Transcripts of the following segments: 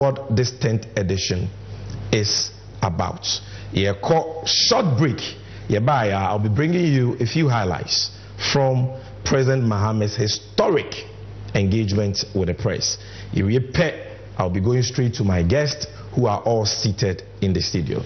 what this 10th edition is about. Yeah, short break. Yeah, bye. I'll be bringing you a few highlights from President Mahama's historic engagement with the press. I'll be going straight to my guests who are all seated in the studio.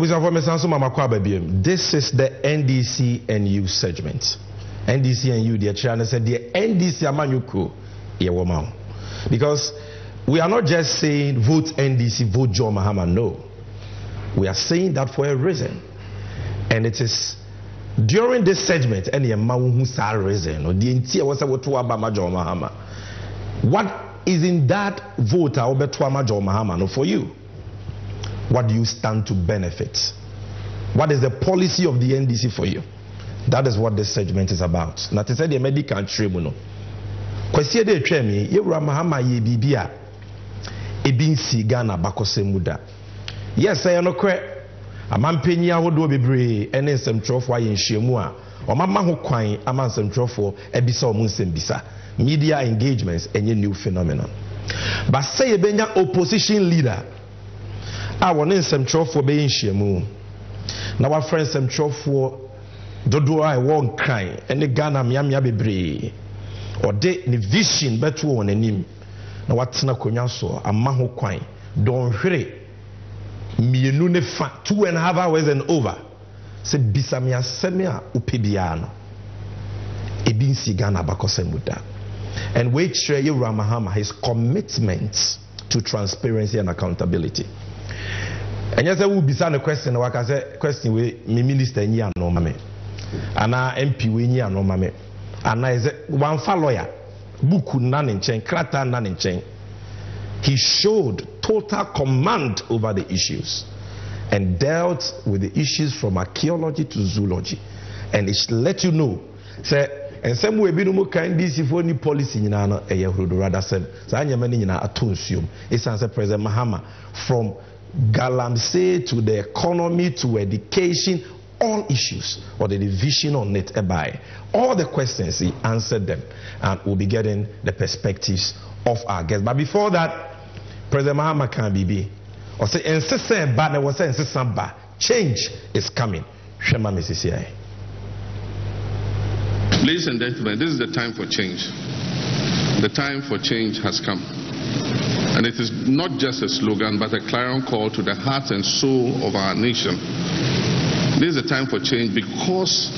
This is the NDC and you segment. NDC and you, dear China said, the NDC amanyuku, yeah, because we are not just saying vote NDC, vote John Mahama. No, we are saying that for a reason, and it is during this segment and the Mahusa reason or the entire was about to Abama John Mahama. What is in that vote? I will be to Abama John Mahama. No, for you. What do you stand to benefit? What is the policy of the NDC for you? That is what this segment is about. Now, to say the American tribunal, Kwasi de Tremi, Yewura Mahama Yebibia, Ebinsi Ghana Bakose Muda. Yes, I know correct. A man penny I would do be brave, and then some trophy in Shemua, or Mamma Hokwain, a man some trophy, Ebisa Munsembisa. Media engagements, any new phenomenon. But say a Benya opposition leader. I want in some trouble for being Shemu. Now, our friends, some trouble for Dodo. I won't cry. And the Ghana Miami Abbey or the vision better on a name. Now, what's not Konyaso, a Maho Quine, Don Hre, Mianune Fat, 2.5 hours and over. Se Bisamia Semia Upibiano. Ebinsi Ghana Bakosemuda. And we share Yewura Mahama, his commitment to transparency and accountability. And yes, I will be sent a question. Like I said, question with me minister in Yan no mame, and our MP in Yan no mame, and I said, one far lawyer, Buku Naninchen, Krata Naninchen. He showed total command over the issues and dealt with the issues from archaeology to zoology. And it let you know, say, and some way, Binumu can be for any policy in Anna, a Yahudu rather said, Sanyamani in Atunsium, it's answer President Mahama from Galamsey to the economy to education, all issues or the division on it by all the questions he answered them, and we'll be getting the perspectives of our guests. But before that, President Mahama can be or say incessant but there was incessant but change is coming. Shema Messiah. Ladies and gentlemen, this is the time for change. The time for change has come. And it is not just a slogan, but a clarion call to the heart and soul of our nation. This is a time for change because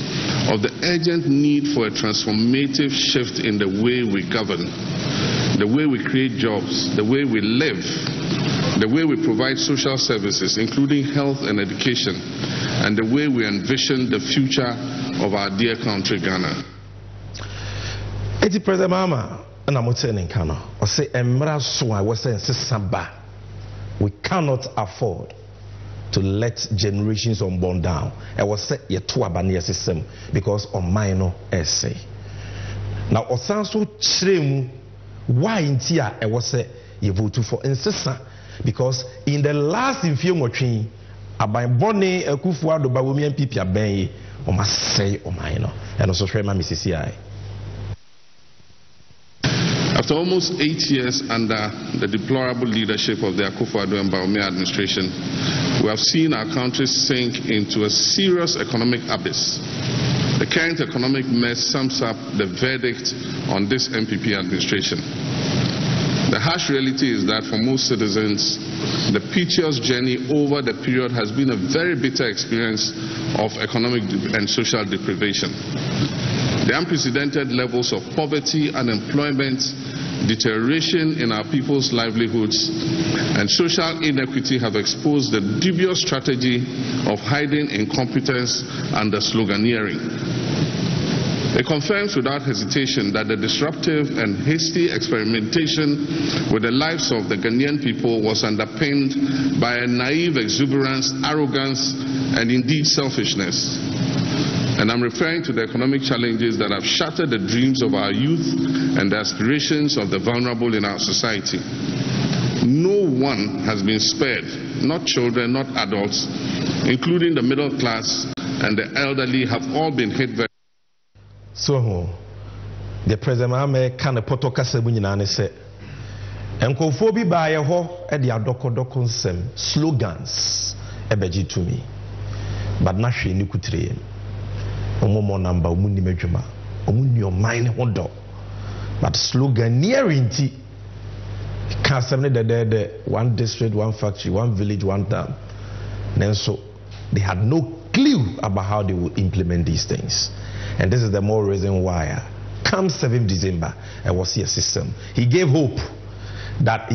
of the urgent need for a transformative shift in the way we govern, the way we create jobs, the way we live, the way we provide social services, including health and education, and the way we envision the future of our dear country, Ghana. President Mahama. We cannot afford to let generations on born down. I was set yet to abandon system because on minor essay. Now, Osanso Tremu, why in Tia I was set you vote for incessant because in the last infirm watching, I by Bonnie a Kufuor, the Bawumia PP, a bay, or must say, or minor, and also Trema Mrs. CI. After almost 8 years under the deplorable leadership of the Akufo-Addo and Bawumia administration, we have seen our country sink into a serious economic abyss. The current economic mess sums up the verdict on this NPP administration. The harsh reality is that for most citizens, the piteous journey over the period has been a very bitter experience of economic and social deprivation. The unprecedented levels of poverty, unemployment, deterioration in our people's livelihoods, and social inequity have exposed the dubious strategy of hiding incompetence under sloganeering. It confirms without hesitation that the disruptive and hasty experimentation with the lives of the Ghanaian people was underpinned by a naive exuberance, arrogance, and indeed selfishness. And I'm referring to the economic challenges that have shattered the dreams of our youth and the aspirations of the vulnerable in our society. No one has been spared, not children, not adults, including the middle class and the elderly have all been hit very. So, the President Mahama can report to Kasabunyanane said, "Enkofobi ba yeho e dia dokodoko nsem slogans ebeji to me, but na hwe ni kutrem. Omo namba omuni medwuma, omuni your mind hodo, but slogan nearing ti." Can't say that one district, one factory, one village, one town. And so they had no clue about how they would implement these things. And this is the more reason why, come 7th December, I was here system. He gave hope that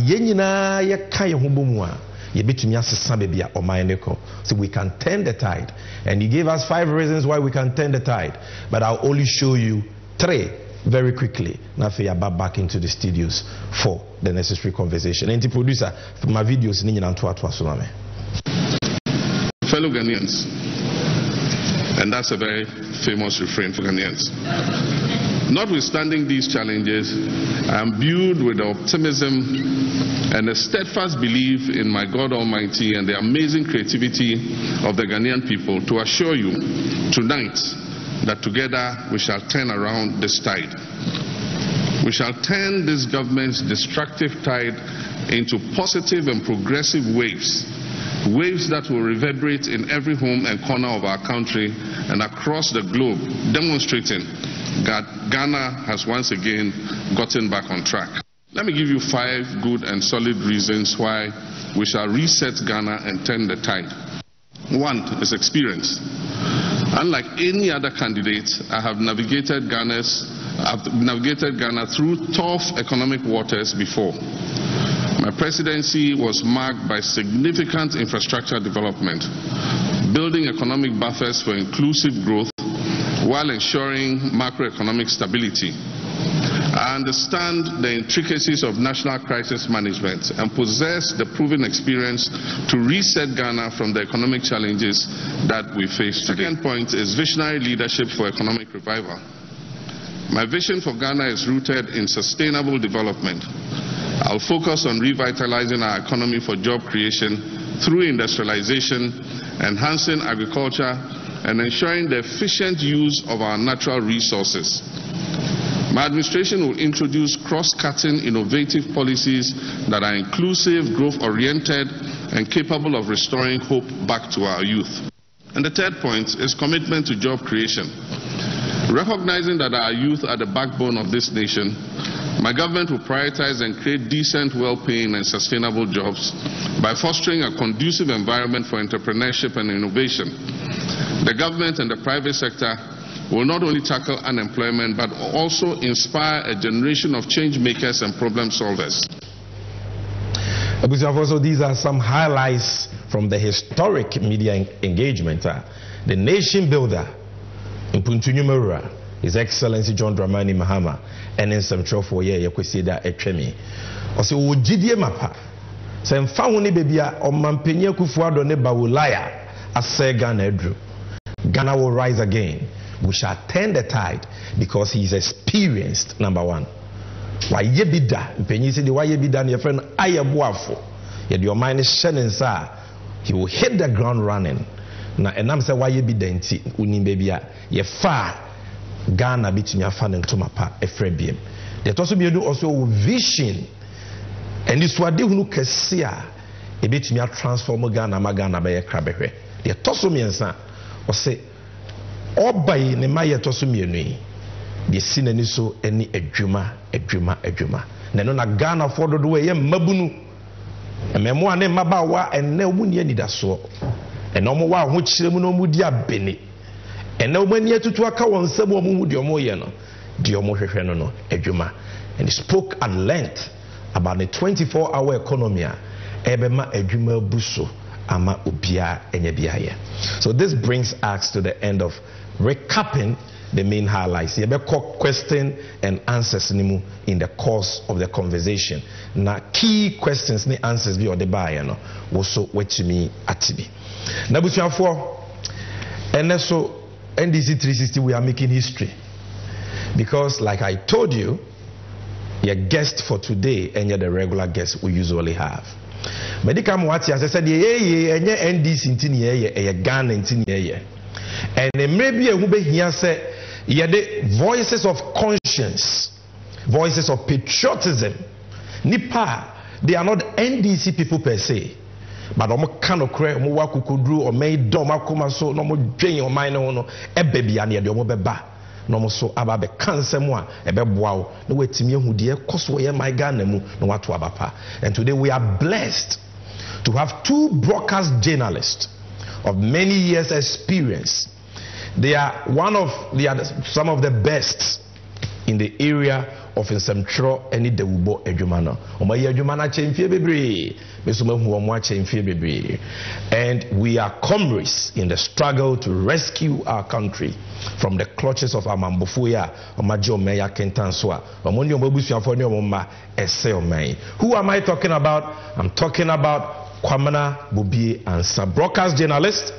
so we can turn the tide. And he gave us 5 reasons why we can turn the tide. But I'll only show you 3. Very quickly, now we are back into the studios for the necessary conversation. And the producer, my videos, fellow Ghanaians, and that's a very famous refrain for Ghanaians. Notwithstanding these challenges, I am imbued with optimism and a steadfast belief in my God Almighty and the amazing creativity of the Ghanaian people to assure you tonight that together we shall turn around this tide. We shall turn this government's destructive tide into positive and progressive waves, waves that will reverberate in every home and corner of our country and across the globe, demonstrating that Ghana has once again gotten back on track. Let me give you 5 good and solid reasons why we shall reset Ghana and turn the tide. 1 is experience. Unlike any other candidate, I have navigated Ghana through tough economic waters before. My presidency was marked by significant infrastructure development, building economic buffers for inclusive growth while ensuring macroeconomic stability. I understand the intricacies of national crisis management and possess the proven experience to reset Ghana from the economic challenges that we face today. The second point is visionary leadership for economic revival. My vision for Ghana is rooted in sustainable development. I'll focus on revitalizing our economy for job creation through industrialization, enhancing agriculture, and ensuring the efficient use of our natural resources. My administration will introduce cross-cutting innovative policies that are inclusive, growth-oriented, and capable of restoring hope back to our youth. And the third point is commitment to job creation. Recognizing that our youth are the backbone of this nation, my government will prioritize and create decent, well-paying, and sustainable jobs by fostering a conducive environment for entrepreneurship and innovation. The government and the private sector will not only tackle unemployment, but also inspire a generation of change makers and problem solvers. Also, these are some highlights from the historic media engagement. The nation builder in Puntunumura, His Excellency John Dramani Mahama, and in some 4 year Yakwesida Echemi. Also, Ojidie Mapa, Sam Fawuni Bebia, or Mampenia Kufuor, Neba Wulaya, Asegan Edru. Ghana will rise again. We shall turn the tide because he is experienced, number one. Why ye be done? Penny said, why ye be done? Your friend, I am waffle. Yet your mind is shining, sir. He will hit the ground running. Now, and I'm saying, why ye be done? Unibabia, ye far Ghana between your fan and Tomapa, a frebium. That also be also vision. And this what they look at, see, a bit me a transformer Ghana, Magana by a crabbe. They toss me and son, or say, Obai ne maye tosumienui. Ye sine ni so eni edjuma. Neno na Ghana fodo duwe ye mabunu. Ememwa ne mabawa ene umuni ye nidaso. Ene omu wa huchiremu no mudi ya bene. Ene umeni ye tutu waka wansebu omu diomo ye no. Diomo shefeno no edjuma. And he spoke at length about the 24-hour economy. Ebema edjuma buso ama ubia enye biaye. So this brings us to the end of recapping the main highlights. You question and answers in the course of the conversation. Now, key questions and answers be or the buyer no also wait to me at TV. Now, but you have four and so NDC 360, we are making history. Because like I told you, your guest for today and you're the regular guest we usually have. Medicam what as I said, NDC in Tinia, a gun in Tinia. And maybe a woman here said, yeah, the voices of conscience, voices of patriotism. Nipa, they are not NDC people per se. But I'm kind of crazy. I'm walking through. I'm made dumb. I'm coming so. I'm drinking. I'm mine. No, a baby. I'm here. I'm beba. No, so. I'm be cancer. Moi. I'm be wow. No way. Timmy. Who dear? Cause we are my Ghana. No what to abapa. And today we are blessed to have two broadcast journalists of many years' experience. They are some of the best in the area of Nsemtro any dewubo edwumana omaye edwumana chemfie bebre mesuma hu omo chemfie bebre. And we are comrades in the struggle to rescue our country from the clutches of amambofuya omajo meya kentansoa omoni omabusuafo ni omma ese oman. Who am I talking about? I'm talking about Kwamina Bobie Ansa, broadcast journalist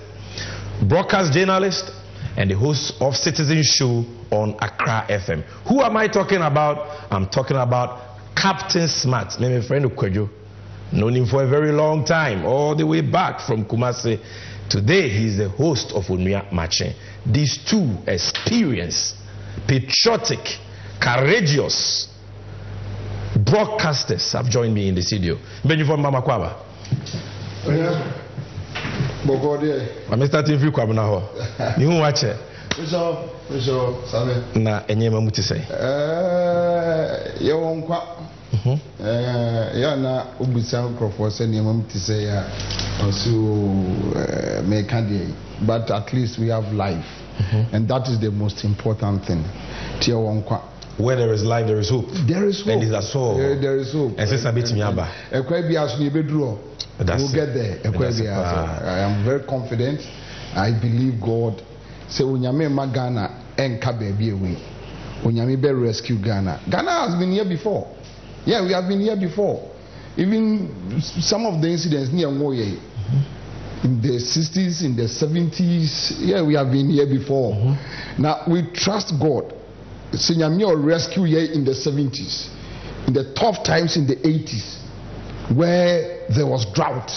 and the host of Citizen Show on Accra FM. Who am I talking about? I'm talking about Captain Smart. My friend Ukwejo. Known him for a very long time, all the way back from Kumasi. Today, he's the host of Unmia Machin. These two, experienced, patriotic, courageous broadcasters have joined me in the studio. Benjamin Mama Kwaba. I'm starting to come now. You watch it. Na enye mamuti say. Yonkwa. Yana Ubusan Crawford said Yamamuti say also make candy. But at least we have life. And that is the most important thing. Tionkwa. Where there is life, there is hope. There is hope. And it's a there is hope. And since I beat me up. We'll get there. I am very confident. I believe God. Say Unyame ma Ghana and Kabebi away. Unyame be rescue Ghana. Ghana has been here before. Yeah, we have been here before. Even some of the incidents near Moye in the 60s, in the 70s. Yeah, we have been here before. Now we trust God. Say Unyame will rescue here in the 70s, in the tough times in the 80s. Where there was drought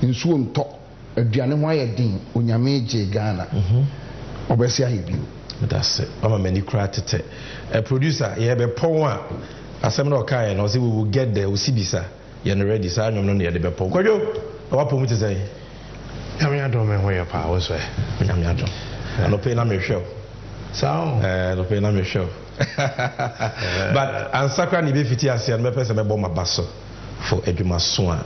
in Suwon Top, Dianamaya Ding, Unyame J. Ghana, Obesia Hibu. That's it. I'm a many cratite. A producer, you have a poem, a seminal car, and we will get there. We'll see this. You're ready, sir. I'm not near the Bepo. What do you say? I'm not doing where your power was. I'm not doing. I'm not paying on my show. So, I'm not paying on my show. But I'm suffering if it is a person about my basso. For Eduma Swan,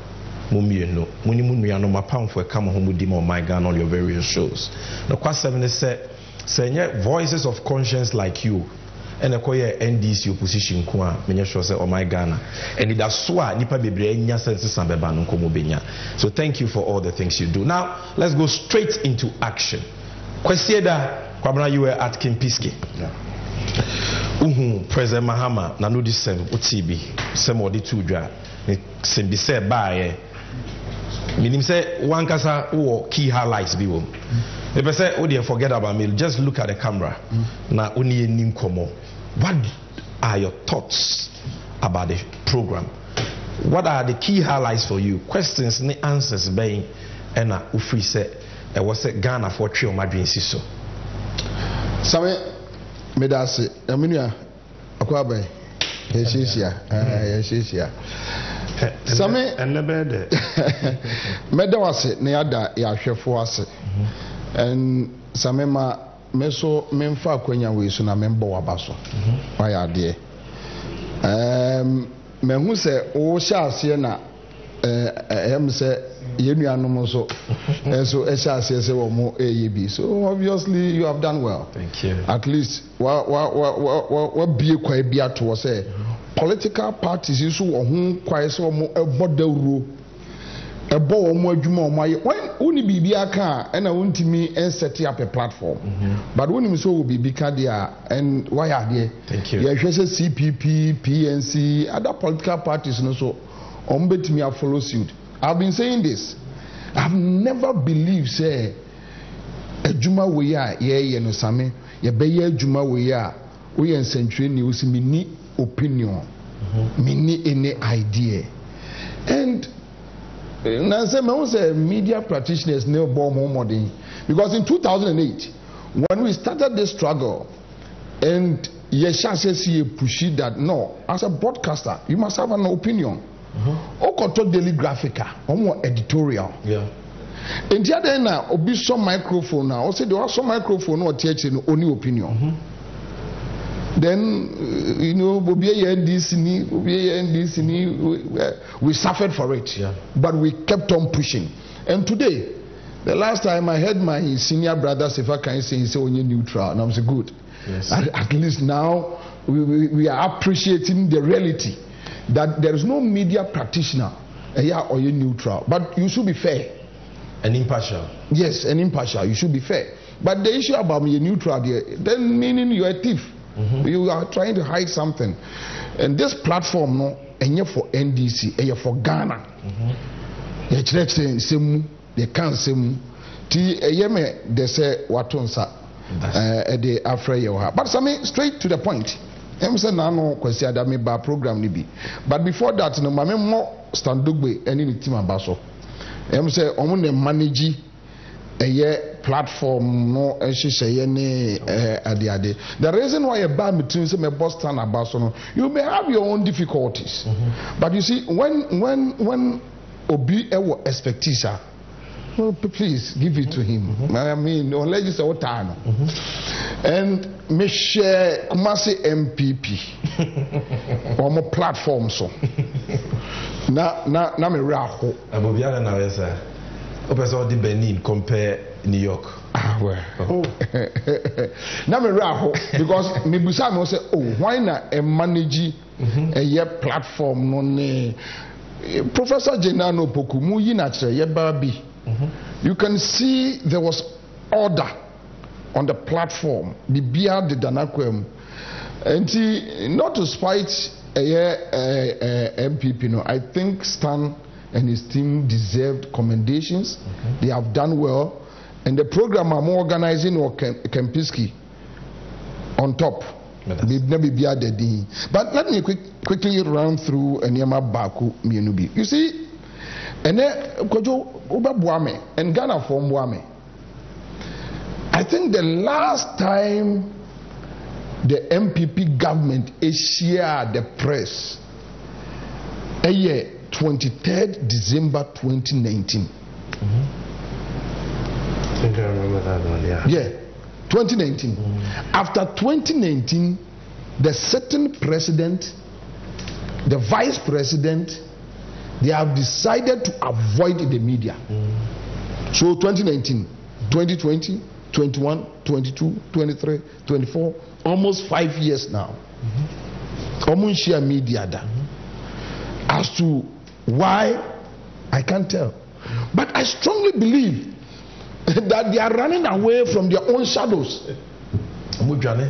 Mumiano, Munimuniano, my pound for a come home with Dimo, my gun on your various shows. The Quas 7 said, Senya, voices of conscience like you, and a coyer NDC opposition, Kwa, Minyasho, or my Ghana, and it has swa, Nipa Bibrenia, Senses and Beban, Komobina. So thank you for all the things you do. Now, let's go straight into action. Kwesieda, Kwamina, you were at Kempinski. President Mahama, Nanu Disem, Utibi, Sem or the Tudra. Simbi said by Minim say one casa or key highlights people. If I say, oh dear, forget about me, just look at the camera. Now only a name come on. What are your thoughts about the program? What are the key highlights for you? Questions and answers being and Ufri said it was a Ghana for trio Madrid Siso. Same Medasi Aminia Akwabe. Yes, yes, yeah. Some and the bed. Medawase, Neada, Yashafuase, and Samema Meso Memfa Quenya Wilson, a member of Basso. My idea. Mehuse, O Sha Siena, M. Se Unianomoso, and so Sha says, or more AEB. So obviously, you have done well. Thank you. At least, what be quite be at was a political parties issue or whom quite so more about the rule. A bow more jumo, my only be a car and I want me and set up a platform. But when you so will be Bicadia and why are they? Thank you. Yeah, she says CPP, PNC, other political parties, and also on bet me a follow suit. I've been saying this. I've never believed, say, Juma we are, yea, no same, ye be Juma we are, we and century news, mini opinion, mini any idea. And Nancy, media practitioners never born more money. Because in 2008, when we started this struggle, and yes, she pushed that no, as a broadcaster, you must have an opinion. Okoto Daily Graphica, or more editorial. Yeah. In the other now, obi some microphone now. Also, there are some microphone or teaching only opinion. Then you know, NDC, we suffered for it, but we kept on pushing. And today, the last time I heard my senior brothers, if I can say, he said, "Only neutral," and I'm so good. Yes. At least now we are appreciating the reality that there is no media practitioner here or you neutral, but you should be fair. And impartial. Yes, and impartial. You should be fair. But the issue about me neutral, then meaning you're a thief. You are trying to hide something. And this platform, no, and you're for NDC, and you're for Ghana. They can't say, they say, what on they are afraid you have. But some straight to the point. I'm saying, no question that me by program nibi. But before that, no, my more standugbe any team abaso. I'm saying, I'm the manager. A platform, no, and she say any adi. The reason why a bad between some Boston and Barcelona, you may have your own difficulties, but you see, when Obi ewo expertise, well, please give it to him. I mean, unless it's our time, and Mr. Kumasi MPP on my platform, so na me raho. Abobiara na wesa. Opposite the Benin compare New York. Ah well. Now me raho because me busa me say oh why na a manage a year platform no ne Professor Jenano Opoku mu yi na chere ye babi. You can see there was order on the platform. Bibia de danakwem. Enti not to spite a MPP no. I think Stan and his team deserved commendations. They have done well. And the program I'm organizing or Kempinski on top. But let me quickly run through Nyama Baku Mienubi. You see, and Ukwejo Uba Bwame and Ghana from Bwame. I think the last time the MPP government shared the press a year. 23rd December 2019. I think I remember that one, yeah. Yeah, 2019. After 2019, the certain president, the vice president, they have decided to avoid the media. So 2019, 2020, 21, 22, 23, 24, almost 5 years now. Share media da. As to why? I can't tell. But I strongly believe that they are running away from their own shadows.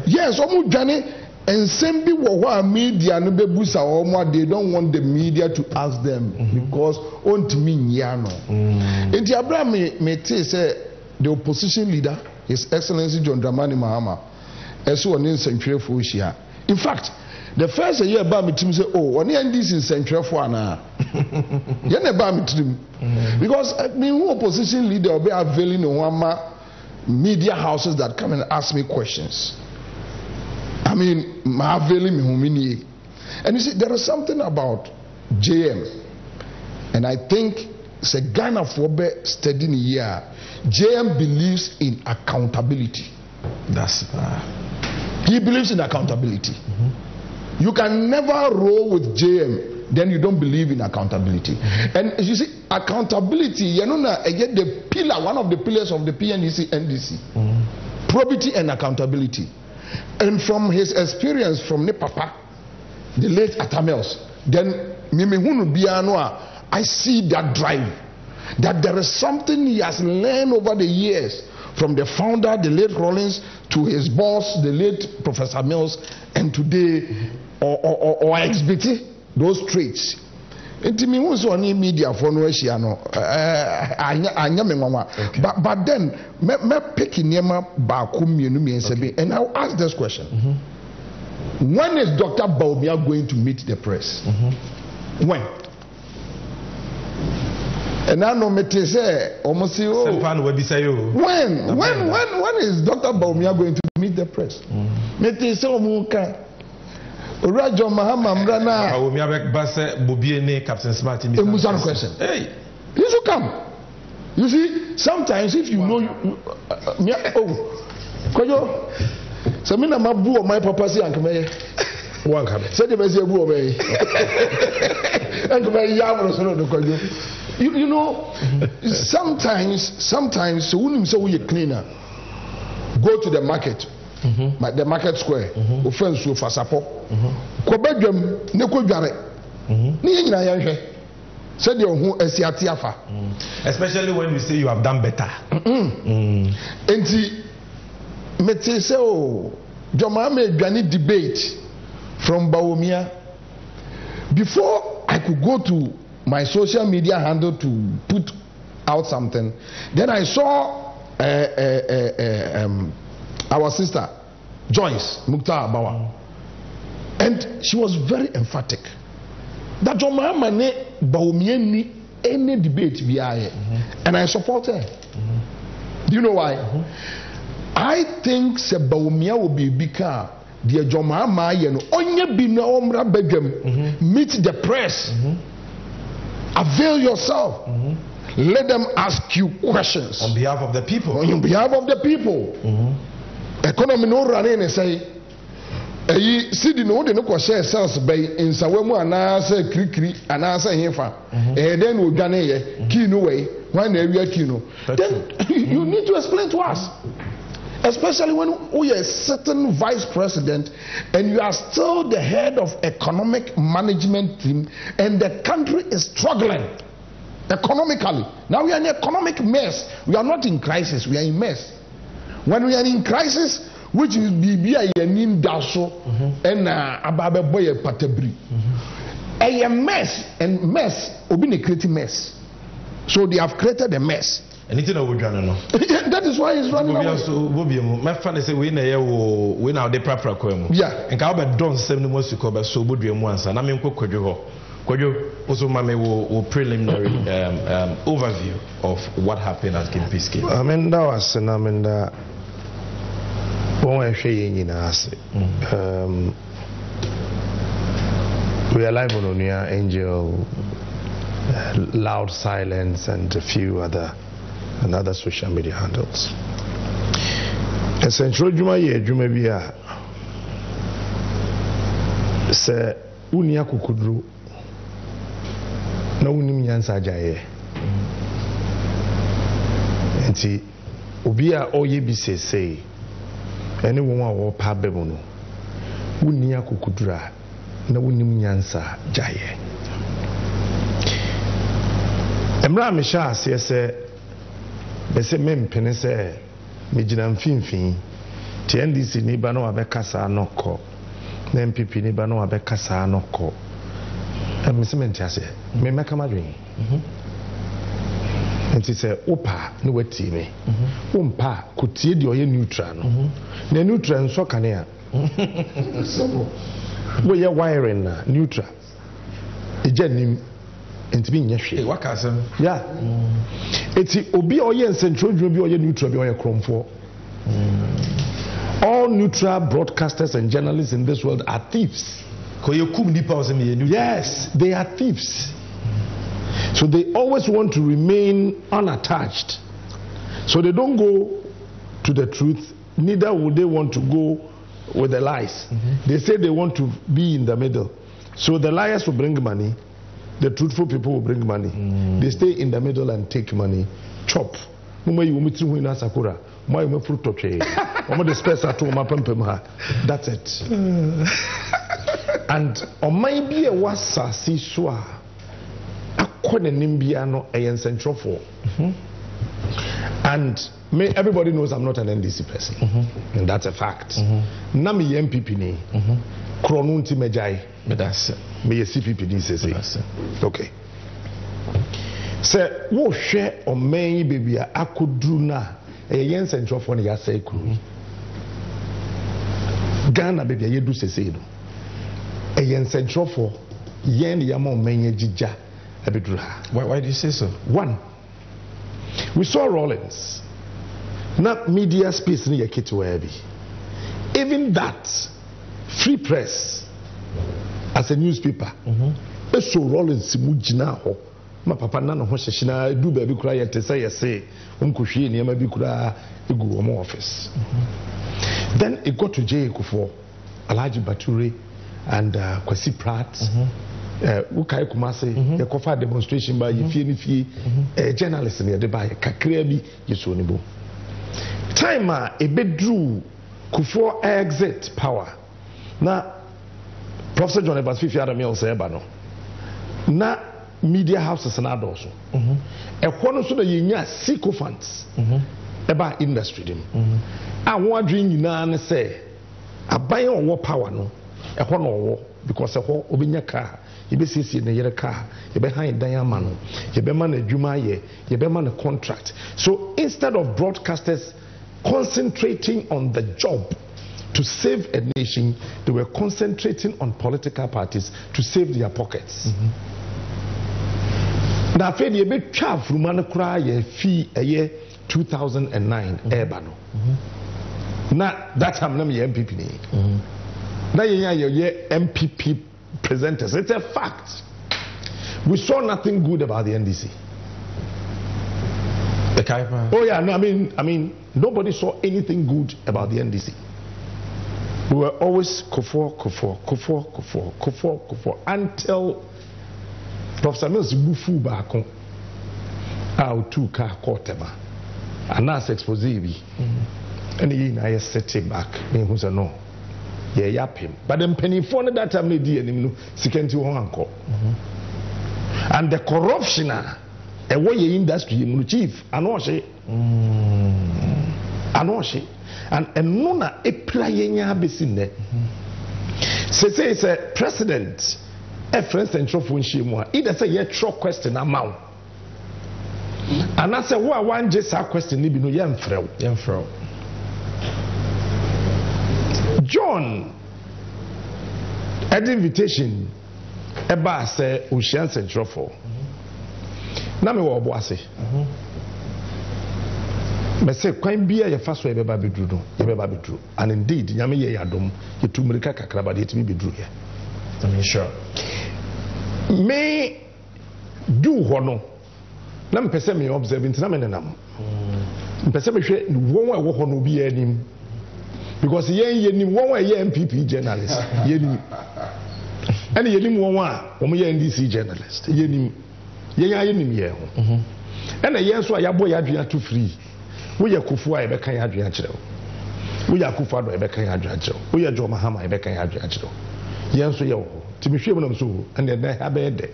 Yes, and same people who are media, they don't want the media to ask them because the opposition leader, His Excellency John Dramani Mahama, in fact, the first year about me to say, oh, on the NDC in Central Fuana. You never meet him. Because I mean, who opposition leader will be availing on one media houses that come and ask me questions. I mean, my availing me. And you see, there is something about JM. And I think it's a Ghana for steady in the year. JM believes in accountability. That's he believes in accountability. You can never roll with JM, then you don't believe in accountability. And you see, accountability, you know, again, the pillar, one of the pillars of the PNC, NDC, probity and accountability. And from his experience from Nepapa, the late Atamels, then I see that drive, that there is something he has learned over the years from the founder, the late Rawlings, to his boss, the late Professor Mills, and today, or ex-BT, those traits. media for no but then me picking him up and I'll ask this question. When is Dr. Bawumia going to meet the press? When? And I know Mete say almost you. When is Dr. Bawumia going to meet the press? Mete say omuka. Elijah Muhammad na. Bawumia back base Bobie ne Captain Smart. A Muslim question. Hey, you should come. You see, sometimes if you know, Kwayo. So me na mabu my papa say anka me wan ka say dey say bu obey anka me yam so no Ukwejo. You know, sometimes so when him say we cleaner go to the market, the market square offense so fasapo ko badwam ne ko dware ne nyina yan hwe say dey ohu asiate afa, especially when you say you have done better. Enti Mete say oh, Joma made Ghanaian debate from Bawumia. Before I could go to my social media handle to put out something, then I saw our sister Joyce Mokta Bawah, and she was very emphatic that Joma made Bawumia ni any debate via, and I support her. Do you know why? I think se Bawumia will be bigger. The Joma Maya no onye bina omra begem. Meet the press. Avail yourself. Let them ask you questions on behalf of the people. On behalf of the people. Economy no running and say. Eyi sidi no de no ko share sales by insawemu anase krikri anase hefa. Eh then we gane ye kinu we when they wear kinu. Then you need to explain to us. Especially when we are a certain vice president and you are still the head of economic management team and the country is struggling economically. Now we are in an economic mess. We are not in crisis. We are in mess. When we are in crisis, which is Bibia Yenin Daso and Ababe Boye Patebri. A mess and mess will be a creating mess. So they have created a mess. Anything I would run now. That is why he's running away. My friend is we now the proper kwem. Yeah. And Calvert don't send the most to cover so would be once. And I mean, Ukwejo. Ukwejo also made a preliminary overview of what happened at Kempinski. I mean, that was an amenda. One way in us. We are live on Unmia Angel, Loud Silence, and a few other. And other social media handles. Essentially, Juma Bia say Uniaku Kudru no Nimian Sajaye. And see, Ubia or Yebise say, any woman or Pabemono Uniaku Kudra no Nimian Sajaye. Emra Misha says. They say, "Men, penise, mijinam fin fin. The NDC ni bano abekasa anoko. The NPP ni bano abekasa anoko. And Mr. Mentiase, me makamaduni. And he said, Opa, no weti me. Umpa, kuti di oye neutral. Ne neutral so kanya. We are wiring na neutral. Ijenim." Yeah. It's obi oye central obi oye neutral obi oye cromfo. All neutral broadcasters and journalists in this world are thieves. Yes, they are thieves. So they always want to remain unattached. So they don't go to the truth, neither would they want to go with the lies. They say they want to be in the middle. So the liars will bring money. The truthful people will bring money. They stay in the middle and take money. Chop. That's it. And on my be a wasa si swa nimbiano ayen central for. And me, everybody knows I'm not an NDC person. And that's a fact. Nami MPP ni. Kronunti Mejai. Medase. Me CPP din say. Okay. Say wo hwe oman yi baby a akodru na eyen central for ya say kru. Ghana baby a yedu sesei no. Eyen central for yen ya ma oman yi jija abedru ha. Why do you say so? One. We saw Rawlings. Not media space ni yakitu heavy. Even that free press as a newspaper. So Rawlings mujina ho. Ma papa na no ho hyehyina du ba bi kura yete say yese onkohwie ne ma bi kura egu omo office. Then it got to J Kufuor, Elijah Baturi and Kwasi Pratt. Ukai Kumase, the Kofa demonstration by Yifie, journalists near the by Kakrebi, Yusunibo. Timer, a bedroom, Kufuor exit power. Now, Professor John Evans Fifi Adam Mills Ebano. Now, media houses and adults. A corner so that you know, sycophants about industry. I'm wondering, you know, say, I buy on war power, no, a corner war, because a whole Obinia car. You be sitting in your car, you behind Diamano, you be man a Jumaye, you be man a contract. So instead of broadcasters concentrating on the job to save a nation, they were concentrating on political parties to save their pockets. Now, if you be chaff from Manakura, fee a year 2009, Ebano. Now, that's how many MPP. Now, you're MPP. Presenters, it's a fact. We saw nothing good about the NDC. The Kaipa. Oh yeah, no, I mean, nobody saw anything good about the NDC. We were always Kufuor until Professor Mills bufu baako out to ka kotema. Anas expose bi. And he na set him back. Me who say no. Yeah, yap him. But the penny phone that time they did him no second to uncle. And the corruptioner, a way industry, chief, anoche, anoche, and a nona a playing abyssin. Say, it's a president, a friend central phone shimwa. Either say, yet, short question amount. And I said, well, one just our question, you know, Yamfrau. John at the invitation Eba say Ocean Central for na me wo boase me say kwan bia ye faso ye beba bedru and indeed nyame ye yadom ye tumirika kakra ba de timi bedru here. I'm sure me do hono na me pese me observe ntina me nenam me pese me hwe won wa wo hono bi anim. Because yenim one way MPP journalist, yenim, and yenim one way NDC journalist, yenim, yenim, and a yes, why boy Adrian too free. We are Kufuor, I became Adrian. We are Akufo-Addo, I became Adrian. We are John Mahama, I became Adrian. Yes, we are to be sure so, and then I have a day.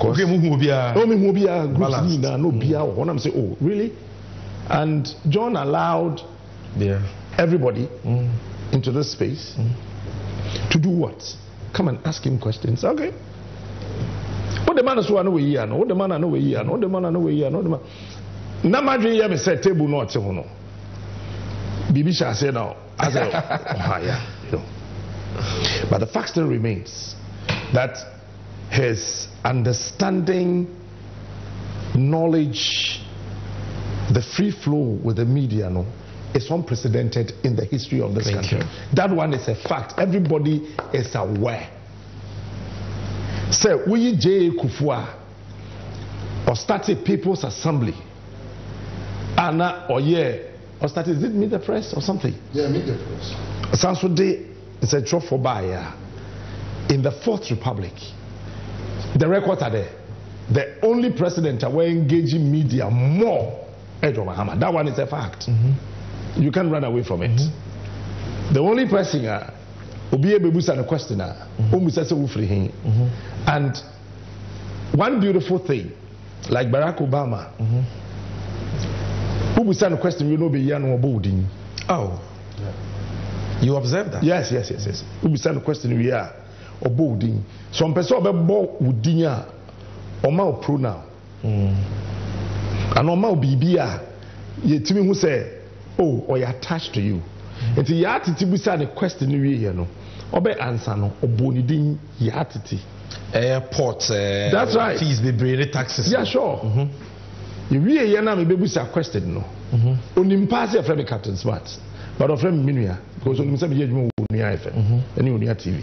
Coffee Mubia, no Mubia, Gruslina, no Bia, one of them say, oh, really? And John allowed, yeah. Everybody into this space to do what? Come and ask him questions. Okay. What the man is who I know we here, what the man I know we here, what the man I know we here, what the man. Namadri Yemi said table not to no. Bibisha said now, as a yeah. But the fact still remains that his understanding, knowledge, the free flow with the media, no. It's unprecedented in the history of this country. That one is a fact. Everybody is aware. So, we J. Kufuor or started People's Assembly. Anna or yeah, or started, did it Meet the Press or something? Yeah, Meet the Press. Sansode is a job for buyer in the Fourth Republic. The records are there. The only president that were engaging media more, Edward Mahama. That one is a fact. You can't run away from it. The only person who be able to a questioner, and one beautiful thing, like Barack Obama, who will send a question, you know, be Yan or Bodin. Oh, You observe that? Yes. We send a question we are about Udin. Some person about Udinya, Oma pronoun. And Oma Bibia, you tell me who say, oh, or you attached to you. And the attitude we send a question we here no. Obe answer no, Obonidin yatiti. Airport. That's right. Fees be bringing taxes. Yeah, sure. We here now we be question no. Unimpass your friend Captain Smart. But our friend Minia, because on the Unia FM, and Unia TV.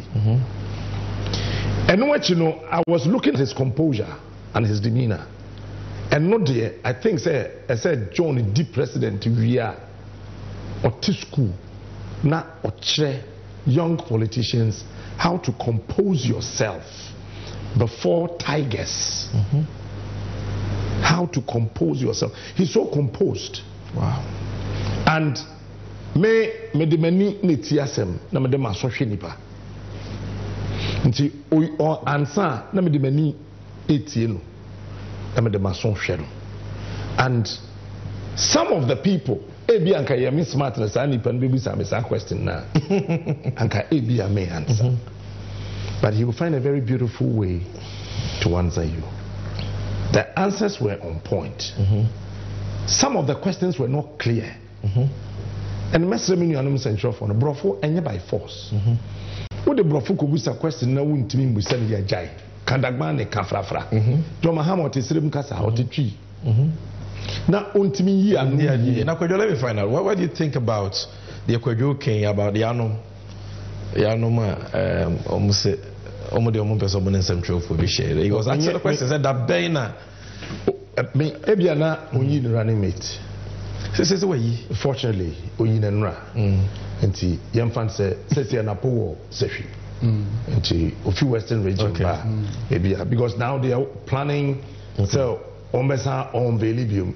And what you know, I was looking at his composure and his demeanor. And not there, I think, I said, John, the president, we are at school, not at young politicians, how to compose yourself before tigers. How to compose yourself. He's so composed. Wow. And me de mani netiasem na me de masohwe nipa nti o ansa na me de mani etie no na me de masohwe no. And some of the people ebi anka yemi smart na sa nipa no bi sa me sa question na anka ebi am answer, but he will find a very beautiful way to answer you. The answers were on point. Some of the questions were not clear. And Mr. Minianum Central for the Brofo and by force. Would the Brofo could be a question now to me with Selia Jai, Kandagman, Kafrafra, John Mahamot is Rim Casa, or the tree. Now, on to me, now, could you let me find out what do you think about the Ukwejo king, about the Yanoma, almost the Olympus of the Central for Bishop? He was answering the question that Baina, Ebiana, who you running mate. Says away, fortunately, Oyin and Ra, and the young fan says, Napo, Sefi, and the few Western region, because now they are planning, so Omesa on Velibium,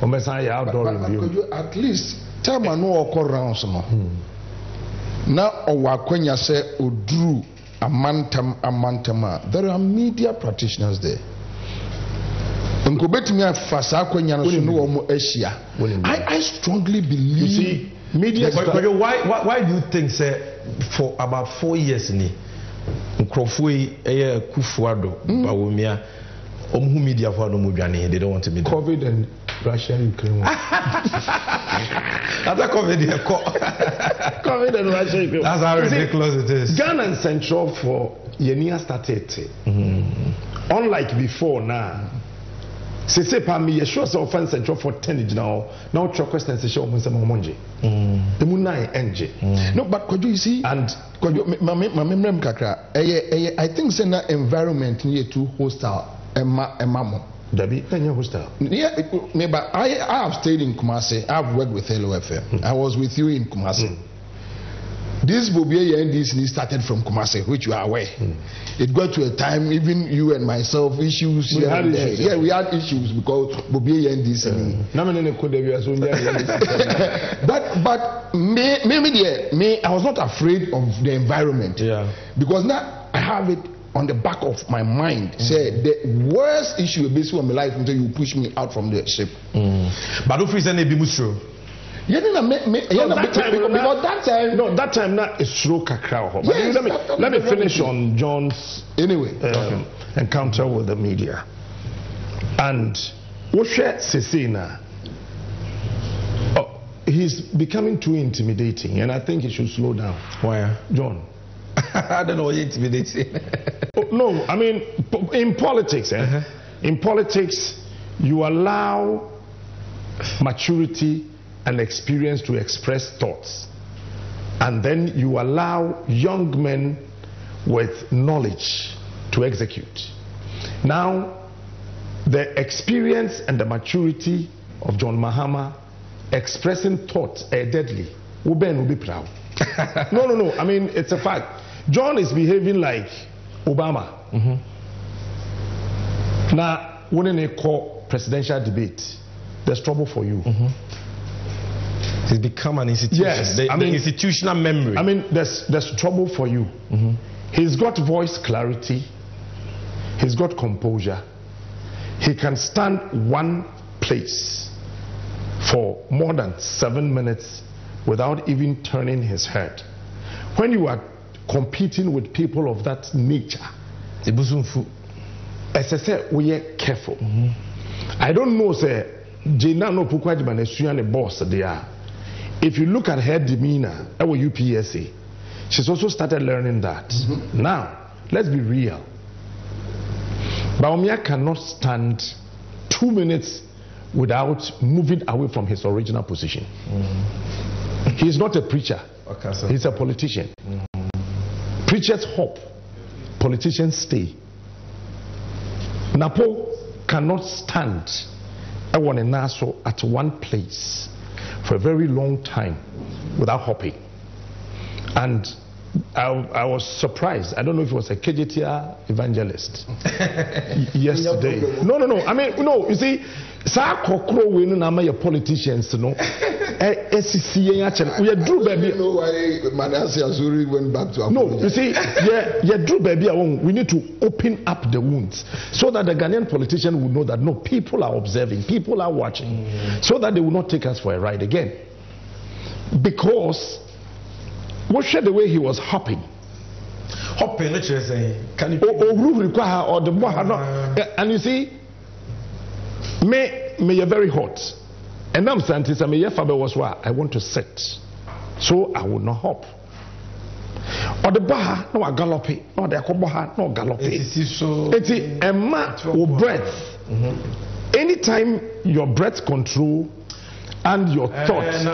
Omesa outdoor. At least tell me no occur rounds now. Owakwenya say, O drew a mantama. There are media practitioners there. I strongly believe. You see, media. But why do you think, sir, for about 4 years, Akufo-Addo, Bawumia, media for they don't want to be there. COVID and Russia, Ukraine. That's a COVID. COVID and Russia, Ukraine. That's how ridiculous it is. Ghana and Central for Yenia started. Unlike before now. Se se pa me yesho se offense central for 10 now now question se show mo se mo monje emu nine nj no, but could you see and could you mamem kakra eh I think say na environment ni too hostile emma mo dabi any hostile me but I have stayed in Kumasi. I've worked with LOFM. I was with you in Kumasi. This Bobia NDC started from Kumasi, which you are aware. It got to a time, even you and myself, issues. We had issues because Bobia NDC. But maybe I was not afraid of the environment. Because now I have it on the back of my mind. Say the worst issue basically on my life until you push me out from the ship. But if it's any Bimusro. That time not a stroke crowd. Let me finish on John's encounter with the media. And Oshe Sesina, he's becoming too intimidating, and I think he should slow down. Why, John? I don't know what intimidating. No, I mean in politics. In politics, you allow maturity and experience to express thoughts, and then you allow young men with knowledge to execute. Now the experience and the maturity of John Mahama expressing thoughts are deadly. Uben will be proud. No, I mean it's a fact. John is behaving like Obama. Now when they call presidential debate, there's trouble for you. It's become an institution. Yes, I mean, institutional memory. I mean, there's trouble for you. He's got voice clarity. He's got composure. He can stand one place for more than 7 minutes without even turning his head. When you are competing with people of that nature, as I said, we are careful. I don't know, say, boss there. If you look at her demeanor, our UPSA, she's also started learning that. Now, let's be real. Bawumia cannot stand 2 minutes without moving away from his original position. He's not a preacher. Okay, so he's a politician. Preachers hope, politicians stay. Napo cannot stand everyone in Nassau at one place for a very long time without hopping. And I was surprised. I don't know if it was a KJTA evangelist yesterday. No. I mean, no, you see, Sa Kokro winning among politicians, you know. We are Drew Baby. You know why Manasi Azuri went back to Abronye. No, you see, yeah, Drew Baby. We need to open up the wounds so that the Ghanaian politician will know that no, people are observing, people are watching, so that they will not take us for a ride again. Because what showed the way he was hopping? Hopping, let's just say. Can you? Or the boy. And you see, me you're very hot. And I'm saying this, I want to sit, so I will not hop. Or the bar, no galopi, no the koboha, no galopi. It's a man who breath. Anytime your breath control and your thoughts.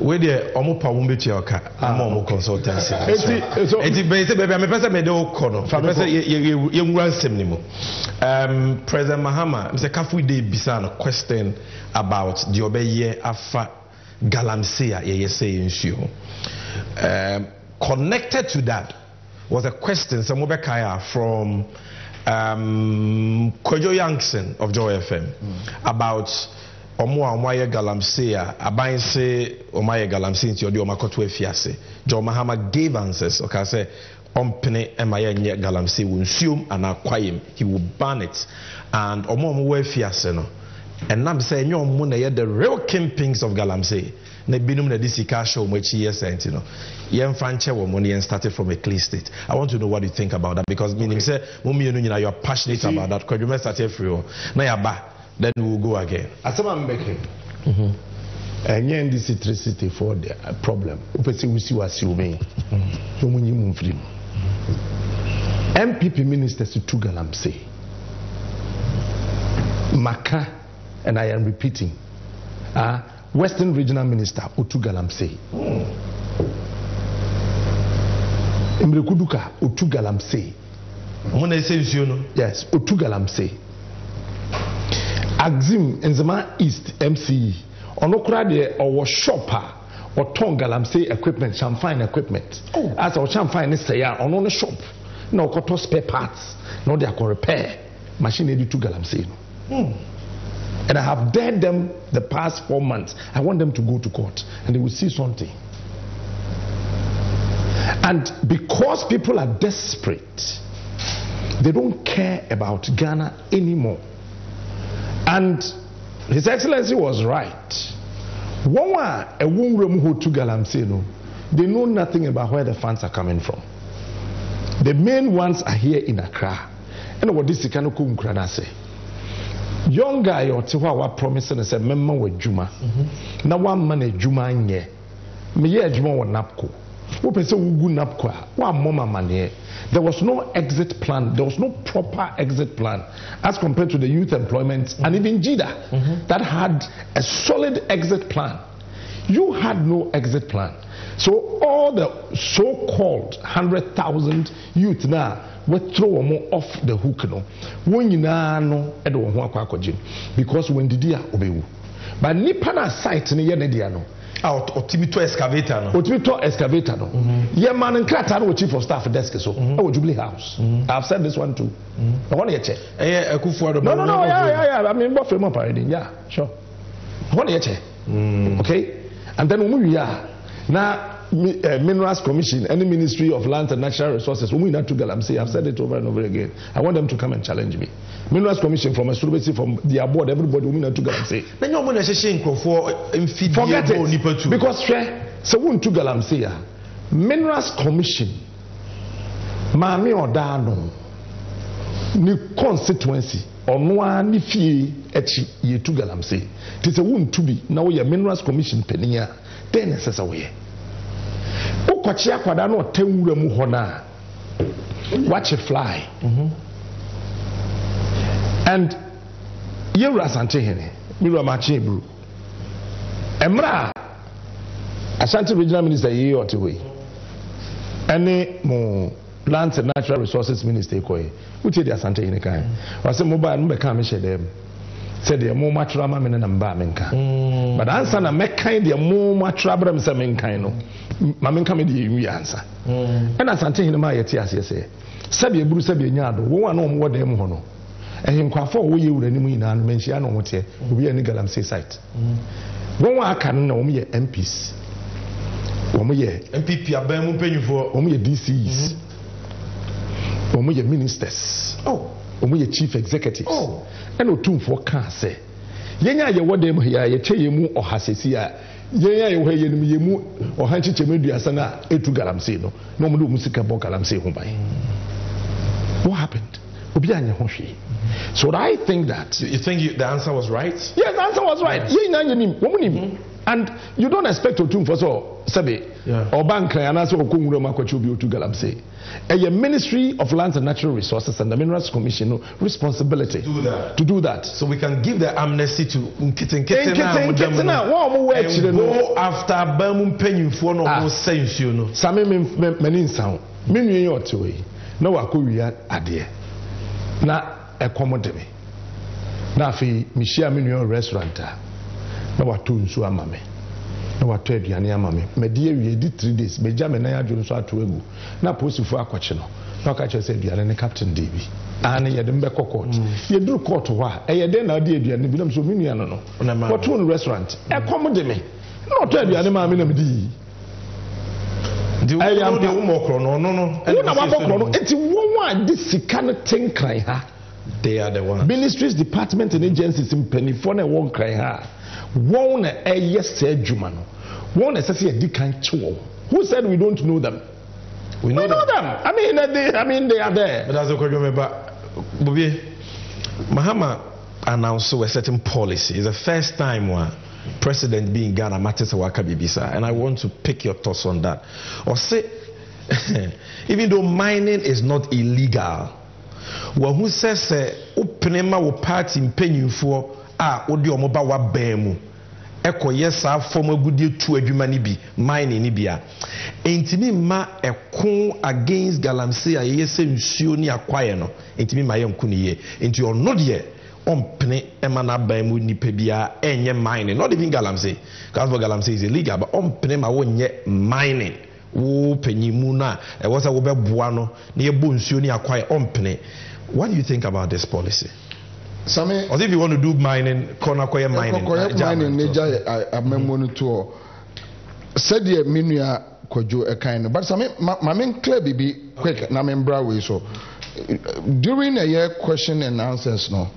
Where the Omo Pawumbe Chioka, Omo consultancy. President Mahama, Mr. Kafu de Bisan, question about the Obeye Afa Galamsea, Yese Inshu. Connected to that was a question, Samobe Kaya, from Kojo Youngson of Joy FM about Omoye Galamsea, Abainse, Omoye Galamsea, into your Makotu Fiase. John Mahama gave answers. Okay, say, Ompene, Emaya Galamsea will assume and acquire, he will ban it. And Omoye Fiase, no. And I'm saying, you're the real kingpins of Galamsea. Nebinum the Disika show, which he is saying, you know, Yen Franche were money and started from a clean state. I want to know what you think about that because, meaning, say, Mummy, you are passionate about that because you must start every year. Now you're back. Then we will go again. Asama Mbeke. And yeah, this is 364 the problem. Upesi we see what's you mean. MPP ministers to Galamsey. Maka, and I am repeating. Western Regional Minister Utu Galamsey. Mbrekuduka Utu Galamsey. Yes, Utu Galamsey. Axim Enzema East MCE onokura de owo shopper or ton Galamsey equipment champagne equipment as our champagne is say on no shop no koto spare parts no they can repair machine edu to Galamsey and I have dared them the past 4 months. I want them to go to court and they will see something. And because people are desperate, they don't care about Ghana anymore. And His Excellency was right. They know nothing about where the funds are coming from. The main ones are here in Accra. And what this is kind of young guy or Tiwawa promising and said, Memma with Juma. Now one man a Juma in here. Me Juma or Napco. There was no exit plan. There was no proper exit plan as compared to the youth employment and even JIDA that had a solid exit plan. You had no exit plan. So all the so-called 100,000 youth now were thrown off the hook. Because when did you? But Nipana site in the out or Tibito excavator, no? Tibito excavator, no? Yeah, man, and Crater, no chief of staff desk, so oh, Jubilee House. I've said this one too. I want to check. Yeah, Akufo-Addo. No, yeah. I mean, what frame up already? Yeah, sure. I want to check. Okay, and then we are now Minerals Commission, any Ministry of Land and Natural Resources, I've said it over and over again. I want them to come and challenge me. Minerals Commission from Asurubesi, from their board, everybody, forget it. Because Minerals Commission, Mami Odano, new constituency, or no fee echi ye to galamse. Tis a wound to be now your Minerals Commission penia, then it's away. Okochia Kwadano Tewura Muhona. Watch a fly. And Yura Santehene, Mira Machin Brew. Emra Ashanti Regional Minister Ye or Tiwi. Any more Lands and Natural Resources Minister Koye. Which is Santehene Kai. Was a mobile mechanic them. Said they are more much rama men and barmenka. But answer na make kind they are more much rubber and some kind. Mamenka made the answer. And as Santehene Mayetias, yes, Sabia Bruce Bignado, one on what them hono. And him Kwafo, we would any mean and Menchiano Motier, who be a Nigalam say site. One I can know me MPs. Omoye MPP are bearing pay for Omoye DCs. Omoye ministers. Oh. Omoye chief executives. Oh. And Otum for cancer. Yenya, you want them here, you tell you or Hassia. Yenya, you hear you or Hanchi Chemedia Sana, Etugalamsino. No Musica Bokalamse Humbai. What happened? So I think that you think the answer was right. Yes, the answer was right. Yes. And you don't expect to for so sabi or bank and also to galamse. And your Ministry of Lands and Natural Resources and the Minerals Commission responsibility to do that. So we can give the amnesty to go after Bamun Penny for no sense, you know. Some meninsound. Mimi or two. No, I could be at there. Na ekomodemi na afi mishia million restaurant na wato nsu amame na wato aduane amame me die wie di 3 days me ja me na adwo so ato egu na posifu akwache no na ka che se aduane ne captain debi ani ye dem be court ye dru court wa e ye den na odi aduane bi na so minua no no wato no restaurant ekomodemi na wato aduane maame na me di I am the woman. No. They are the ones. Ministries, departments, and agencies in Penifone won't cry her. Won't a yes said Jumano. Won't a sassy a decant tool. Who said we don't know them? We know them. I mean, they are there. But as a Mahama announced a certain policy. It's the first time one. President being Ghana matters waka bibisa, and I want to pick your thoughts on that. Or say, even though mining is not illegal, well, who says openema wo party penyu for odi omoba wa bemu eko yesa form agudie tu adwuma ni bi mining ni bia entimi ma ekon against galamsey ayese nsuo ni akwae no entimi ma ye nku ni ye enti ono de mining. Not even galamsey. Because galamsey is illegal, but mining. What do you think about this policy? Or if you want to do mining, during a year question and answers no.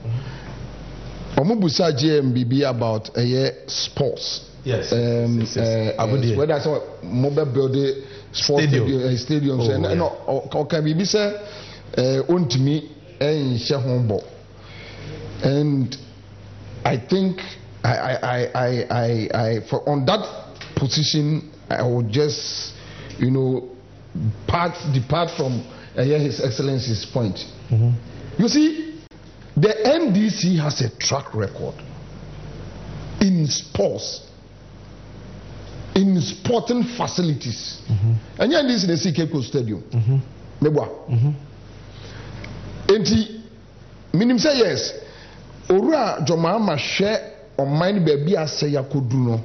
Omubusa GMBB about a year sports. Yes. Whether it's mobile building, sports stadiums, and no, or can be said, Untimi and Shahombo. And I think I on that position, I would just, you know, depart from His Excellency's point. You see, the NDC has a track record in sports, in sporting facilities. And yeah, this is the CPP stadium. And minim say yes. Ora Jomama share on mine baby as say yakuduno.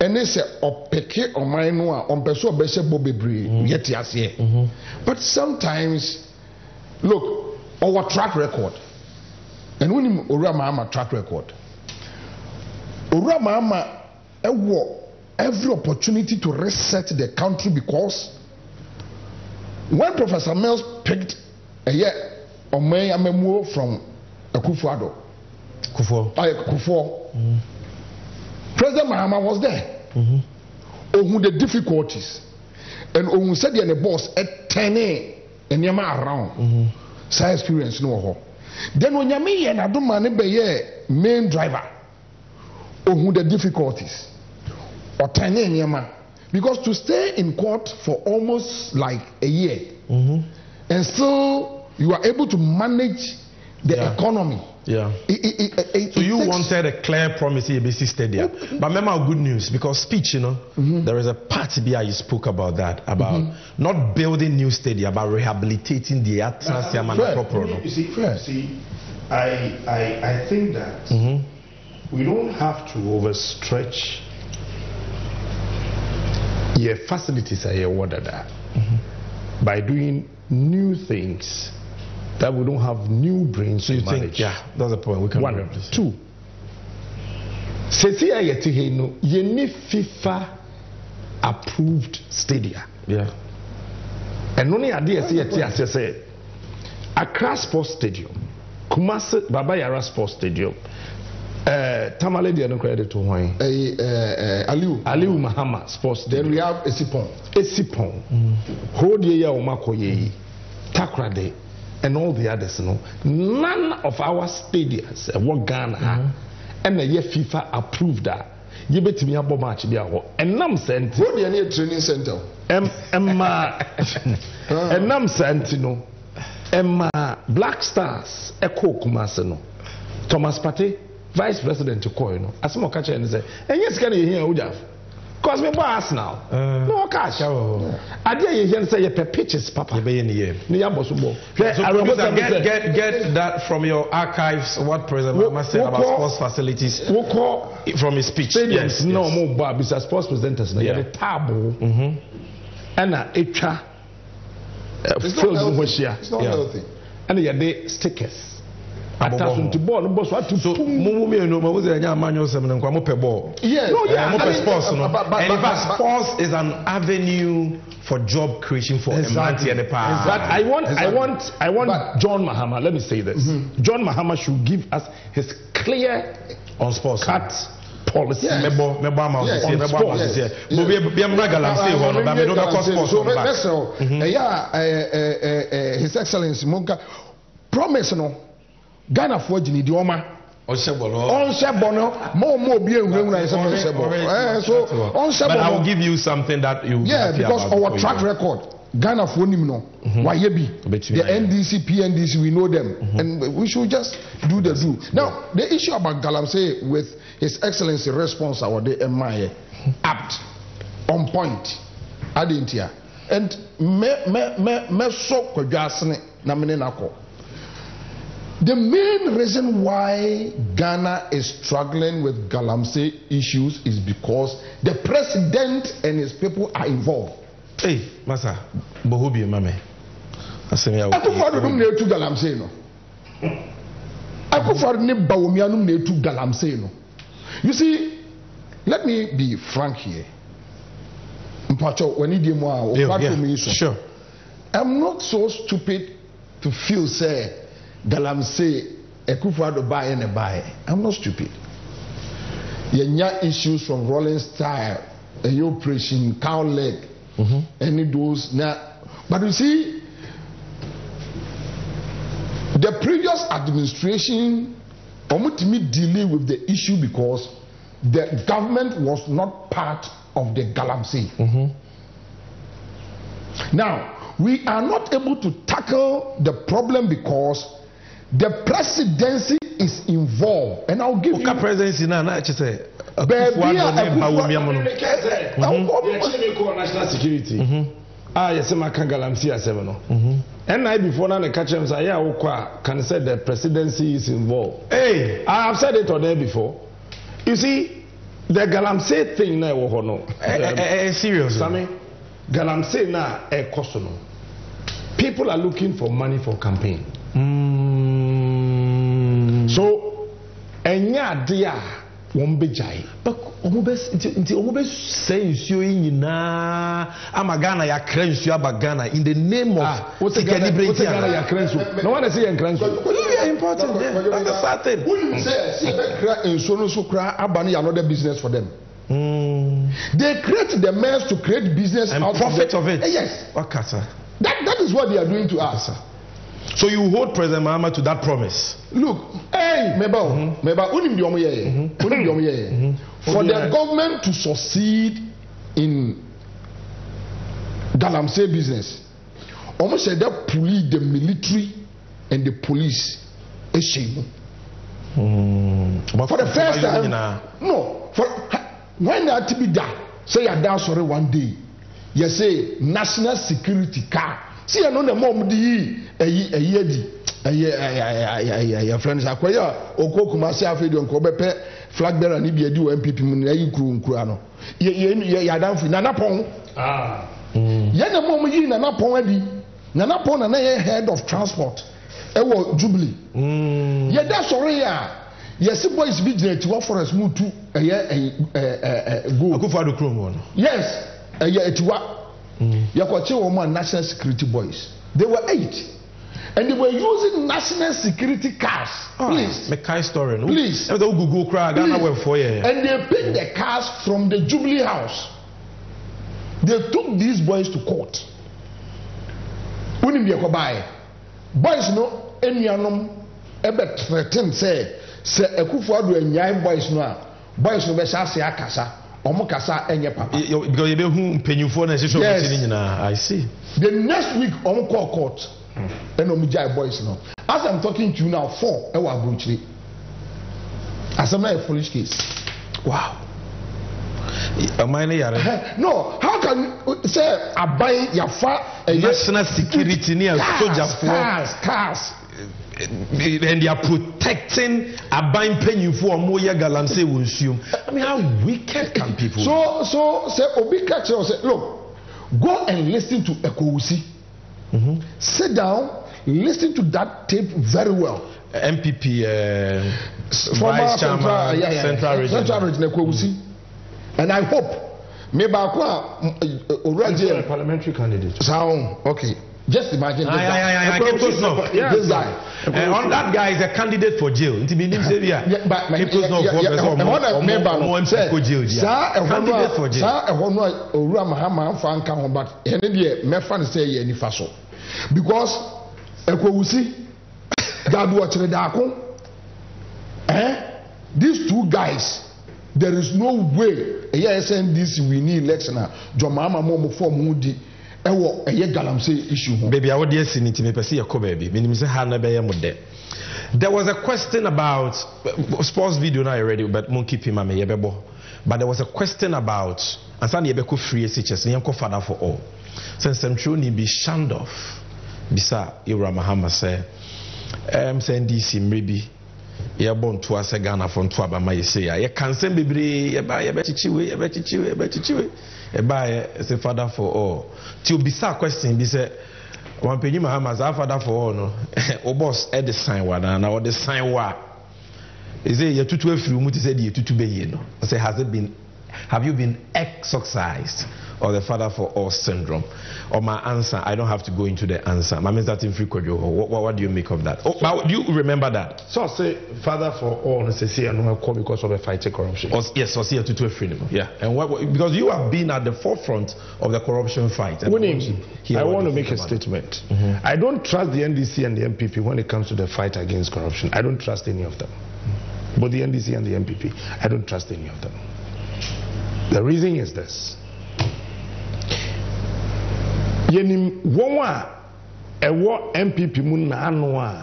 And they say, or peke or mine on perso bese bobebre, yet yes here. But sometimes, look, our track record. And when Ora Mama track record, Ora Mama, a war, every opportunity to reset the country, because when Professor Mills picked a year or May Amemo from Akufo-Addo, President Mahama was there. On the difficulties, and on said the boss at 10 and Yama around. So experience no. Then when Yami and Adumani Baye main driver, on the difficulties, or 10 and Yama, because to stay in court for almost like a year, and so you are able to manage the economy. So you wanted a clear promise in ABC Stadium. But remember good news, because speech, you know, there is a part where you spoke about that, about not building new stadium, about rehabilitating the Atanas Yamana proper. I think that we don't have to overstretch your facilities and your water that by doing new things that we don't have new brains to manage. Yeah, that's the point. We can one, two. Cecilia Yetiheno, you need FIFA approved stadia. Yeah. And only idea as you said, Accra Sports Stadium, Kumasi Baba Yara Sports Stadium, Tamale Diano Credit to Wine, Aliu Mahama Sports Stadium. Then we have Esipon, Hodea Omakoye, Takrade, and all the others, you know, none of our stadiums, what Ghana, and the FIFA approved that. You bet me a bomb match, and I'm sent. What do you need training center? And I'm sent, you know, Black Stars, Echo Kumaseno, Thomas Pate, Vice President to Koino, as more catcher and say, and yes, can you hear who have? Cause me boss now. No cash. I dare you say your pictures, Papa. Get that from your archives. What President Mahama said about sports facilities. From his speech. Yes, yes. No more Barbies as sports presenters. The table and a etcha filled with here. It's not healthy. And the stickers. So, sports is an avenue for job creation for exactly. But I want John Mahama. Let me say this: John Mahama should give us his clear on sports cut policy. His Excellency Monka promise no. Ghana for Jini Dioma. On Sebono, more beer, so but I will give you something that you. Yeah, because our track record, Ghana for Nimno, Wayebi, the NDC, PNDC, we know them, and we should just do the do. Now, the issue about Galamsey with His Excellency response, our DMI, apt, on point, Adintia, and me so Kojasne, Namenako. The main reason why Ghana is struggling with Galamsey issues is because the president and his people are involved. Hey, Masa, Bohubi, Mame. Akufo-Addo to Galamsey no. Akufo-Addo Bawumia to Galamsey no. You see, let me be frank here. Mpacho, when you more, sure. I'm not so stupid to feel sad. Galamsey, Akufo-Addo buy and a buy. I'm not stupid. Yenya issues from Rawlings style, and your preaching, cow leg, any those. Now, but you see, the previous administration ultimately dealing with the issue because the government was not part of the Galamsey. Now, we are not able to tackle the problem because the presidency is involved, and I'll give you presidency now. I just say, national security. Ah, yes, I can Galamsey at 7. And I before now, the catchers are here. Can say the presidency is involved. Hey, I have said it on there before. You see, the Galamsey thing now, no, serious. Sammy, Galamsey now, a cost. People are looking for money for campaign. So, any idea Wombejai. But Omubes, the Omubes says you in Amagana, Yakrens, Yabagana, in the name of what's the Yakrens. No one is saying Yakrens. We are important. That's certain. Who says and so cry Abani another business for them? They create the mess to create business and profit of it. Yes. That is what they are doing to us. So you hold President Mahama to that promise. Look, hey, for the government to succeed in Galamsey business, almost said that police, the military and the police a shame. But for the first time, no, for when that to be done, say I down sorry one day. You say national security car. See, I know the mom di a friends akoya okokuma se afedu nko bepe flag bearer ni bi edi o MPP mun ayi nkura no ye adamfi na Napo ye na mom yi na Napo adi na Napo na ye head of transport e wo Jubilee ye da sorry ya ye si boys bi direct wo forest mu tu go Akufo-Addo chrome one. Yes. National security boys. They were 8, and they were using national security cars. Please, story. Please, and they picked the cars from the Jubilee House. They took these boys to court. Boys no enianom ebe threaten say se Akufo-Addo enyai boys no boys no be sha se akasa. Yes. I see. The next week on court and Omujai boys now. As I'm talking to you now, 4 our brutally. As I'm not a foolish case. Wow. No, how can say I buy your national security near soldier cars? And they are protecting a buying penny for more galamsey will assume. I mean, how wicked can people be? So Obi Kacha said, look, go and listen to Ekowusi. Sit down, listen to that tape very well. MPP, Vice Chairman, Central Region. Central Region Ekowusi. And I hope, maybe already. Parliamentary candidate. Okay. Just imagine this guy. And on that guy is a candidate for jail. It be named Xavier. But my candidate for jail. Sir, Honor Owura Mahama fan kan ho but any dey me fan say ye nifa so. Because Ekowusi that watch the Dakon. These 2 guys, there is no way. Yes, NDC we need election. John Mahama mo form Mudi. Baby, I would yes in it, baby. There was a question about sports video now already, but monkey pimame yebebo. But there was a question about and San Yebeko free teachers, Yanko father for all. Since I'm true ni be shunned off, Bisa Ira Mahama say, NDC maybe. You're born to us a Ghana from Twaba May say, I can't send baby, a better chewy. By a father for all. To be sad question, be said, one penny Mahama's father for all. No, O boss at the sign one and our the sign war. Is it your 212 room? What is it? Your 220? I say, have you been exorcised or the father for all syndrome? Or my answer, I don't have to go into the answer. My means that in Frequency, what do you make of that? Oh, do you remember that? So I say, father for all, and say, I don't call because of a fight to corruption. Yes, I see you to a freedom. Yeah, and because you have been at the forefront of the corruption fight. I want to make a statement. I don't trust the NDC and the MPP when it comes to the fight against corruption. I don't trust any of them. But the NDC and the MPP, I don't trust any of them. The reason is this. Yenim wonwa ewo MPP mun na ano a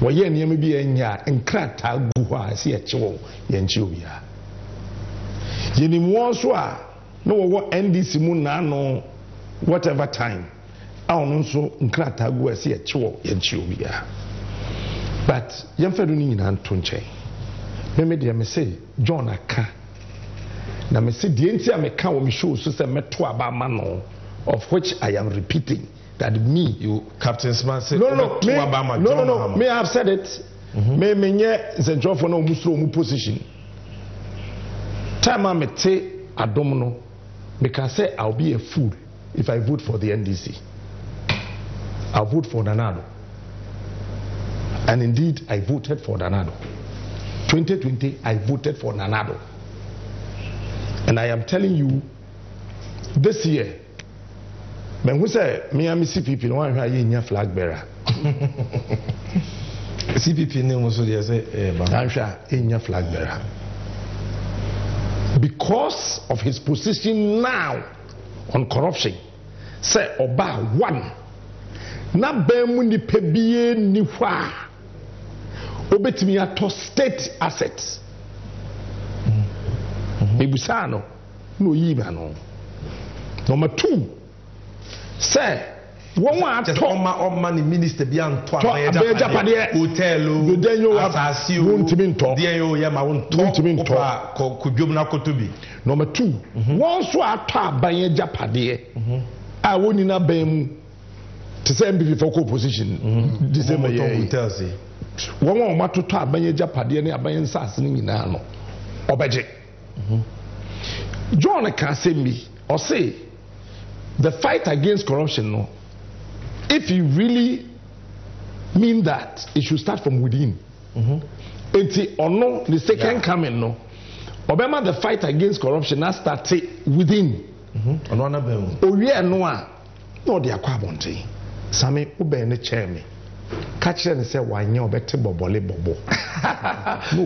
wo ye niem bi anya nkrata guho ase e chewo ye nche obia yenim won so a na wo NDC mun na ano whatever time awon so nkrata guho ase e chewo ye nche obia but ye mfedu ni nyina ntonche me de me say John aka na me say de ntia me ka wo me show so say meto aba ma no. Of which I am repeating that me, you, Captain Smart said, no, may I have said it? May menye zenjo for no musro mu position. time I met Adomno, because I'll be a fool if I vote for the NDC. I'll vote for Danado. And indeed, I voted for Danado. 2020, I voted for Nanado. And I am telling you, this year, when we say, Miami CPP, no one here is flag bearer. CPP name also there say, I'm sure he's flag bearer. Because of his position now on corruption, say Oba one. Na bemu ni pebie ni wa. Obetimi ato state assets. Ebusano no yiba no. Number two, say one man minister beyond to hotel. Number two, once we are top by a Japadier, I won't in a bem to send before composition. December tells you. One more to top by a Japadier by assassin in Arno or budget. John can say me or say the fight against corruption. No. If you really mean that, it should start from within. Until or no, the second coming, no. Obama, the fight against corruption has started within. Oh, yeah, no, they are quabonte. Sammy, Ubene Chairman. Catch and say, why you're better, Bobole Bobo.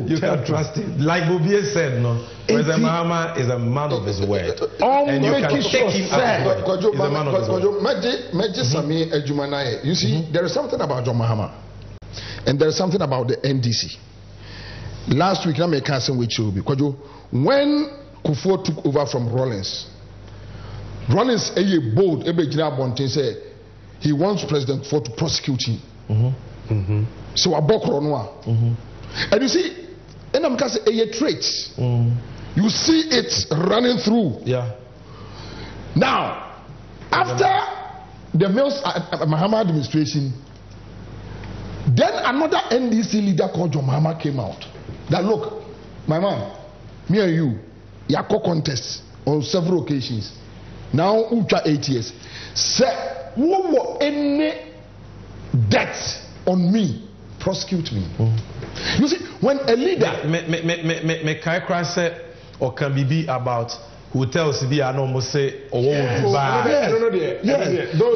You can't trust him. Like Bobie said, no. President Mahama is a man of his word. And you can take him out. He's a man of his word. You see, there is something about John Mahama. And there is something about the NDC. Last week, I'm a cousin with you. Because when Kufuor took over from Rawlings, Rawlings, a bold, a big Bonte said, he wants President Kufuor to prosecute him. So a bokro noa. And you see, and I'm casting a trait. You see it running through. Yeah. Now, after the Mills Mahama administration, then another NDC leader called John Mahama came out. That look, my man, me and you, Yako contest on several occasions. Now ultra 8 years. Say, who were any death on me, prosecute me. You see, when a leader me said or can be about hotels be an almost say or those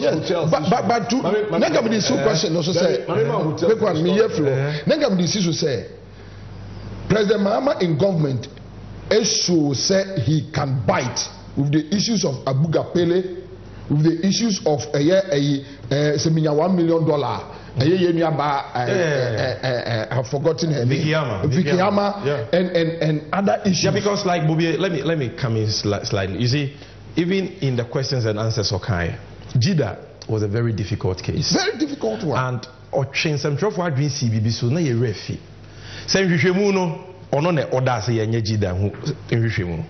hotels. But to Nagam this question also say Nagam this issue say President Mahama in government issue said he can bite with the issues of Abuga Pele. With the issues of $1 million, I've forgotten her name, Vikiyama, and other issues. Yeah, because like Bobby, let me come in slightly. You see, even in the questions and answers, okay, Jida was a very difficult case. Very difficult one. And Ochin, some trouble for doing CBB, so now you're refi. Same Vishemuno, or no order say Jida in Vishemuno.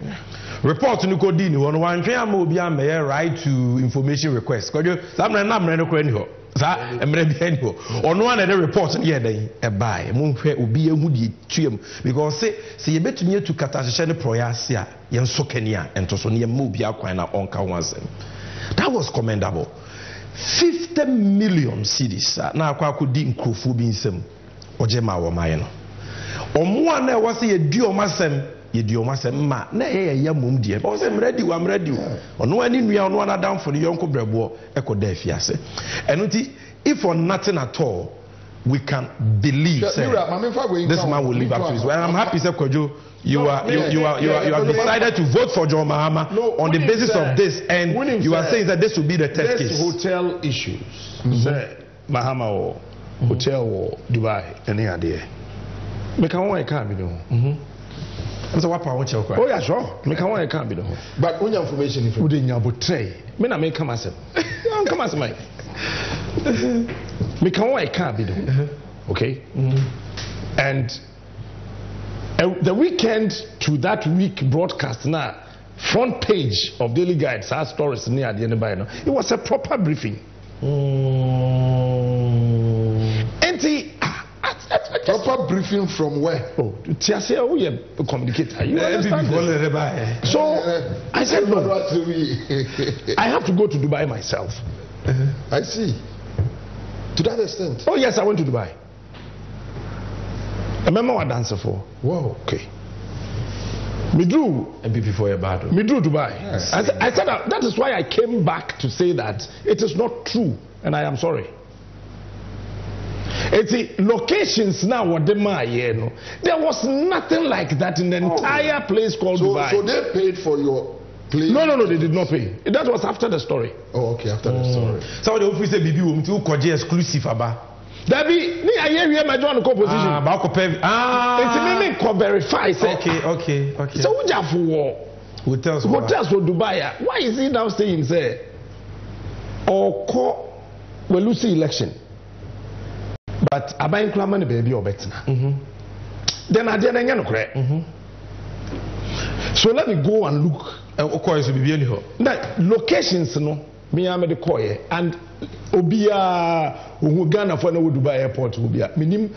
Report to Nukodini on one train will be a right to information request. Some or no other reports and a buy. Moonfare will be a moody trim because say you bet me to Katashan Proyasia, Yan Sokenia, and Tosonia Mubia Quina on Kawansen. That was commendable. 50 million cities now could deem Kufu being some or Jema or Mayano. Or one there was a duo massam. Ma, I'm ready, I'm ready. On no one in we are one down for the young Brabo, Echo Defiase. And if on nothing at all, we can believe this man will live up to his word. And I'm happy, Sekojo, you have decided to vote for John Mahama on the basis of this, and you are saying that this will be the test case. Hotel issues, Mahama or hotel or Dubai, any idea? Make a come, oh yeah, sure. Make a one can't be the but only information if you didn't have betray. Men I may come as a come as my make a one can't be the okay. And the weekend to that week broadcast now front page of Daily Guides our stories near the end by now. It was a proper briefing. And Proper briefing from where? Oh, a communicator. You understand this? So I said no. I have to go to Dubai myself. I see. To that extent. Oh yes, I went to Dubai. I remember what I danced for. Wow. Okay. Me drew MPP for your battle. Me drew Dubai. Yes. I said that is why I came back to say that it is not true, and I am sorry. It's the locations now what they my no. There was nothing like that in the entire place called Dubai. So they paid for your place? No, they did not pay. That was after the story. Oh, okay, after the story. So they hopefully say BB will be exclusive about. Debbie, I hear my job composition. It's me verify. Okay. So we have war. Hotels for Dubai. Why is he now staying there? Or call we lose the election. But Abayin Klamani baby or better. Then I didn't get no credit. So let me go and look. Now locations no. Me am the koye and Obia Ghana for no Dubai airport will be a minim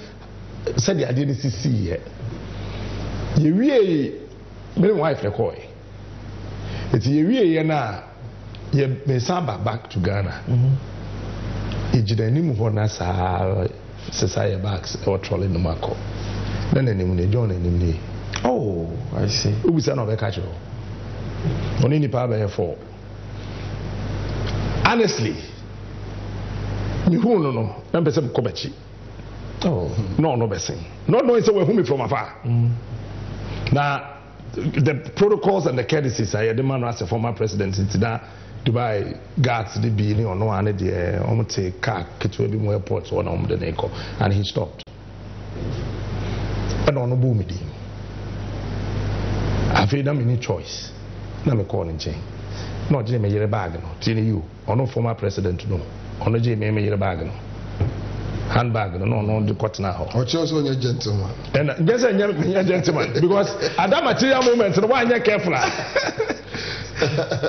said the NDC here. You really my wife the koye. It's you really na you may samba back to Ghana. It's the name for Nasa society bags or trolling the Marco. Then any John and oh, I see. Who is an overcatcher? Only the power for. Honestly, no, not knowing where whom from afar. Now, the protocols and the courtesies I had demand as a former president in Dubai guards the BNI or no any the Omte car to be more airports or on the Neko, and he stopped. And on a boom, I feel I'm in choice. Now I'm calling change. No, Jimmy, you're a bag, no, you, or no former president, no, or no Jimmy, you're a bag, no, handbag, no, the cotton now. Or chose on your gentleman. And yes, I'm a gentleman because at that material moment, why you're careful.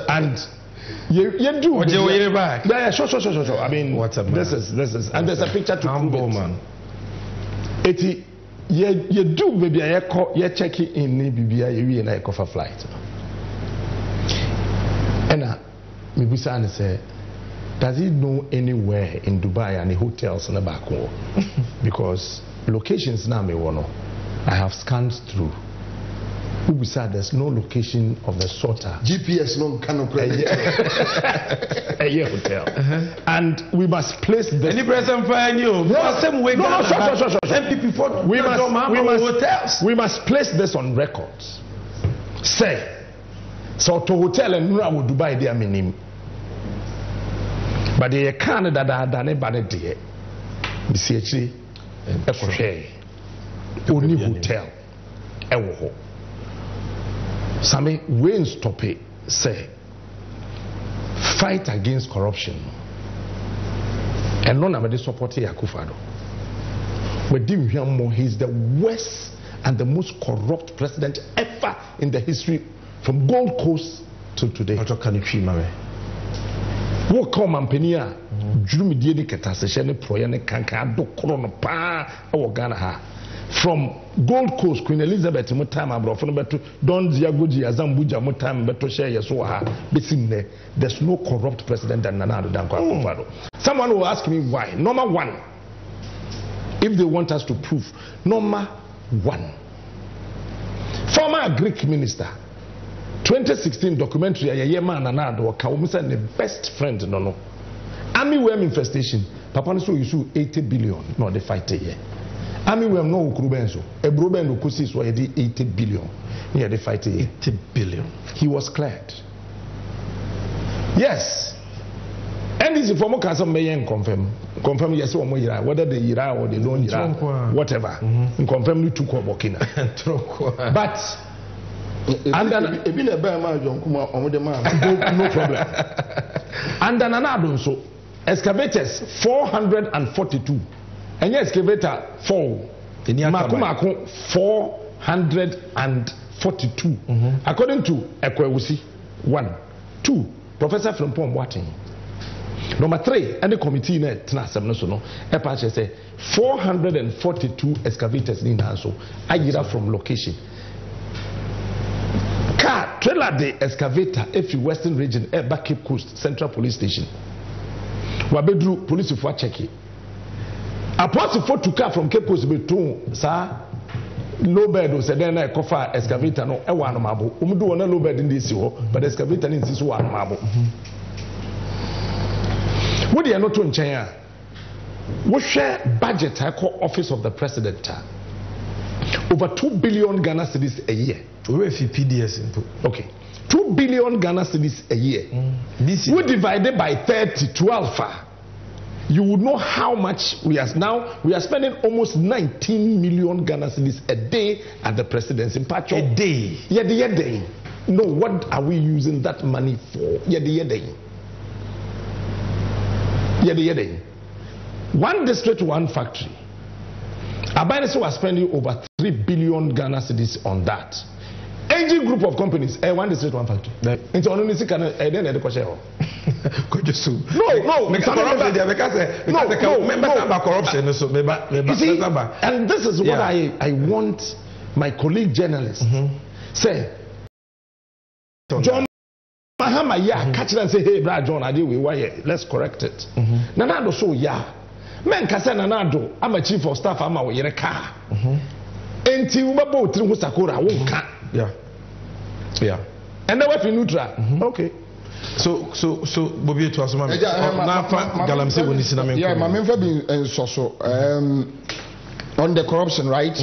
And you do what you're back. Yeah, sure. I mean, what's up? This is, and there's a picture to humble man. It, you do maybe you're checking in, maybe you're in a cover flight. And say, does he know anywhere in Dubai any hotels in the back wall? Because locations now me wano. I have scanned through. Who said there's no location of the sort? GPS no cannot create a hotel. And we must place the any person find you. No, sure. We must place this on records. Say. So to hotel and Nura would Dubai their minimum. But they can't that I done it by the day. BCHD, a crochet, only hotel, Ewoho. Sammy Wayne Stoppe say, fight against corruption. And none of them supported Akufo-Addo. But Dim Hyamo, he's the worst and the most corrupt president ever in the history from Gold Coast to today. From Gold Coast, Queen Elizabeth to Don Ziagoji Azambuja Mutam Betoshe Yesoha Besine. There's no corrupt president than Nana Danko Akufo-Addo. Someone will ask me why. Number one, if they want us to prove, number one, former Greek minister. 2016 documentary, Yema Nanado, Kawumisa, and the best friend, no. Army worm infestation, Papa Niso, you sue 80 billion, no, they fight a year. Army worm, no, Ukrubenzo, a Broben Ukusis, where they 80 billion, yeah, they fight a year. 80 billion. He was cleared. Yes. And this is for more cancer, may confirm yes or more, whether they ira or they don't ira, whatever. Confirm you to Kobokina. But. And then a bit bear man, John Kuma, on the man, no problem. And then another so excavators 442, and yes, excavator 4. Makumako 442, according to Ekwewusi 1, 2. Professor Frimpong Wating Number three, and the committee in it, Epache say 442 excavators in Naso, Ajira from location. Car, trailer, the excavator, if you Western region, back Cape Coast, Central Police Station. Wabedru, police for checking. Apostle for two car from Cape Coast, between, sir. Low bed was a then a coffer excavator, no, a one marble. Umdu on a low bed in this year, but excavator in this one marble. What they are not doing, China. We share budget, I call Office of the President. Over 2 billion Ghana cedis a year. Where PDS into? Okay. 2 billion Ghana cedis a year. This year. We divided by 30, 12. You would know how much we are now. We are spending almost 19 million Ghana cedis a day at the presidency. A day. Yeah, the day. No, what are we using that money for? Yeah, the day. Yeah, the day. One district, one factory. Abainese was spending over 3 billion Ghana cedis on that. Engine group of companies, one district, one factory. Into anonymity can then the question. No, and this is what I want my colleague journalist say. John Mahama, catch it and say, hey, brother John, I deal with wire. Let's correct it. Nanado so men kase nanado. I'm a chief of staff. I'm a yereka. Enti uba bo tringu sakura wonka. Yeah. And now if you neutral, okay. So, Bobby, to assume. Yeah, my member so on the corruption, right?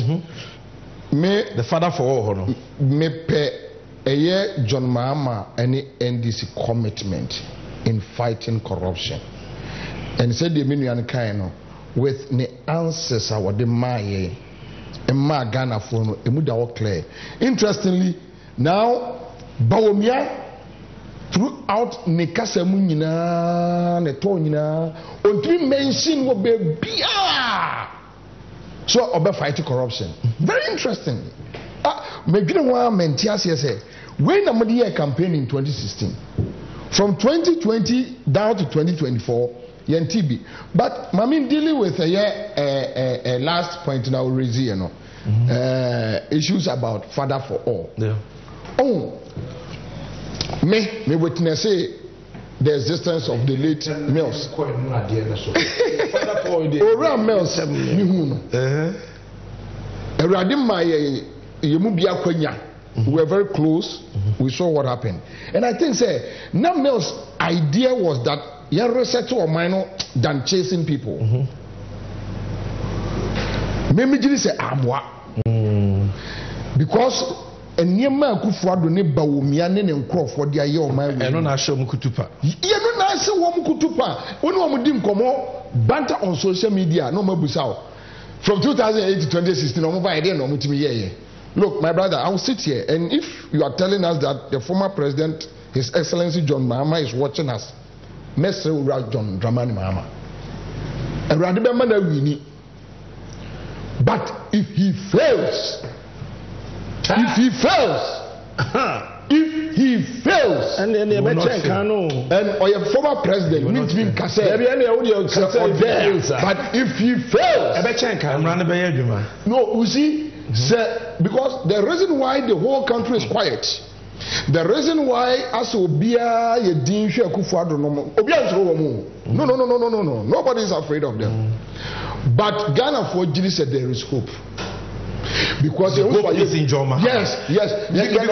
Me the father for all, no. Me pay a year John Mahama any NDC commitment in fighting corruption, and said the million kind with the answers our demand. Emma Ghana phone, Emuda clear. Interestingly, now Bawumia throughout Nekasemunina, Netonina, on 3 mention will be Bia. So, about fighting corruption. Very interesting. Meginawa Mentias say, when Amadia campaign in 2016, from 2020 down to 2024. Yentibi. But Mamin dealing with a last point now, Rizzi, you know, issues about father for all. Yeah. Oh, me witness the existence of the late Mills. Father for all. Ora Mills, we were very close. We saw what happened, and I think say now Mills' idea was that. You're resetting or minor than chasing people. Maybe you say because a near man Akufo-Addo ne Bawumia ne Nkrumah dia ye o man. E no na show mkutupa. Ye no na se wo mkutupa. Oni wo mudi nkomo banter on social media no mabusa. From 2008 to 2016 no mba idea no mutimi ye. Look, my brother, I will sit here and if you are telling us that the former president, His Excellency John Mahama is watching us. Mr. John Dramani Mahama. And Radibemana we need. But if he fails, if he fails, and then your former president, but if he fails, no, you see, sir, because the reason why the whole country is quiet. The reason why Asobia Yedin Akufo-Addo no, nobody is afraid of them. But Ghana for Jiri said there is hope because the hope is in Joma. Yes.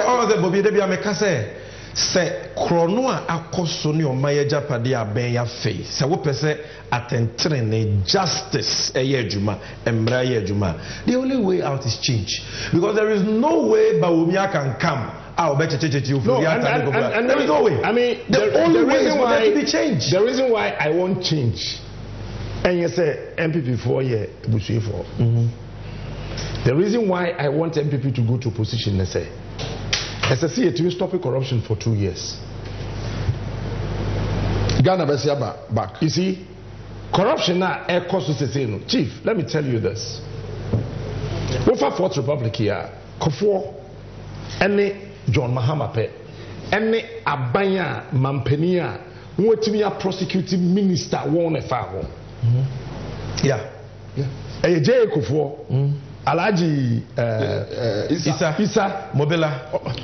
All the Bobby Debbie Amekase say Kronoa Akosoni or Mayaja Padia Beya Fay. So what percent attention justice a year Juma and Braya Juma. The only way out is change because there is no way Bawumia can come. No, and there is no way. I mean, the reason why I won't change, and you say MPP 4 year, Bushi 4. The reason why I want MPP to go to position, they say, as I see it, you stop corruption for 2 years. Ghana Basiaba back. You see, corruption now, air cost to say no. Chief, let me tell you this. We for Fourth Republic here, Kufuor, and John Mahama pe, ene abanya mampenia We're prosecuting minister won a foul. Yeah. A J. Kufuor, Alaji Isa Mobila.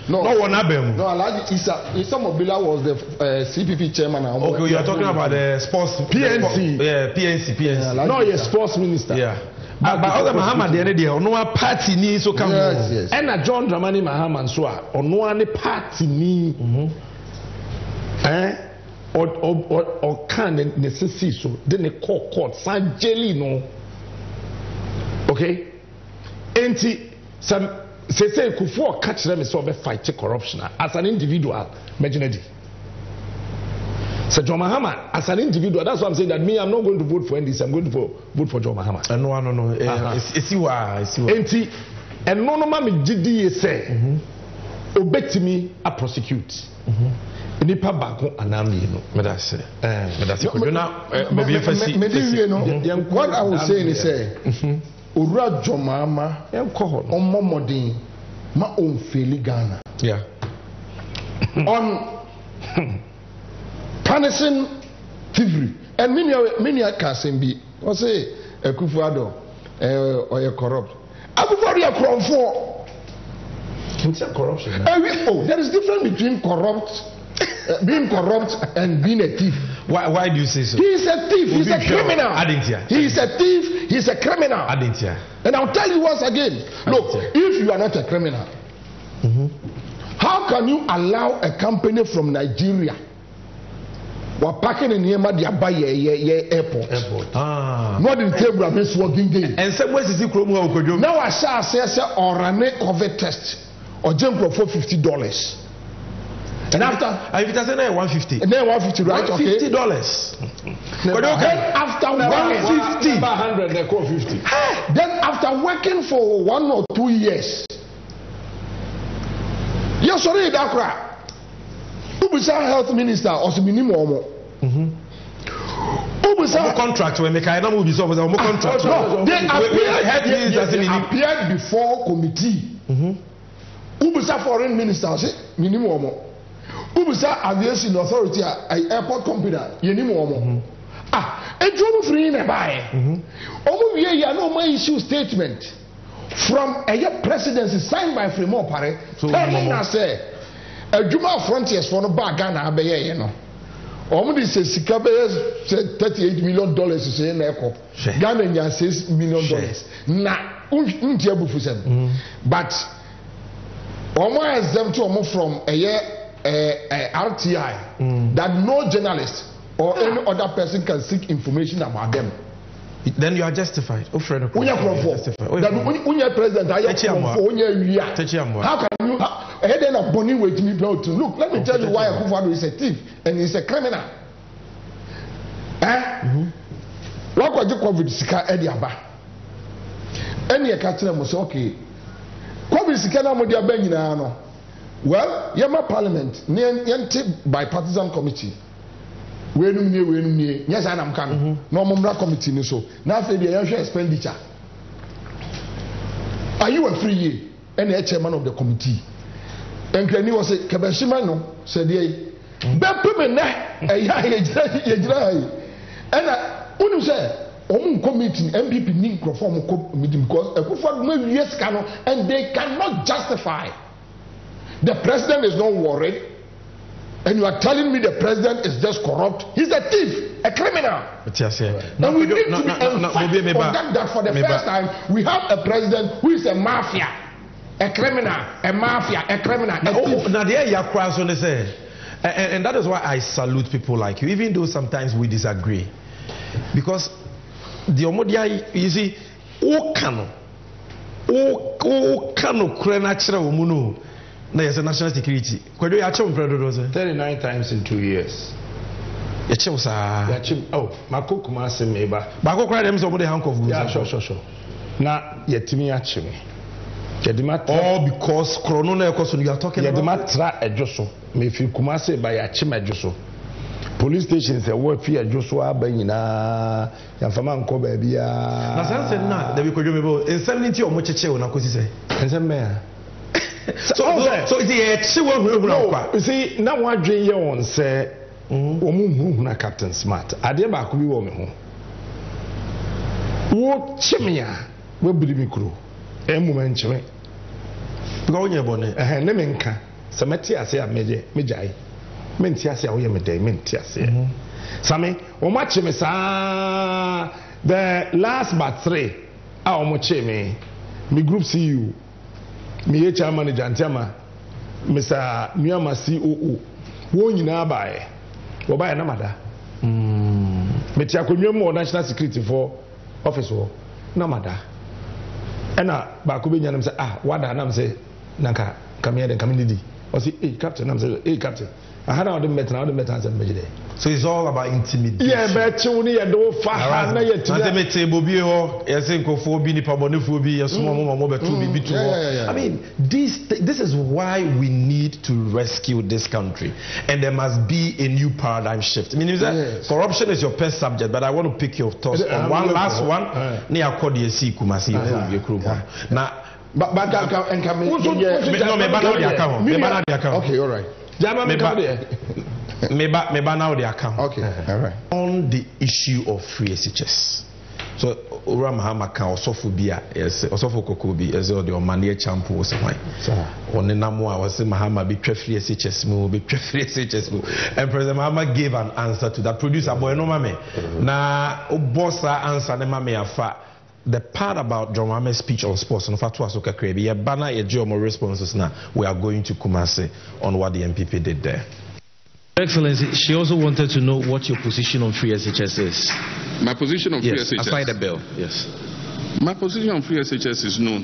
No, Alaji Isa Mobila was the CPP chairman. Okay, you are talking about the sports PNC. Yeah, PNC. Yeah, no, yes, sports minister. Yeah. But other Mahama the other day, on one party ni so come. Yes. And a John Dramani Mahama so on one party ni. Eh? Or can necessary so then the court San Jelino. Okay. Anti some say Kufuor catch them is over fighting corruption as an individual. Imagine it. So John Mahama, as an individual, that's what I'm saying. That me, I'm not going to vote for NDC. I'm going to vote for John Mahama. No. And no, me GDA say, obey me, I prosecute. Nipa bako anami no. That's it. What I was saying is, Ura John Mahama, on Momodin, my own Feli Ghana. Yeah. On. Punishing thievery and many can be. I say Akufo-Addo or a corrupt. Akufo-Addo are corrupt for. It's a corruption. There is difference between corrupt, being corrupt and being a thief. Why do you say so? He is a thief. He's a criminal. He is a thief. He's a criminal. And I'll tell you once again. Look, if you are not a criminal, how can you allow a company from Nigeria? We're parking in here, airport. Not in table, I'm just working day. And some ways is it Ukwejo? Now I shall say, or run a COVID test or jump for $50. And after, if it doesn't, $150. And then $150, right? $50. But okay, after 150, 100, they call 50. Then after working for 1 or 2 years, you're sorry, Dakra. Ubisa health minister or minimum omo. Ubisa contract we make I no Ubisa omo contract. They appeared before committee. Ubisa foreign minister say minimum omo. Ubisa aviation authority airport company minimum omo. A job free nearby. Omo we here no my issue statement from a presidency signed by Fremont Pare. Telling us say a Juma Frontiers for the Bagana Abbey, you know. Omni says Sikabe said $38 million to say in Echo. Ghana says $1 million. Nah, Untiabufusem. But Omo has them to Omo from a year RTI that no journalist or any other person can seek information about them. Then you are justified. Oh, friend, okay. How can you? Head end of Bonnie with me blow to look. Let me tell you why Akufo-Addo is a thief and he's a criminal. What was the COVID Sika Ediaba? Any Katina was okay. COVID Sika Modia Benginano. Well, Yama Parliament, Niente Bipartisan Committee. We yes, I am coming. No more committee, so now say the actual expenditure. Are you a free and a chairman of the committee? And can you say, Cabashimano said, Yea, and I wouldn't say, Omun committee, MPP need to form a committee because a perform yes cannot, and they cannot justify. The president is not worried. And you are telling me the president is just corrupt? He's a thief, a criminal. And we need to be condemned that for the first time. We have a president who is a mafia, a criminal, a mafia, a criminal. And that is why I salute people like you, even though sometimes we disagree, because the Omodia, you see, O Kano Krenachra Omuno. No, it's a national security. 39 times in 2 years. Sure. Now, because Corona, you are talking about. Police stations are worth fear Joshua Benina, Yafaman Kobebia. Nasan said, 70 or much a so it's a you see, now what dream you on say Omu Captain Smart. Adeba kubi wo me ho. Wo chimia we biri mi kuro. Emuma nchime. Because onye bone eh ne menka se meti ase a meje mejai. Menti ase a wo ye medai menti ase. Same o ma chime sa the last but three a o mo chime. Mi group CEO. Mi HR manager Antiama. Mr. Miama COO. Wo nyina baaye. Oba na mada. Meti akonwa mu national security for office wo na mada. Ena ba ko be nyanam say ah wada na say nanka kamia den community. O say eh captain na say eh captain. Ahana o de met na o de met answer me dey. So it's all about intimidation. Yeah, but you need do fa na yet. Na dem table bi ho, yes nkofo bi ni pabonefo bi, yes mo beto bi bi to ho. I mean, this is why we need to rescue this country. And there must be a new paradigm shift. I mean, corruption is your first subject, but I want to pick your thoughts on one last one. Ni akodi esi kumasi Ekuru. Na but that can come in. No me ban the account. Me ban the account. Okay, all right. Okay, all right. On the issue of free SHS, so Ura Mahama can also phobia, yes, also for Kokobi, as all the Omania champion was mine. On the Namua was Mahama be free SHS move, be free SHS move. And President Mahama gave an answer to that. Producer boy no mame. Na Obosa answer ne mame afa. The part about John Mahama's speech on sports and Fatou Asuka Krebi, your banner, your job, more responses now. We are going to Kumasi on what the NPP did there. Excellency, she also wanted to know what your position on free SHS is. My position on free SHS? Aside the bill, yes. My position on free SHS is known.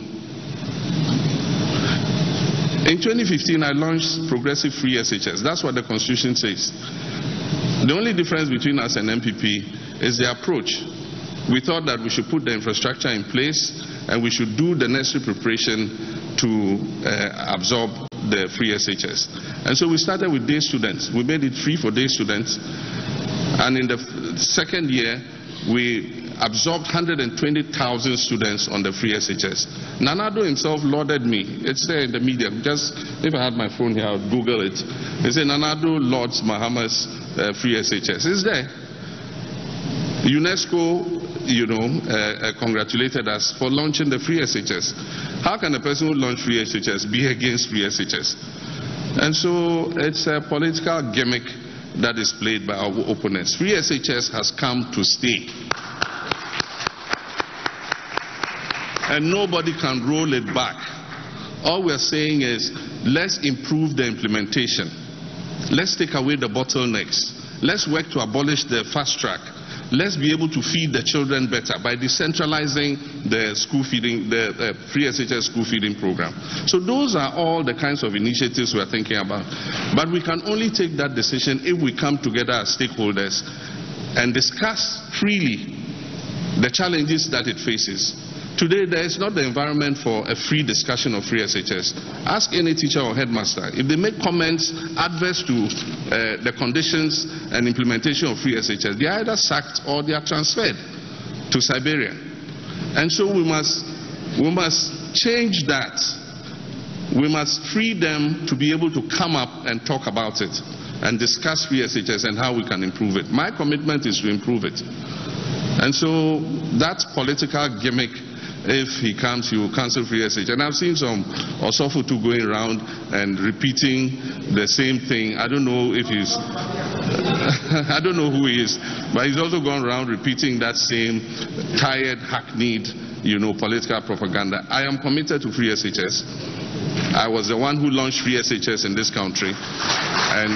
In 2015, I launched progressive free SHS. That's what the Constitution says. The only difference between us and NPP is the approach. We thought that we should put the infrastructure in place and we should do the necessary preparation to absorb the free SHS. And so we started with day students. We made it free for day students. And in the second year, we absorbed 120,000 students on the free SHS. Nanado himself lauded me. It's there in the media. Just, if I had my phone here, I would Google it. They say Nanado lauds Mahama's free SHS. It's there. UNESCO, you know, congratulated us for launching the free SHS. How can a person who launched free SHS be against free SHS? And so it's a political gimmick that is played by our opponents. Free SHS has come to stay. And nobody can roll it back. All we're saying is, let's improve the implementation. Let's take away the bottlenecks. Let's work to abolish the fast track. Let's be able to feed the children better by decentralizing the school feeding, the free SHS school feeding program. So those are all the kinds of initiatives we are thinking about. But we can only take that decision if we come together as stakeholders and discuss freely the challenges that it faces. Today, there is not the environment for a free discussion of free SHS. Ask any teacher or headmaster. If they make comments adverse to the conditions and implementation of free SHS, they are either sacked or they are transferred to Siberia. And so we must change that. We must free them to be able to come up and talk about it and discuss free SHS and how we can improve it. My commitment is to improve it. And so that political gimmick, if he comes, he will cancel free SHS. And I've seen some Osofotu going around and repeating the same thing. I don't know if he's... I don't know who he is. But he's also gone around repeating that same tired, hackneyed, you know, political propaganda. I am committed to free SHS. I was the one who launched free SHS in this country. And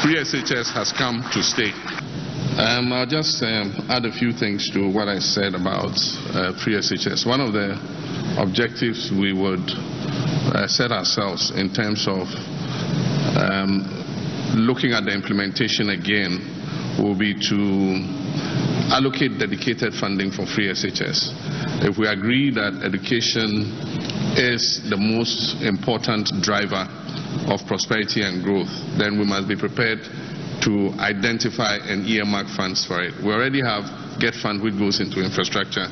free SHS has come to stay. I'll just add a few things to what I said about free SHS. One of the objectives we would set ourselves in terms of looking at the implementation again will be to allocate dedicated funding for free SHS. If we agree that education is the most important driver of prosperity and growth, then we must be prepared to identify and earmark funds for it. We already have GET Fund, which goes into infrastructure,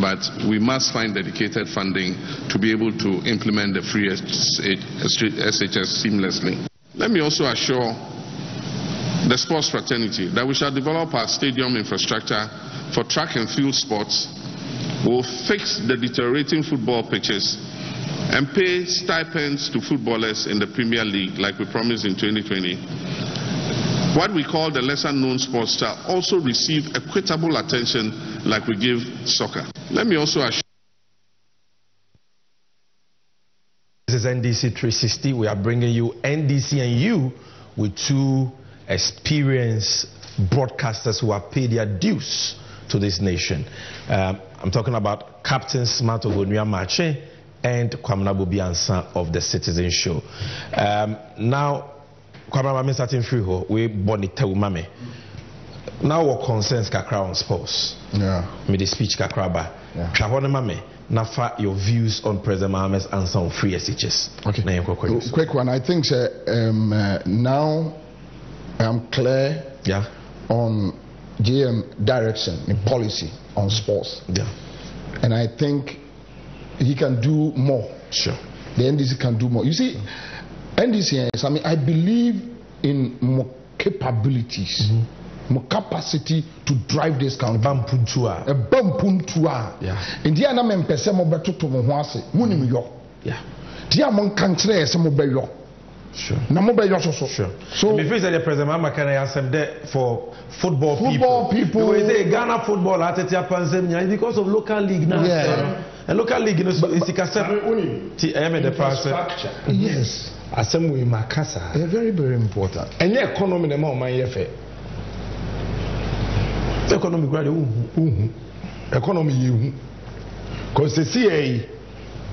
but we must find dedicated funding to be able to implement the free SHS seamlessly. Let me also assure the sports fraternity, that we shall develop our stadium infrastructure for track and field sports, will fix the deteriorating football pitches and pay stipends to footballers in the Premier League like we promised in 2020. What we call the lesser-known sports shall also receive equitable attention like we give soccer. Let me also assure. This is NDC 360. We are bringing you NDC and you with two experienced broadcasters who have paid their dues to this nation. I'm talking about Captain Smart of Unmia Machin and Kwamina Bobie of the Citizen Show. Now, Kwamina Bobie starting free ho, we bonita umame. Now what concerns kakra on sports? Yeah. Me the speech kakra ba. Kahone mame. Nafa your views on President Mahama's answer on free SHS. Okay. Quick one. I think now I'm clear on GM direction in policy on sports. Yeah. And I think he can do more. Sure. The NDC can do more. You see, NDC, I mean, I believe in more capabilities, more capacity to drive this country. A bumpuntua. Yeah. Indiana men pese mo beto to mo ho ase. Munim yo. Yeah. Dia mon country ese mo be yo. Sure. Sure. So if you say the President Mama can I ask them that for football people. We say Ghana football at Tiapanzemia because of local league now. Yeah. And local league is the infrastructure. Yes. Asemwe Makasa. They're very, very important. And the economy the man yefe. Economy grade economy you. Because the CA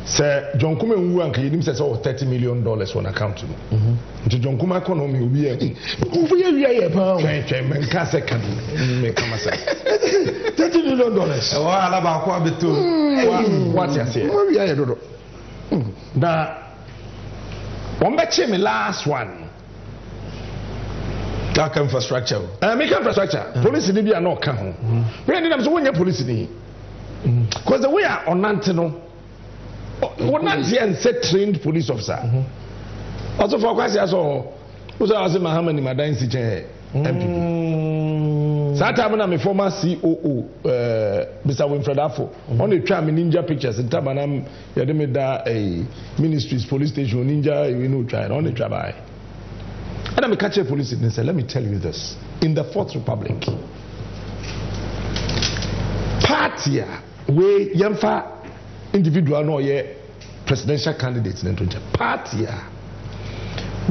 Sir John Kuma Wank, he says, oh, $30 million on account to me. John Kuma economy will be a pound. $30 million. Oh, I love our two. What you say? Now, one back to me, last one. Dark infrastructure. Make infrastructure. Police in Libya no come. We ended up so when your police in because the way are on Antino. One and said trained police officer. Also for Kwasi Aso, who's Asim Mohammed in my dancing chair, MPP. Saturday, I'm a former COO, Mr. Winfred Afo. Only tram in ninja pictures in Tabanam, Yadimeda, a ministry's police station, ninja, you know, try only trabai. And I'm a catcher police and said, let me tell you this. In the Fourth Republic, Partia, we Yamfa. Individual no ye presidential candidates in the party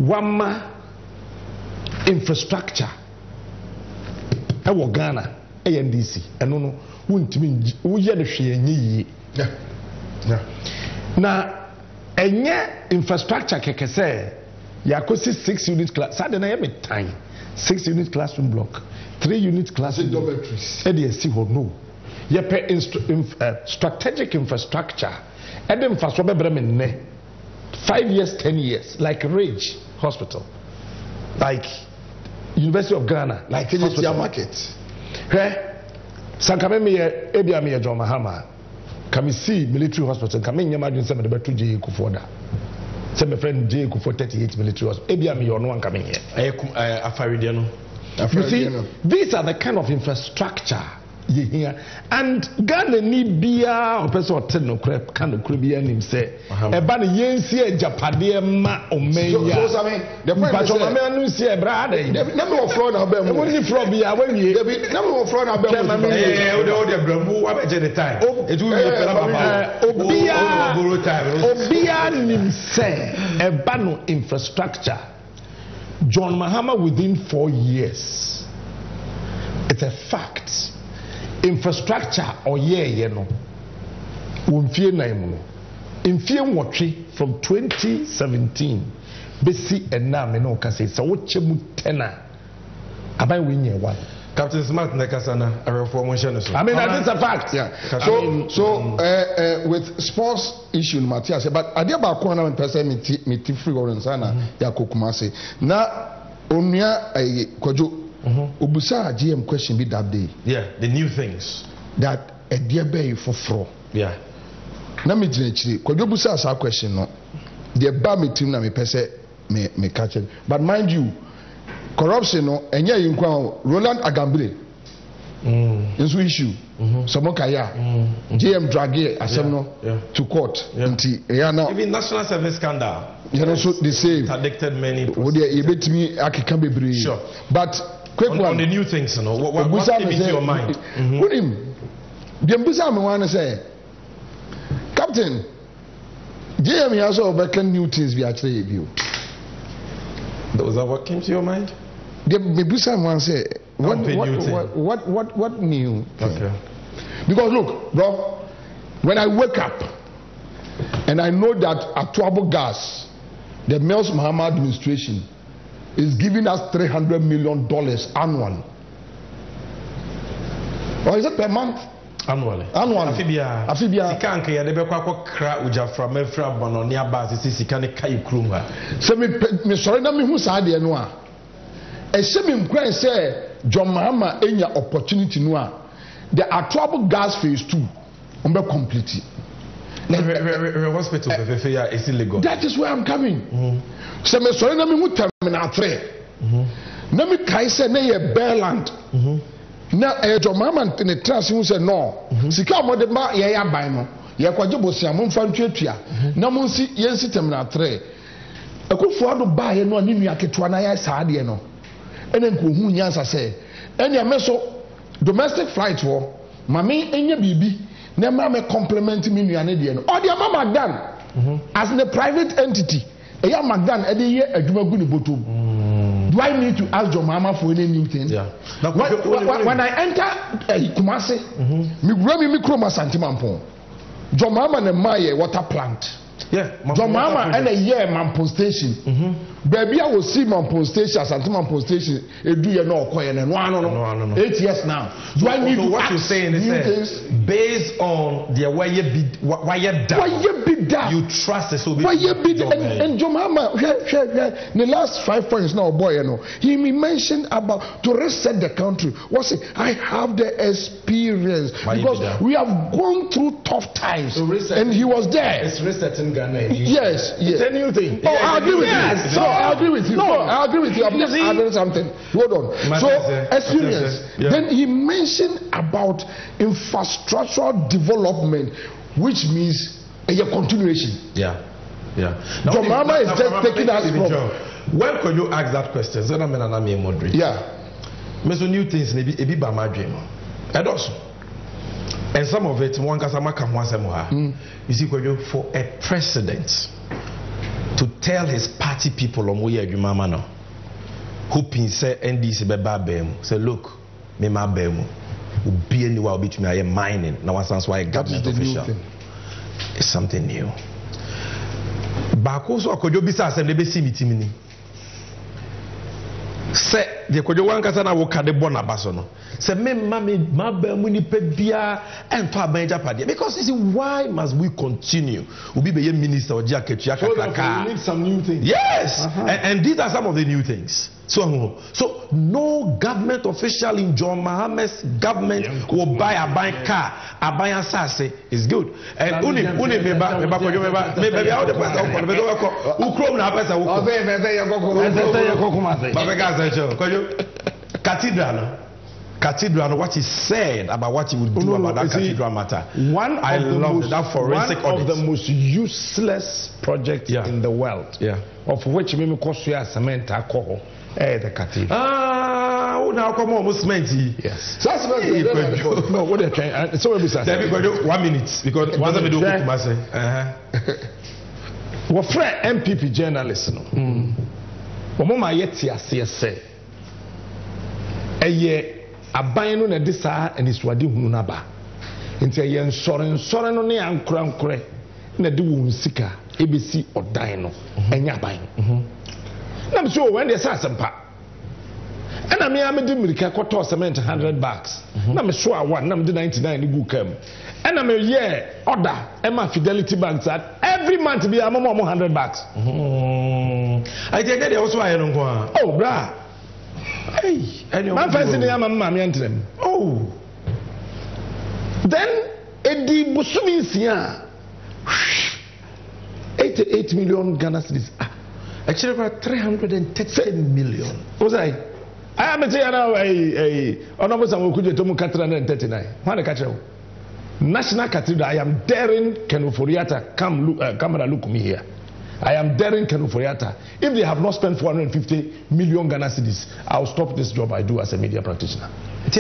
wama infrastructure ewo Ghana ANDC eno no wuntimi wo ye ne hwe enyi na enye infrastructure kekese yakosi 6 unit class sade na ye metan 6 unit classroom block 3 unit classroom dormitories e dey see ho no strategic infrastructure and infrastructure 5 years, 10 years, like Ridge Hospital, like University of Ghana, like Hospital Market. Sankamemi Ebiami John Mahama, come see military hospital, come in imagine some of the two J Kufoda. Some friend J Kufoda 38 military hospital. Ebiami or no one coming here. You see, these are the kind of infrastructure. And Ghana need beer or person no crap can say about Yensia Japade Ma Omeya. So I mean the man say brother number of fraud only fraud be when you number of fraud the time. It will be Obia nim say Ebano infrastructure. John Mahama within 4 years. It's a fact. Infrastructure or no. From 2017, BC and Namino can say, so what you tena about winning one. Captain Smart Nekasana, a reformation. I mean, that is a fact. Yeah. So, with sports issue, Matthias, but I did about corner and person meeting free or in Sana, Yakukumase. Now, Unia Kwajo. Ubusa GM question be that day. Yeah, the new things that a dear bay for fraud. Yeah. Let me actually. Could you busa ask our question? No, the bar meeting na me pese me catch it. But mind you, corruption no enye yinkwa Roland Agambire is issue someone kaya GM Draghi asemno to court nti eya na even national service scandal you know so the same addicted many people e betimi akeka bebre sure but quick on the new things you know what came into your mind what him the mbusa me wan say captain GM has overcome new things we actually review. Was that what came to your mind? The Busan one said, what new? Okay. Because look, bro, when I wake up and I know that at Trouble Gas, the Mills Mahama administration is giving us $300 million annual. Or is it per month? Annually. Annually. Afibia. Sikan kaya debe kwa kwa kra ujafra mefra banonia basi si sikane kai krumwa. Se mi sorena mi hu saade no a. E se mi mkwan se John Mahama enya opportunity no a. The Atrable Gas Phase 2 ombe complete. The hospital fefeya is illegal. That is where I'm coming. Se mi sorena mi hu terminal 3. Na mi kai se na ye Bearland. Now, your mama in the transmission said no. Sika mo de ba ye ya ban no. Ye kwaje bosia mo mfa ntwetwa. Na mo nsi ye nsi terminal 3. Akufo-Addo ba ye no ani nua ketewa na ya saade no. Ene nko hu nyansa se. Ene ameso domestic flight wo. Mame enya bibi na ma me compliment me nua ne de no. O de mama dan. As in a private entity. Eya magdan e de ye adwuma gu ne botom. Do I need to ask your mama for any new thing? Yeah. When I enter Kumasi, mi gremi mikro masanti mampon. Your mama ne maye water plant. Yeah. Your mama and a year mampon station. Baby, I will see mampon station, asanti mampon station. It do you know koye ne? No. 8 years now. Do I need to what ask you saying is things? Based on the why you trust the so why you be and your mama the last 5 points now boy you know he mentioned about to reset the country was it I have the experience why because we have gone through tough times so and he was there it's resetting Ghana yes yes it's a new thing oh yeah, I agree with you I'm just adding something hold on so experience yeah. Then he mentioned about infrastructural development which means a continuation. Yeah. Your mama is just taking us from. When could you ask that question? So I'm not me moderate. Yeah. But so new things maybe a bit by my dream. And also, and some of it one kasama come once more. You see, for a president to tell his party people on where your mama no, who pin say NDC be babem. Say look, me ma babem. Ubi anywhere ubi to me aye mining. Now that's why government official. It's something new. Bakuso akojo bisa assembly be simiti mini. Se de kojo wankasa na wo kade bona baso no. Se me mama mu ni pe bia ento abanja pade because you see why must we continue? Obi be ye minister oji aketua kakaka. We need some new things. Yes. And these are some of the new things. So no government official in John Mahama's government will buy a buying car. A buying assassin is good. And Cathedral, what he said about what he would do about that cathedral matter. I love that forensic audit. One of the most useless projects in the world, of which Mimi Kosuya Cement Alcohol. The cathedral. Now come on, Musmenti. Yes. That's what we do. No, what are you trying? So we say. David, 1 minute because once we do go to Marseille. Well, friend, MPP journalist, no. Omo ma yeti asiese. Eye abayenu na disa eniswadi hununaba. Inti eye nsoren no ne ankura na de wo nsika ebesi odan no enya abayen. I'm sure when they say something, and I'm a Dominican quarter cement 100 bags. I'm sure I won. I'm the 99 in Gukem, and I'm a year order. And my Fidelity Bank said every month be a more 100 bags. I think that also I don't go. Oh, bra. Hey, my fancy the mamma them. Oh, then Eddie Busumisia 88 million Ghana cedis. Actually, about 330 million. Was I? I am saying now, almost I'm going to do 439. What a catch-up! National Cathedral. I am daring Kenuforiata. Come and look me here. I am daring Kenuforiata. If they have not spent 450 million Ghana cedis, I'll stop this job I do as a media practitioner. They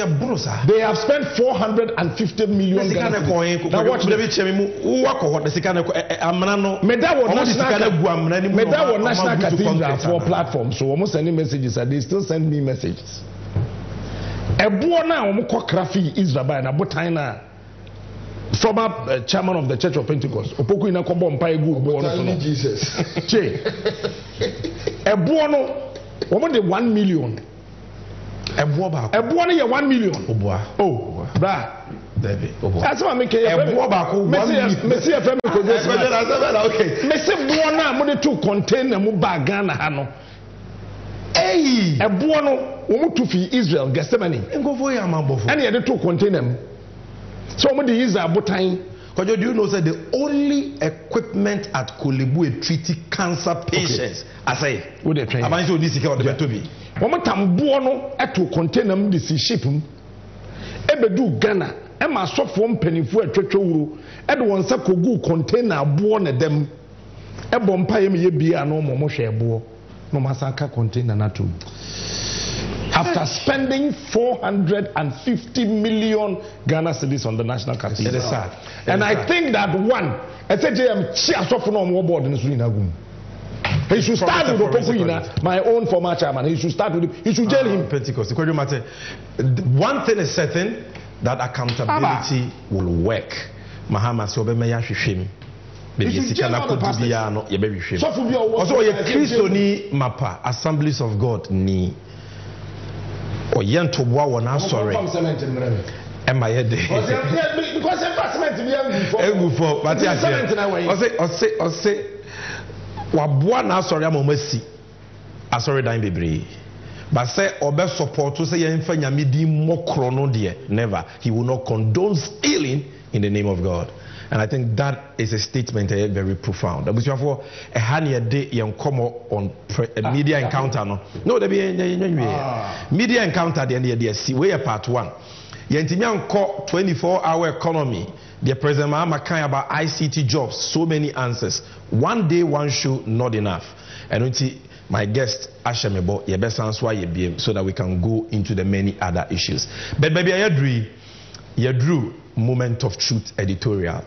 have spent 450 million Ghana cedis. Now watch this. Medawar National Cathedral for platform. So almost any messages, they still send me messages. Ebuona omukwa krafi Israel na botaina. Former chairman of the Church of Pentecost, Opoku inakomba mpai gu bono. Jesus. Che. Ebuono, woman de 1 million. Ebuoba. Ebuono ye 1 million. Obua. Oh, bra. David. Obua. That's what I make. Ebuoba ko 1 million. Messi FM ko just. Okay. Messi buona mo de two container mo bagana hano. Hey. Ebuono, woman to fi Israel Gethsemane. Engo voya mabofo. Any de two container. Somebody is a botany. Because you do know that the only equipment at Kulibu treating cancer patients. I say, would they train? I'm going to this is what to be. One time, Buono at to contain them this ship. Ebedu Ghana, Emma soft one penny for a treacheroo, Edwin Sakogu container born at them. A bompire may be a no more share bore, no massacre container natu. After spending 450 million Ghana cedis on the national capital. And I think that one, I said to him, he should start with Opoku, my own former chairman. He should start with him. He should jail him. Pentecost. One thing is certain, that accountability will work. Mahama shame. Also, a Christian mapa, Assemblies of God ni. Never. He will not condone stealing in the name of God. And I think that is a statement very profound. On media encounter. No, media encounter we are part one. 24-hour economy. The President Mahama can about ICT jobs. So many answers. One day, one shoe, not enough. And my guest Ashemebo, your best answer so that we can go into the many other issues. But baby, I drew moment of truth editorial.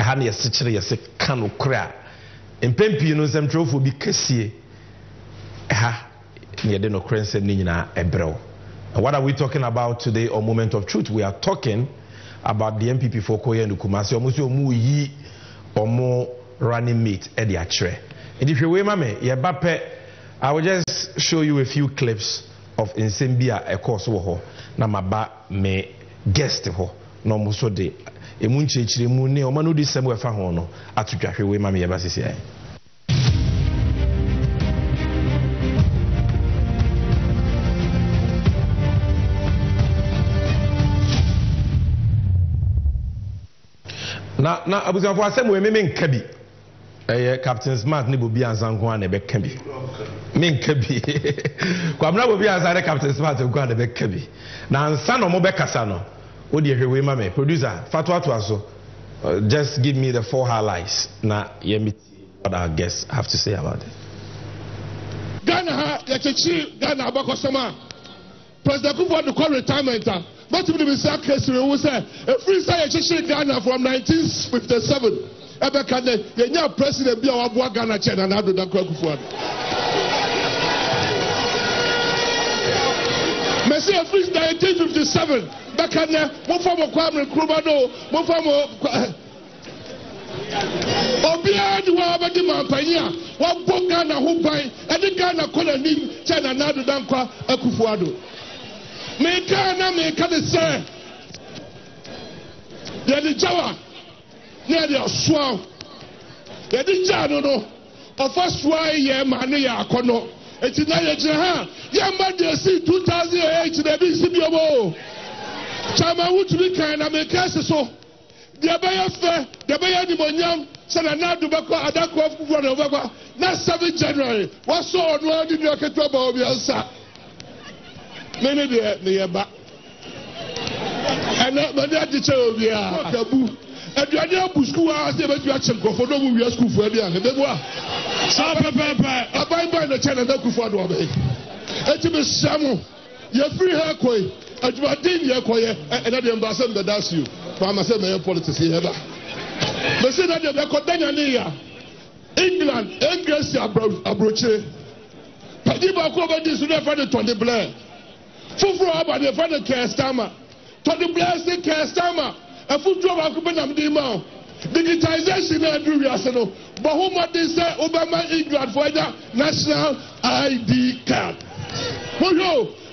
And yes, it's a canoe cry. And Pempi knows them trophy be Kessie. Ha, near the no crens and Nina Ebro. And what are we talking about today on Moment of Truth? We are talking about the MPP for Koya and Kumasi, almost your mu ye or more running mate at the atre. And if you were mammy, your bape, I will just show you a few clips of Nsembia, a course woho. Namaba me guest ho. No more so day. A moon church, the moon, or Manu de Samuel Fahono, at to Jackie Way, Mammy Abassi. Now, I was going to say, we mean Kabi. Captain Smart, Nibubi and Zanguan, a Beckby. Min Kabi. Kwamina Bobie as Captain Smart, and Guan, a Beckby. Now, Sano Mobecasano. What do you remember? Producer, Fatwa Tuaso, just give me the 4 highlights. Now, you meet what our guests have to say about it. Ghana, Ghana, Bakosoma, President Kufuor to call retirement. But if we say, free side, Ghana from 1957. Ebekade, you know, President Biawabwa Ghana, Chen, and Ado Kufuor. Messi of 1957. Back in there, one form of Kwame Nkrumah, one form of Obiad, Wabadi Mampania, one Bogana Hupai, and the Ghana colony, China Nadu Dankwa, Akufo-Addo. Mekana, Mekana, sir. They're the Jawa, near the Swan. They're the Jano, of us, why, yeah, Mania, Kono. It's not a Jahan. Yamadi, 2008, the BCBO. Chama would be kind of a castle. The Bayer Fair, the Bayer Dimonium, So now Dubako Adako Kufuor na 7 January. What's so on one in your Ketua Bawumia? Many near back. And not my dad, the child, we are taboo. And you are now school, I was never to ask him for no movie school for the other. I buy by the channel that Kufuor away. And to Miss Samu, you're free her quay, and you are dead, you're quiet, and the ambassador that does you. But I must say, my politics here. But say that they're containing England, England, Abronye. But if I cover this, you never find it on the blend. Fufu, but they find a castama. To the blessing castama, a foot drop of Demo. Digitization, I do, Yasano. But who might they say Obama England for the national ID card? Who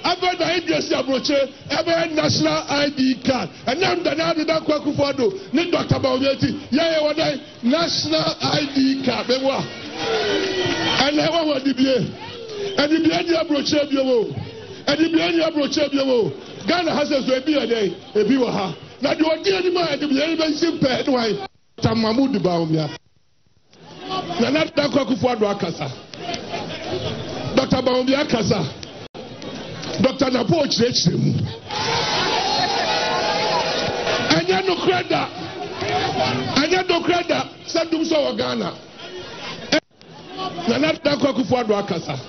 I've had the address approach, I've had national ID card, and now the Nadu Akufo-Addo, Nick Dr. Bawumia, yeah, what I national ID card, and I want to be and the BNI approach of your own, and the BNI approach of your own. Ghana has a beer day, a beer. Now, you are dealing with the BNI simple, and why Tamamudu Bawumia, Nana Akufo-Addo Akasa, Dr. Bawumia Akasa. Dr. Napo church him. Anya no creda. Anya no creda. Sadum so Ghana. Na nata kwa Akufo-Addo Akasa.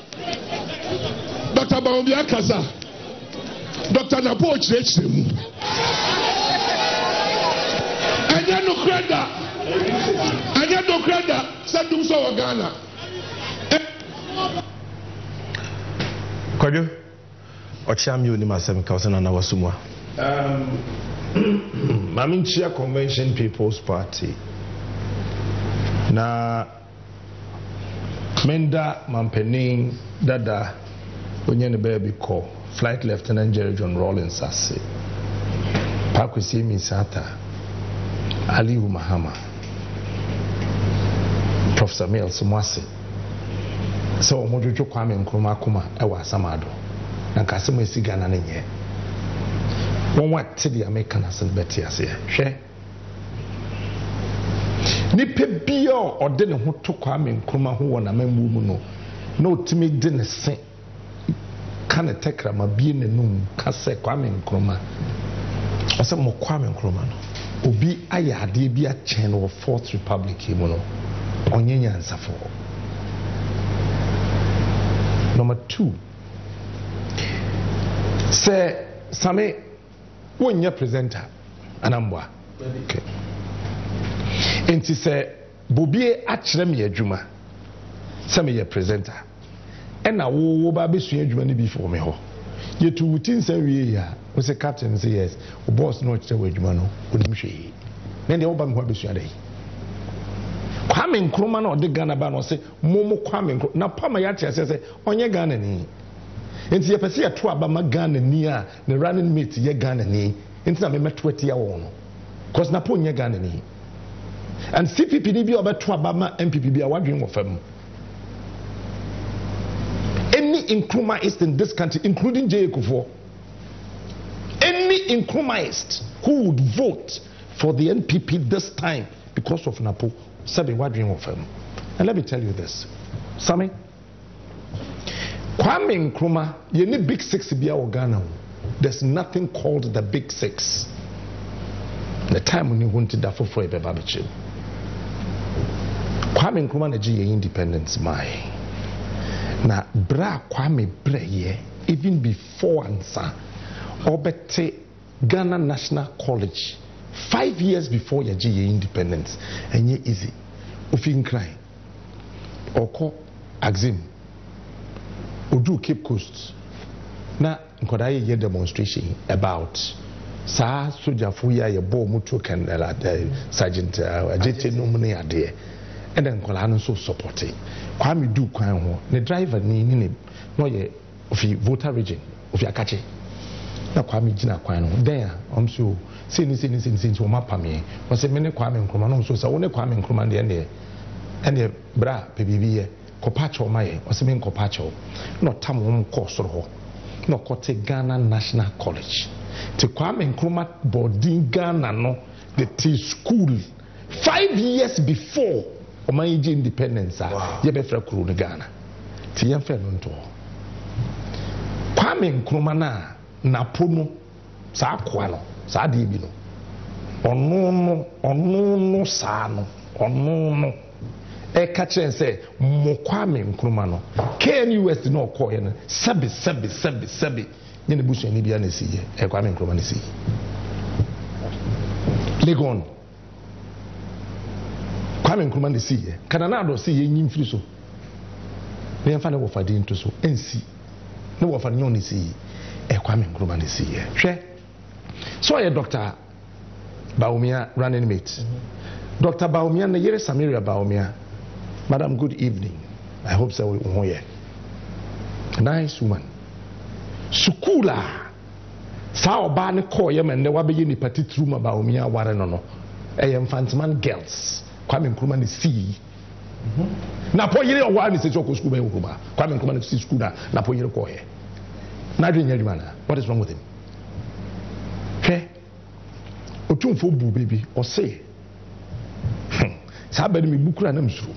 Dr. Bawumia Akasa. Dr. Napo church him. Anya no creda. Anya no creda. Sadum so Ghana. Kodu Maminchia Convention People's Party. Na Menda Mampenin Dada Unyan Baby Call, Flight Lieutenant Jerry John Rawlings Sassi, Pakwesi Misata, Aliyu Mahama, Professor Mills Mwasi. So Mojo Kwame Nkrumah Kuma Ewa Samado. And Cassim is Ghana. One what Tilly American has been better here. Share Nippe Bio or Denny who took Kwame Nkrumah who won a memo. No, to me, didn't say can a tecker my being a noon, Cassa Kwame Nkrumah or some more Kwame Nkrumah. Ubi Aya de be a chain or Fourth Republic, Mono, Onyanya and Safo. Number 2. Say, Sammy, when you presenter, Anambwa. Okay. And she said, Bobie Achremia Juma, Sammy, your presenter. And now, Baby Swing Juma before me. You 2 say we are, was a captain say yes, or boss not the way Jumano, wouldn't she? Then the Oban Baby Swing Day. Kwame Nkrumah or the Ghana Ban or say, Momo Kwame Nkrumah. Now, Pama Yacha says, on your Ghana. Nti ye pese eto aba magana ni a ne running mate ye Ghana ni nti na me metwete ya wo no cause na po nye Ghana ni and CPP ni bi obeto aba ma NPP bi a wadwen wo fam any Nkrumahist in this country including J. Kufuor any Nkrumahist who would vote for the NPP this time because of Napo sabi wadwen wo fam. And let me tell you this, Sammy Kwame Nkrumah, you need Big Six to be our Ghana. There's nothing called the Big Six. The time when you wanted that for a babachi. Kwame Nkrumah is independence. My now, bra Kwame Breye, even before answer, Obete Ghana National College, 5 years before your independence, and you easy. If you can cry, or call Axim. Udu Cape Coast. Na nkodaye ye demonstration about saa soldier fuya ye bo mutu kan sergeant ajete no mu ne ade. And then nkola no so supporting. Kwame du kwan ho. Ne driver ni no ye ofi voter region ofi akache. Na Kwame gina kwan no. Then am so say ni so mapa me. O se me ne Kwame Nkrumah no so say wo ne Kwame Nkrumah de ne. Ene bra pe bibiye. Kopacho maye, or Simin Kopacho, not Tamum Kosoro, nor Kote Ghana National College. To Kwame Nkrumah Bodin Ghana, no, the tea school, 5 years before Omaniji independence, Yebefra Kuru Ghana. Tiyanfe nonto. Kwame Nkrumah na Napo no saa kwa no saa dibi no. Ono no saa no ono no. Ekachere say mo Kwame Nkrumah no. KNUS no call here no. Sebi. Nene busu ni bia na siye. Kwame Nkrumah na siye. Legon. Kwame Nkrumah na siye. Kanana do siye nyimfiri so. We have found out into so NC. No one found you see. Kwame Nkrumah is here. Sure. So I Doctor Bawumia running mate. Doctor Bawumia na yere Samiria Bawumia. Madam, good evening. I hope so we won here. Nice woman. Sukula. Sa oba ne call ye man ne wa be ye ni party through ma Bawumia ware no no. I am Fantman girls. Kwame Nkrumah is here. Na po yire owa ni se choko school be oba Kwame Nkrumah na se school na po yire ko he na dwe nyari mana. What is wrong with him? He otumfo bu baby o say sa ba ni mi bukura na msuru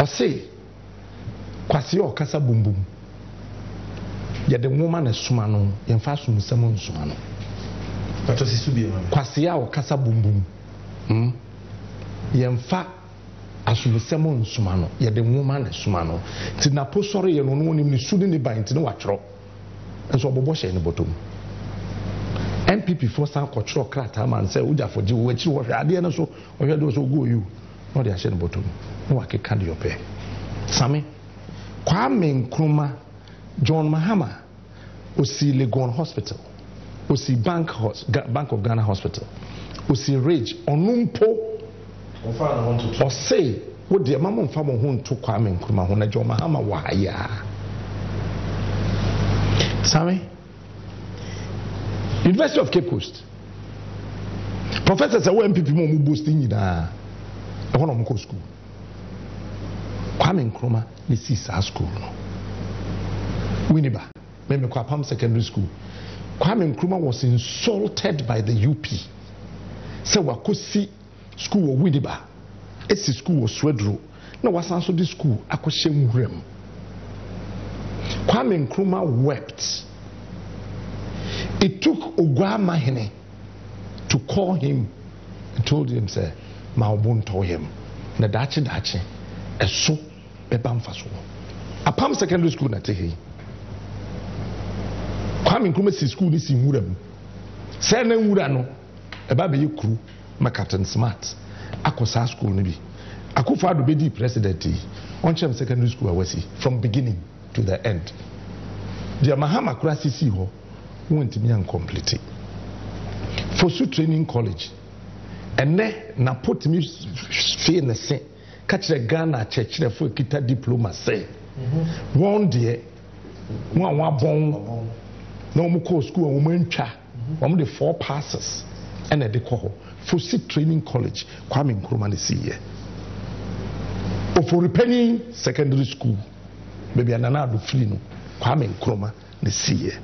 o say Kwasi o kasa bumbum ye de nwoma na suma no ye mfa sum sam nsuma no pato se subie mama Kwasi a o kasa bumbum yemfa asubisemo nsuma no ye de nwoma na suma no ti na posoro ye no no ni su ni ban ti no watro enso obobo she ni botom NPP for san kotro krata man say uja for ji wo achi wo hwe ade na so wo hwe do so go you no de she ni botom no wa keka de yope same Kwame Nkrumah John Mahama osi Legon hospital osi Bank of Ghana hospital osi Rage onumpo or say, what the mamma from whom took Kwame Nkrumah when I joined Mahama Wahaya. Sammy University of Cape Coast professors are MPP more boosting in a one of school. Kwame Nkrumah, this is our school. Winiba, maybe Kwapam secondary school. Kwame Nkrumah was insulted by the UP. So we could see. School or Winiba, it's a school or Swedro. No, what's answer this school? Akoshem Rem. Kwame Nkrumah wept. It took Ogwa Mahene to call him and told him, sir, Maobun told him, Nadachi, a so bebamfaso. A palm secondary school na tehi. Kwame Nkrumah's school is in Murem. Sene Murano, a baby crew. My Captain Smart, Akosa school maybe. Akufo-Addo be the president. Onchem secondary school awasi from beginning to the end. The Mahama Kurasi siho won't be incomplete. Fosu Training College, and then na put me in say catch the Ghana church for kita diploma say. One day, one bon, no more school and woman cha. One the 4 passes and a deco. Fosu Training College, Kwame Nkrumah is here. Oforipeni secondary school, baby Anana Aduflino, Kwame Nkrumah is here.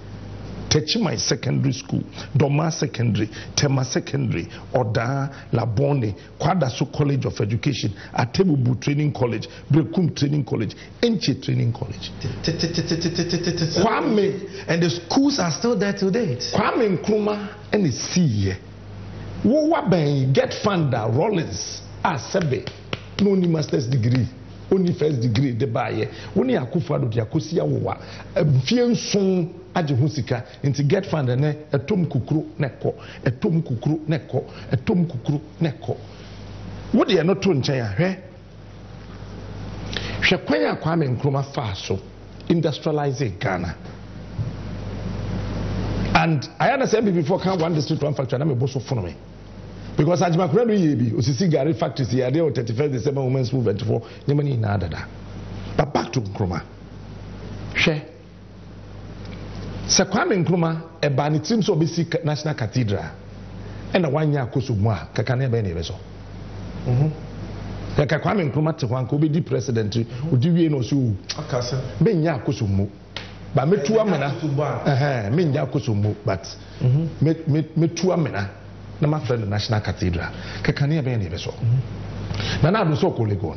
Techimai secondary school, Doma secondary, Tema secondary, Oda Labone, Kwadaso College of Education, Atebubu Training College, Brekum Training College, Enche Training College. Kwame, and the schools are still there to date. Kwame Nkrumah and is here. Who get founder Rawlings as sebe no ni master's degree only first degree de baye woni Akufo-Addo de akosia wowa mfie nson age ho sika nti get founder ne etom kukuru neko wo de no to nchen ahwe hwekwan Kwame Nkrumah fa so industrializing Ghana. And I understand before can't one district one factory. I'm a boss of phone me. Because as my friend Yebi, Osisi Gari factories here, they on 31st December Women's Movement for Nemani in Adada. But back to Nkrumah. She. Sir Kwame Nkrumah, a bani team so busy National Cathedral. And a 1 year Kosumwa, Kakane Beneveso. The Kwame Nkrumah Tewan could be the president who do you know so. Benya Kosumu. But me two amena, me nja kusumu, but me two amena. na ma friend National Cathedral ke kania be na so na na do so ko Legon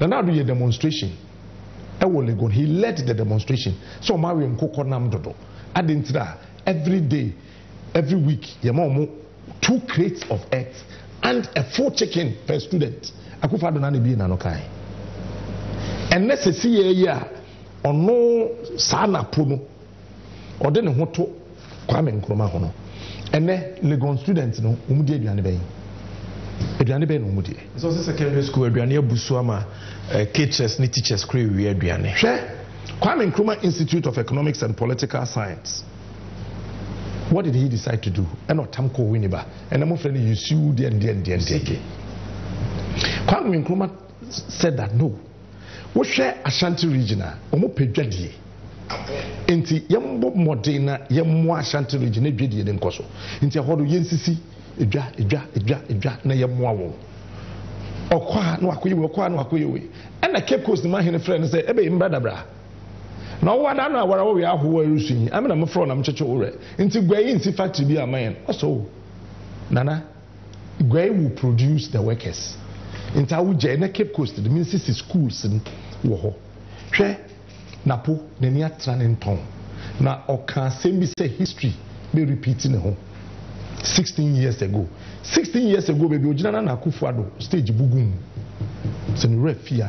na na do ye demonstration e wo Legon. He led the demonstration so ma we nkoko nam dodo adentira every day every week ye ma omo 2 crates of eggs and a full chicken per student. Akufo-Addo na ne bi na no kai and necessary year on no sana puno or then what to Kwame Nkrumah hono and then Legon students no umudi aduane be no umudi so secondary school aduane abusuama teachers ni teachers crew we aduane hwe Kwame Nkrumah Institute of Economics and Political Science. What did he decide to do? And not Tamko Winiba and I'm afraid you sue the Kwame Nkrumah said that no. We share Ashanti region. Omo pejadie. Inti yambo modena yammo Ashanti region e dwedie de nkoso. Inti ahodo yensisi edwa na yammo awo. Okwa na akoyewe. And the Cape Coast man hene friend say ebe mbada bra. Na owa da na awara wo we ahowa rusunyi. Amena me fro na mcheche ore. Inti gwayi inti factory bi amayen. Oso. Nana gwayi will produce the workers. Intawuje na Cape Coast the ministry schools wo ho hwe Napo ne nia tranenton na oka sembi say history be repeating ho 16 years ago baby ojina na Akufo-Addo stage bugum se ne refia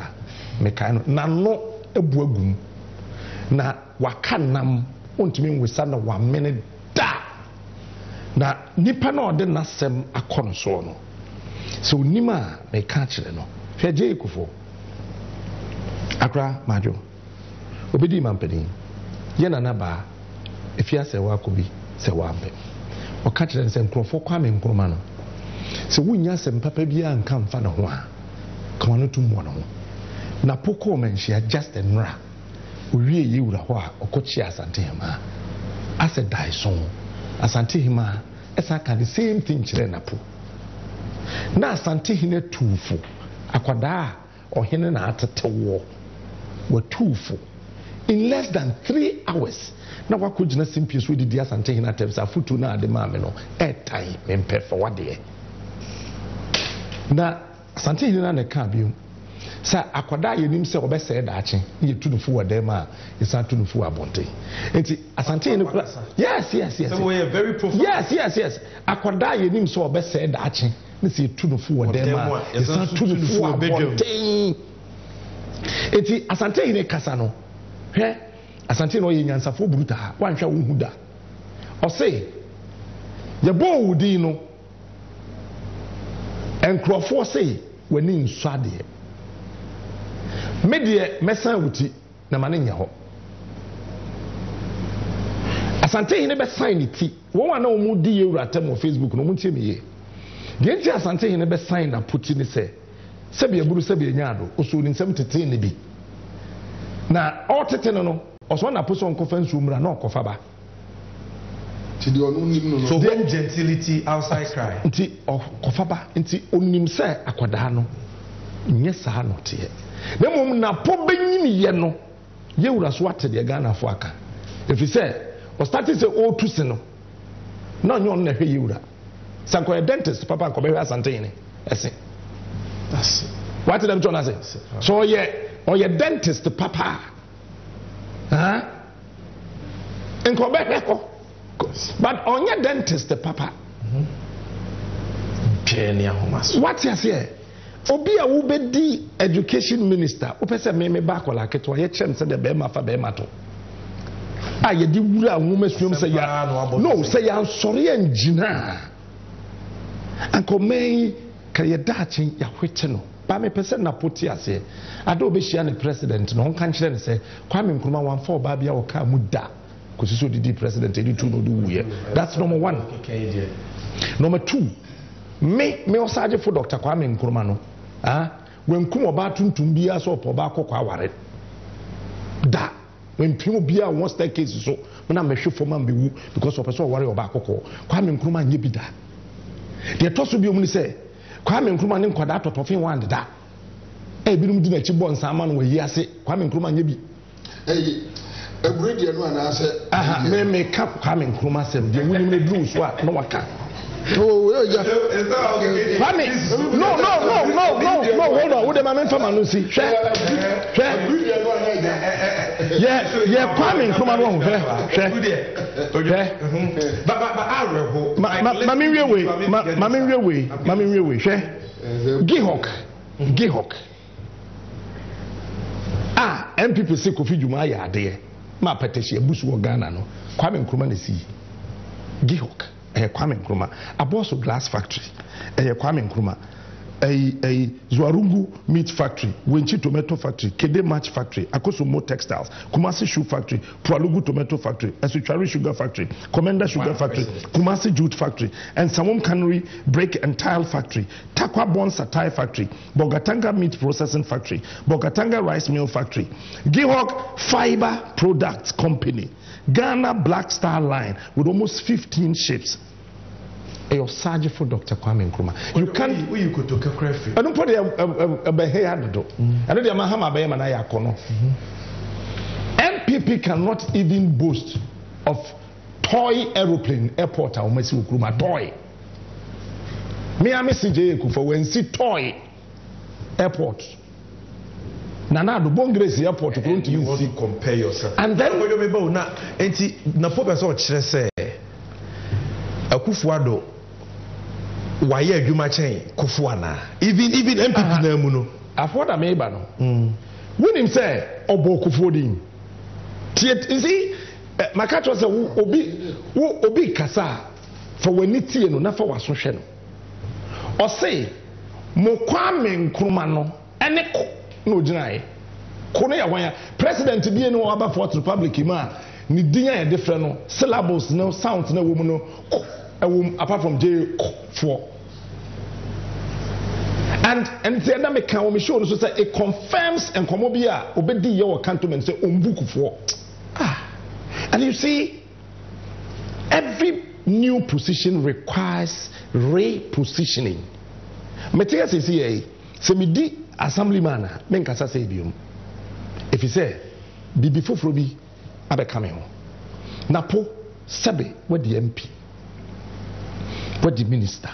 me kai no na no ebu agum na waka nam ontimi nwesa na wa mene da na nipa na ode na sem akonso no. So Nima may catch it. Feje Kufuor, Accra Majo, Obedi Mampedi, Yenanaba, if you say Wakubi, say Wampe, or catch them and Kufuor Kwame Nkrumah. So we yas and Papabia and come Fanahua, Kanutumono. Napoko men she had just and ra. Uri Yurahua or Kochia Santihima. I said, die song. Asantihima, as I can the same thing, Chilenapo. Na asante hine tufo akwada or hine na atetewo were tufo in less than 3 hours na wakujina simpie so didi asante hine atemsa futu na ade maame no etai mempe for wade na asante hine na ne ka biu sa akwada yenim se obese da ache ye tunufo wade ma isa tunufo abonte enti asante hine yes so we are very profound yes akwada yenim se obese da ache nisi tunufo wadema isa tunufo abonte enti asante hine kasa no hwe asante no ye nyansafo bruta wanhwa wo huda ose ye bo wudi no enkrofo se wani nswade medie mesan wuti na mane nya ho asante hine be sign ni ti wo wana omudi ye wura tem on Facebook no muntie miye Genji asante hine be sign na puti ni se. Sebi ya buru sebi ya nyado. Usu ni semu tete ni bi. Na o tete nono. Oso wana puso onkofen umra no kofaba. So when gentility outside cry. Nti kofaba. Nti onimse akwadano. Nyesa hano tiye. Nemo mna pobe njini yeno. Ye uraswate diya gana fuaka. If he say. O stati se o tu seno. Na nyon nefe ye ura. Sanko a dentist, Papa and Kobe Santini. I say, what did them John I say? So, yeah, or your dentist, Papa. Huh? In Quebec, but on your dentist, Papa. What is here? Obia Ube D education minister, Upesa Meme Bakola, Ketoye Chen said the Bema Fabemato. I did a woman's room say, no, say, I'm sorry, and Gina. Anko me kaya dachi ya weteno ba me pese na poti ase ado be hia ne president no kan kire ne se Kwame Nkrumah 14 ba bia wo ka muda kosiso didi president edi tu no do wuye. That's number 1. Okay, number 2 me osaje for Dr. Kwame Nkrumah no when kum oba tuntum bia so oba kokwa aware da when pimo bia one staircase so na me hwe for man be wu because of person aware oba kokko Kwame Nkrumah nye bida. The toss will be only say, Kwame Nkrumah named Quadato of him one that. A binum dinner chip born someone will hear say, Kwame Nkrumah ye be. A great young man, I said, aha, may make up Kwame Nkrumah, the women may lose what no one can. No, hold on. What am I meant for Manusi? Yeah, Kwame from Manusi. Mami Rewe. Gihok. Ah, MPP se Kofi Dwuma ya ade. Ma petition busu wo Ghana no. Kwame Nkrumah na si. Gihok. Kwame Nkrumah. Aboso Glass Factory. Kwame Nkrumah. A Zuarungu Meat Factory, Wenchi Tomato Factory, Kede Match Factory, Akosumo Textiles, Kumasi Shoe Factory, Pualugu Tomato Factory, Esuchari Sugar Factory, Commander Sugar Factory, Kumasi Jute Factory, and Samom Cannery Brake and Tile Factory, Takwa Bon Satai Factory, Bogatanga Meat Processing Factory, Bogatanga Rice Mill Factory, Gihok Fiber Products Company, Ghana Black Star Line with almost 15 ships. A sergeant for Dr. Kwame Nkrumah. You can't. We could take a craft. I don't put a behead door. I know the Mahama Bayam and Ayakono. MPP cannot even boast of toy aeroplane airport. I'll mess with Nkrumah toy. Me, I miss J. Kufuor when see toy airport. Nana, the Bongres airport, you want to compare yourself. And then we don't know now. And see, Napo is what she said. Akufo-Addo. Why are you matching Kufuana? Even MPP Namuno. I've what I may ban. When him say, Obo Kufuor. You see, my cat was a Obi Kasa for when it's no, not for what's social. Or say, Mokwame Nkrumah, and no deny. Konea, President BNI Aba Fourth Republic, Ima, Nidia, different syllables, no sounds, no woman, apart from J4. And the other can show us that it confirms and Komobia obey your cantonment say Umbuku for. And you see, every new position requires repositioning. Material is here, Semidi Assemblyman, Menkasa Sabium. If he said, be before Frobi, Abe Kameo. Napo, Sebe, what the MP. But the minister,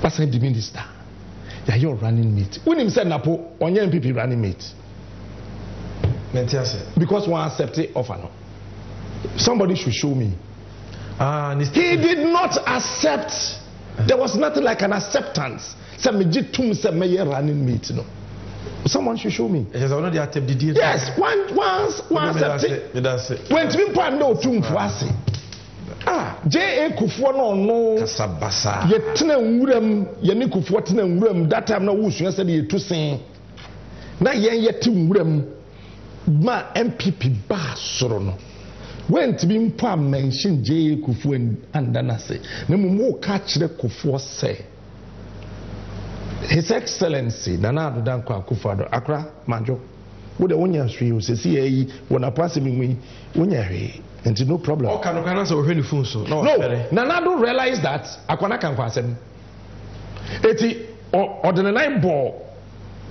what's the minister? Yeah, you're running mate. When him said Napo, on your MPP running mate. Because one accepted offer. No. Somebody should show me. He did not accept. There was nothing like an acceptance. Running mate. No. Someone should show me. Yes, once accepted. When people know to him. J.A. Kufuor no Kasabasa. Yetne ngurem, yeni Kufuor tne ngurem. That time na wusu yase di yetusen. Na yen yeti ngurem. Ma MPP ba sorono. When tibi mpa mention J.A. Kufuor andana se. Nemu mo kachre Kufuor se. His Excellency Nana Adudan Kwa Akufo-Addo Accra Manjo. Wode wonya swi osesi eyi wona pass mi nwi wonya hwe. And no problem. Oh, can answer when you phone so. No, Nana don't realize that. Akwana can pass him. Eti or the nine ball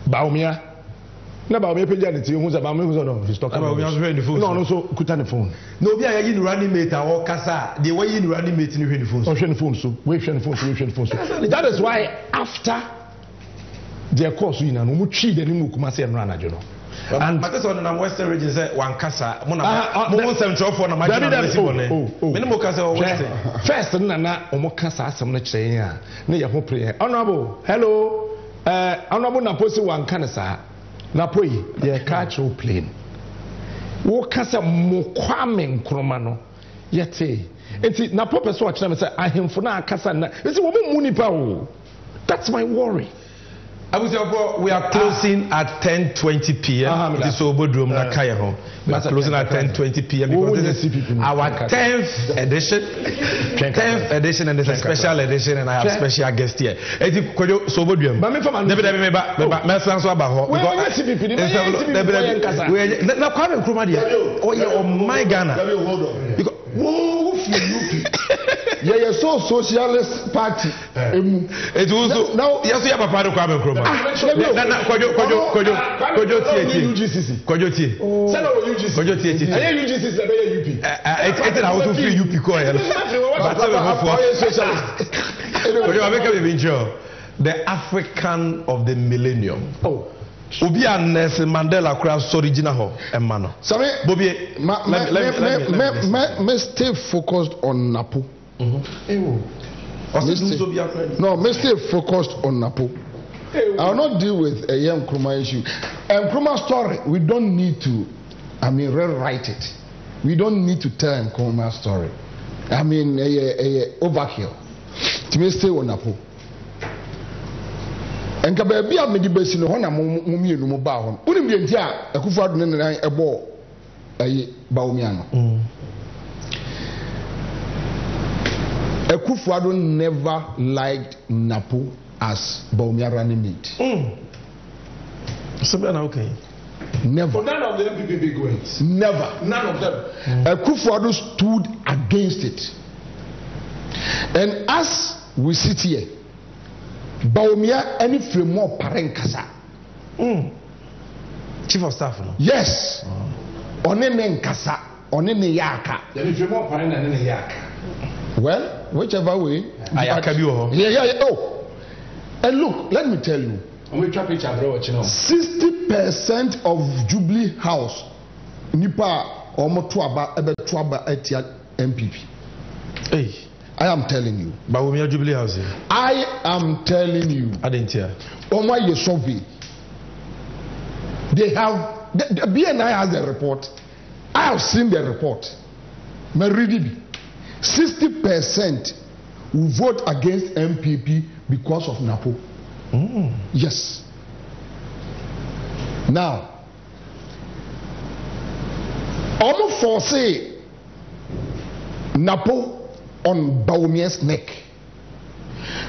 Bawumia. No, Bawumia pejani ti who's about me who's on his talk. No, so kutan phone. No, we are in running mate or casa. The way in running mate in the phone. Ocean phone so. Wave phone so. That is why after their course we na no muchi de nimu kumasi and rana jono. And that's on the Western region said one casa. First, Nana Omokasa, some China. Near Hopre. Honorable, hello. Honorable Naposi one canasa. Napoi, the cargo plane. Wokasa Mokwame Nkrumah. Yet, it's Napo Pessoa China said, I am for now Casana. It's a woman Munipao. That's my worry. We are closing at 10:20 p.m. This Obodrum Nakaya home. We are closing at 10:20 p.m. because this is our 10th edition. 10th edition, and it's a special edition, and I have special guests here. Kwame Nkrumah, oh yeah, oh my Ghana. Yeah, so socialist party. It was now. Yes, you have a part of Kwame Nkrumah. The African of the millennium. Oh. Obi Anas Mandela Cross original and Mano. Sorry, Bobby, let me stay focused on Napo. No, me stay focused on Napo. I will not deal with a young Nkrumah issue. Nkrumah story, we don't need to, rewrite it. We don't need to tell Nkrumah story. Overkill. To me, stay on Napo. And Kababi have made the best in the Honor Mummy no Baum. Wouldn't be in Tia, a Kufuor and a ball, a Bawumia. A Kufuor never liked Napo as Bawumia running meat. So, okay. Never. But none of them PPP goings. Never. None of them. A Kufuor stood against it. And as we sit here, Bawumia any framework parent kasa. Chief of staff no. Yes. Onene nkasa, onene yaka. Any framework parent onene yaka. Well, whichever way. Ayaka bi o. Yeah. Oh. And look, let me tell you. 60% of Jubilee House nipa omo to aba ebe to aba etia NPP. Hey. I am telling you. Bawumia Jubilee House. I am telling you. I didn't hear. Omwa ye survey. They have the BNI has the report. I have seen the report. Me read it. 60% will vote against MPP because of Napo. Yes. Now, almost foresee Napo on Bawumia's neck,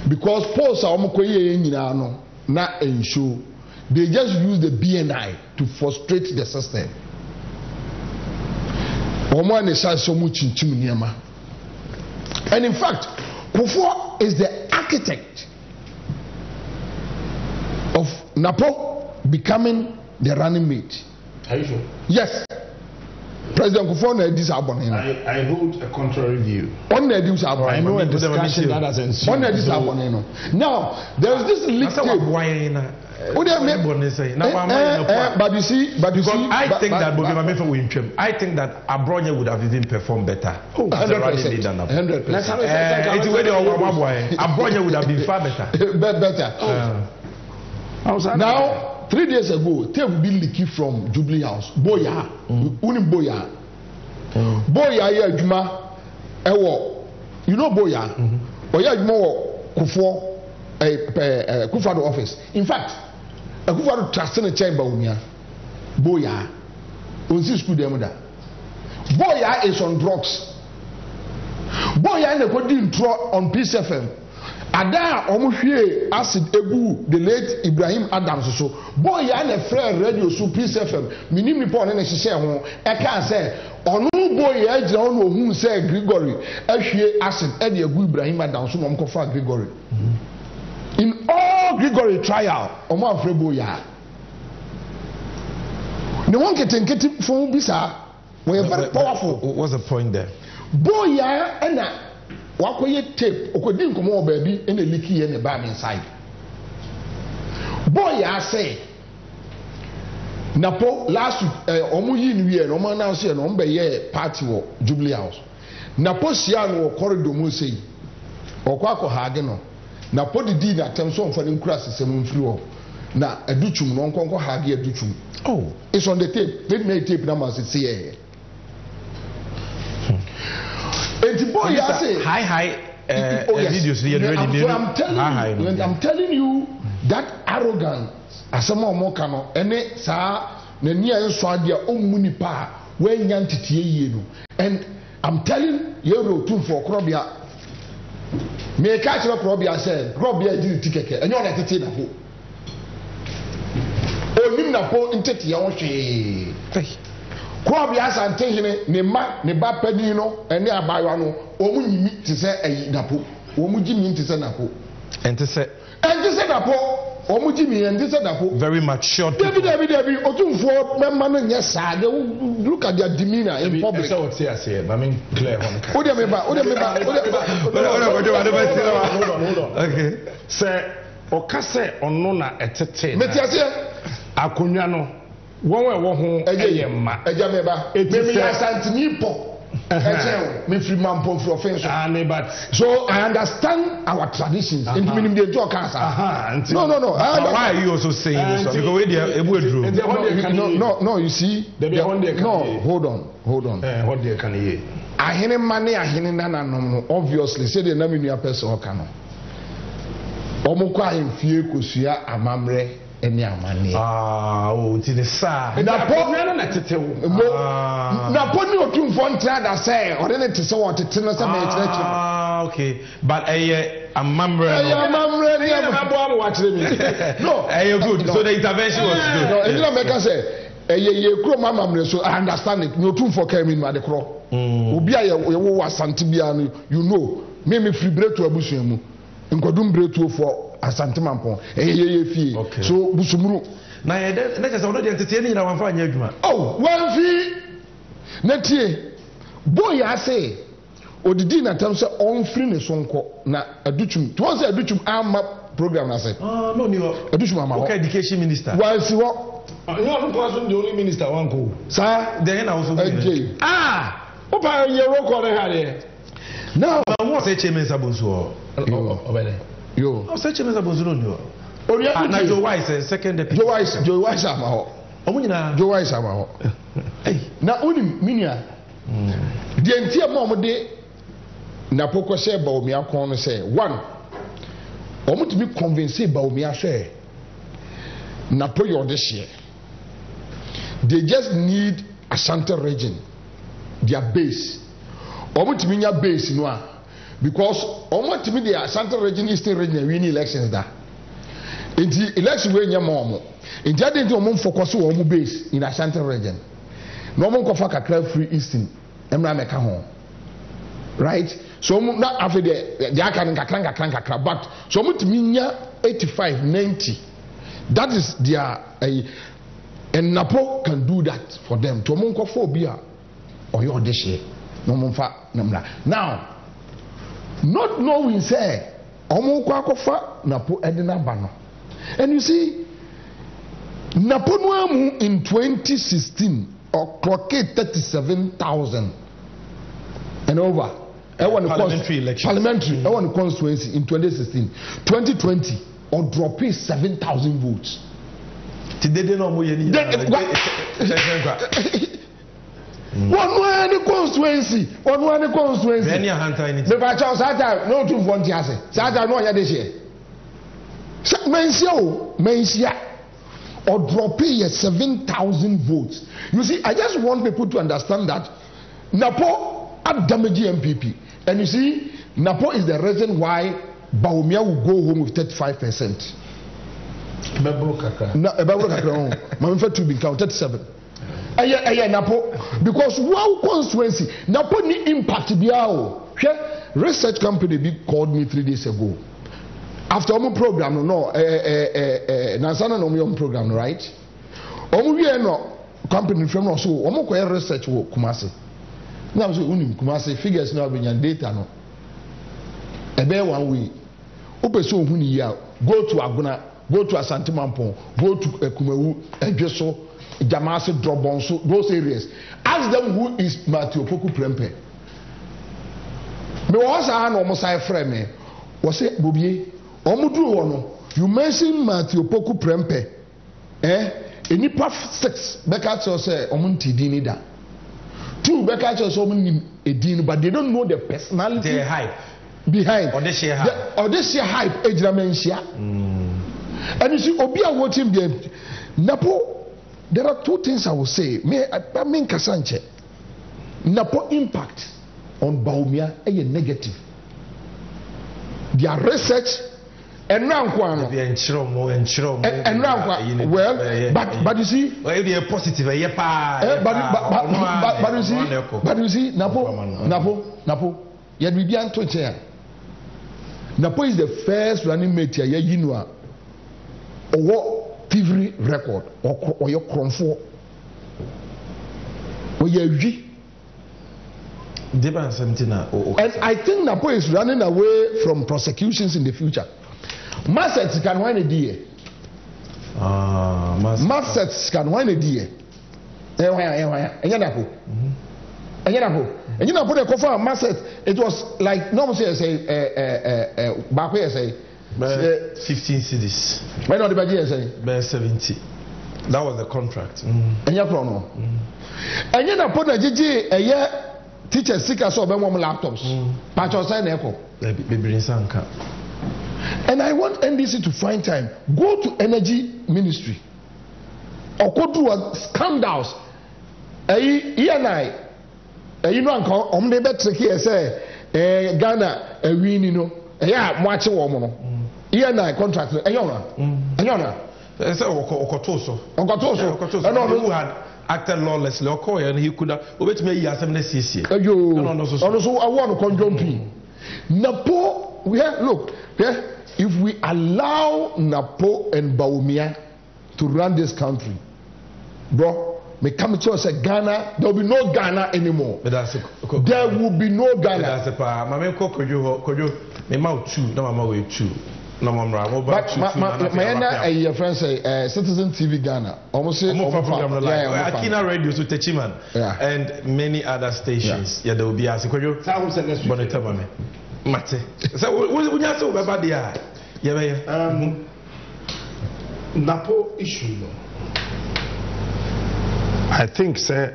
because polls are not ensure they just use the BNI to frustrate the system. And in fact, Kufuor is the architect of Napo becoming the running mate. Are you sure? Yes. President Kufuor na this Abronye. I hold a contrary view. On the this Abronye. I know a discussion that has ensued. On the this Abronye. Now there is this leak tape. I think that Abronye would have even performed better. 100%. Abronye would have been far better. Now. 3 days ago, they will be leaking from Jubilee House. Boya, Boya. Boya, Juma, Ewo. You know Boya? Boya, Juma, Kufuor, Kufuor office. In fact, Kufuor trust in the chamber. Boya. Boya is on drugs. Boya is going to on Peace FM. Ada omuhwe acid ebu the late Ibrahim Adams so boy ya na frere radio so Peace FM minim report na hihye ho e kan say onu boy ya jira onu ohun say Gregory ahwe acid e de egu Ibrahim Adams so mom ko fa Gregory in all Gregory trial omo afre boy ya ne won ketenkete fun bi sa we very powerful. What's the point there? Boy ya na Wakoye tape, Okodin come over baby, and the leaky and the bam inside. Boy, I say Napo last Omuyin, we are no man now, see an Ombaye party or Jubilee House. Napo Sian or Corridor Musei or Quaco Hageno. Napo the deed at Temson for the crass is a moon floor. Now a duchum, non Congo Hagi a duchum. Oh, it's on the tape. They made tape numbers, it's here. Boy, I say high videos. I'm telling you that arrogance as some more cano and near Swadia own munipa when Yanti. And I'm telling you too for Krobia. May catch up Krobia said, Krobia did ticket and you're not a tina who. Oh, Nina Paul in Tetia. Kwame has antehine ne ma ne ba pedino ene abawa no omunyimi te se ayinapo omujimi nte se napo ente se napo omujimi ente se napo very mature David otunfo memma no nyesa de look at their demeanor in public say what say as here I mean clear one hold on okay say okase ono na etete metiase akonwa no one way one ma ejameba me asantinipo ejewo me free man pon for offense but so I understand our traditions in minimum dey talk answer no but why are you also saying this because we dey ebu eduro no you see no hold on what they can hear ahene mane ahene nananom obviously say the name new person can omukwa hemfie kosua amamre okay, but good. So the intervention was good. I understand it. No two for came in by the crow. You know, maybe free bread to a bush. Nkodum bretu for asantimampon eyeye fie so busumuru na ye na je se ono de entertain ni na wanfa anya adwuma oh wanfi na tie boy ase odidi na tam se onfri ne sonko na aduchum to won se aduchum ama program na se oh no ni ho aduchum ama okay education minister wansi ho no person the only minister wanko sir then na also o pa ye ro ko re ha de now I want say chairman sabonso yo I said chairman sabonso no o na your wife second deputy your wife am ho omunyina your wife am ho na oni minia de entia mo omde na poko she Bawumia kon no say one omutimi convince Bawumia share Napo your this year they just need a Ashanti region their base omutimi nya base no a because omotimi the Ashanti region eastern region win elections da inti election we nya momo inti adinti omo focus wo omo base in Ashanti region no omo nkofa kakra free eastern emra meka ho right so omo na after the aka kakra but so omotimi nya 85-90 that is their and Napo can do that for them to omo nkofo obi a oyo this year no omo fa namla now not knowing say omo kwa kofa Napo edina bano and you see Napo nuamu in 2016 or clocked 37,000 and over parliamentary election parliamentary constituency in 2016 2020 or dropping 7,000 votes tidede no mo yeni one way the constituency. Any hunter in it. The bachelor Saturday, no two volunteers. Saturday, no other day. Mencia or dropping 7,000 votes. You see, I just want people to understand that Napo had damaged MPP, and you see, Napo is the reason why Bawumia will go home with 35%. Be 37. Aye, Napo. Because wow constituency, Napo ni impact biao. Research company big called me 3 days ago. After our program, Nansana no my program, right? We no company from also. Omo ko research wo Kumasi. Now so unim Kumasi figures now been data no. Ebe one way. Opeso hu ni ya go to Aguna, go to Asantimampon, go to Kumewu, Ejeso. Jamasi Drobonso, those areas. Ask them who is Matthew Opoku Prempeh. Me was an almost a frame. Was it Bobie? Omudruono. You mentioned Matthew Opoku Prempeh. Any path 6 Beckats or say Omunti Dinida. 2 Beckats or Omun Edin, but they don't know the personality. Their hype. Behind. Or this hype, Edamensia. And you see, Obia watching them. Napo. There are 2 things I will say. I mean, Kasanche, Napo impact on Bawumia is negative. Their research And well, but you see, positive, but you see, Napo, yet we be to chair. Napo is the first running mate here, Yinua, or what TV record, or your Cromfort, or your G. And I think Napo is running away from prosecutions in the future. Massets can win a deer. Massets can win a deer. And you know, put a coffer on Massets. It was like, no, say, 15 cities. Why not the 70? That was the contract. And you're from. And you know, put a GG a year teachers sick as laptops. But you're saying, echo. And I want NDC to find time. Go to energy ministry. Or go to scandals. I, you know, I'm the better here, say, Ghana, a win, you know. Yeah, much woman. I contract. Ayona. That's Okotoso. I know who had acted lawlessly or coy, and he could have. Wait, me, he has some necessity. You know, so I want to conjure. Napo, we have, look. Yeah, if we allow Napo and Bawumia to run this country, bro, may come to us at Ghana, there will be no Ghana anymore. There will be no Ghana. My friend say Citizen TV Ghana, almost Akina Radio to Techiman, and many other stations. Yeah, there will be as Bonita. Mate. So when you say about the Napo issue, I think say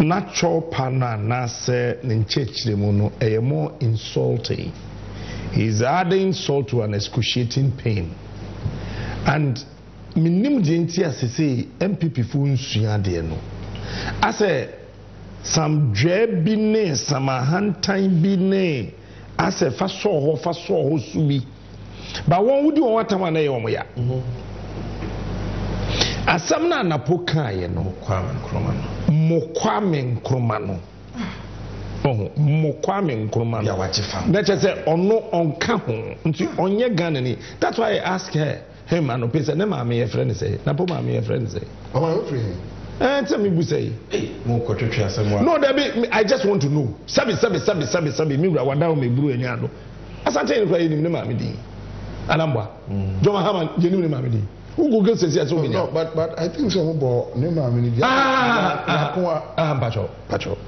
natural partner na say nchechire mu no e more insulting. He's adding insult to an excruciating pain. And minim de ntia say MPP fu nsua de no. I say some dread be name, some a hand time be name. I said, Faso, Subi. But one would do what I'm an Aomia. As some Napoca, no Kwame Nkrumah. Kwame Nkrumah. Oh, Kwame Nkrumah. That's just say, on no on Capo, on your gun. That's why I ask her, him, and Opesa, never my friend say, Napoma, my friend say. Oh, I'm tell me, we say, no, I just want to know. Sabi, Mira, Wanda, me, Blue, and Yano. As I tell you, Mamidi, Anamba, John Hammond, genuine Mamidi. Who Google says yes, no, but I think so. Mamidi, Pacho, Pacho.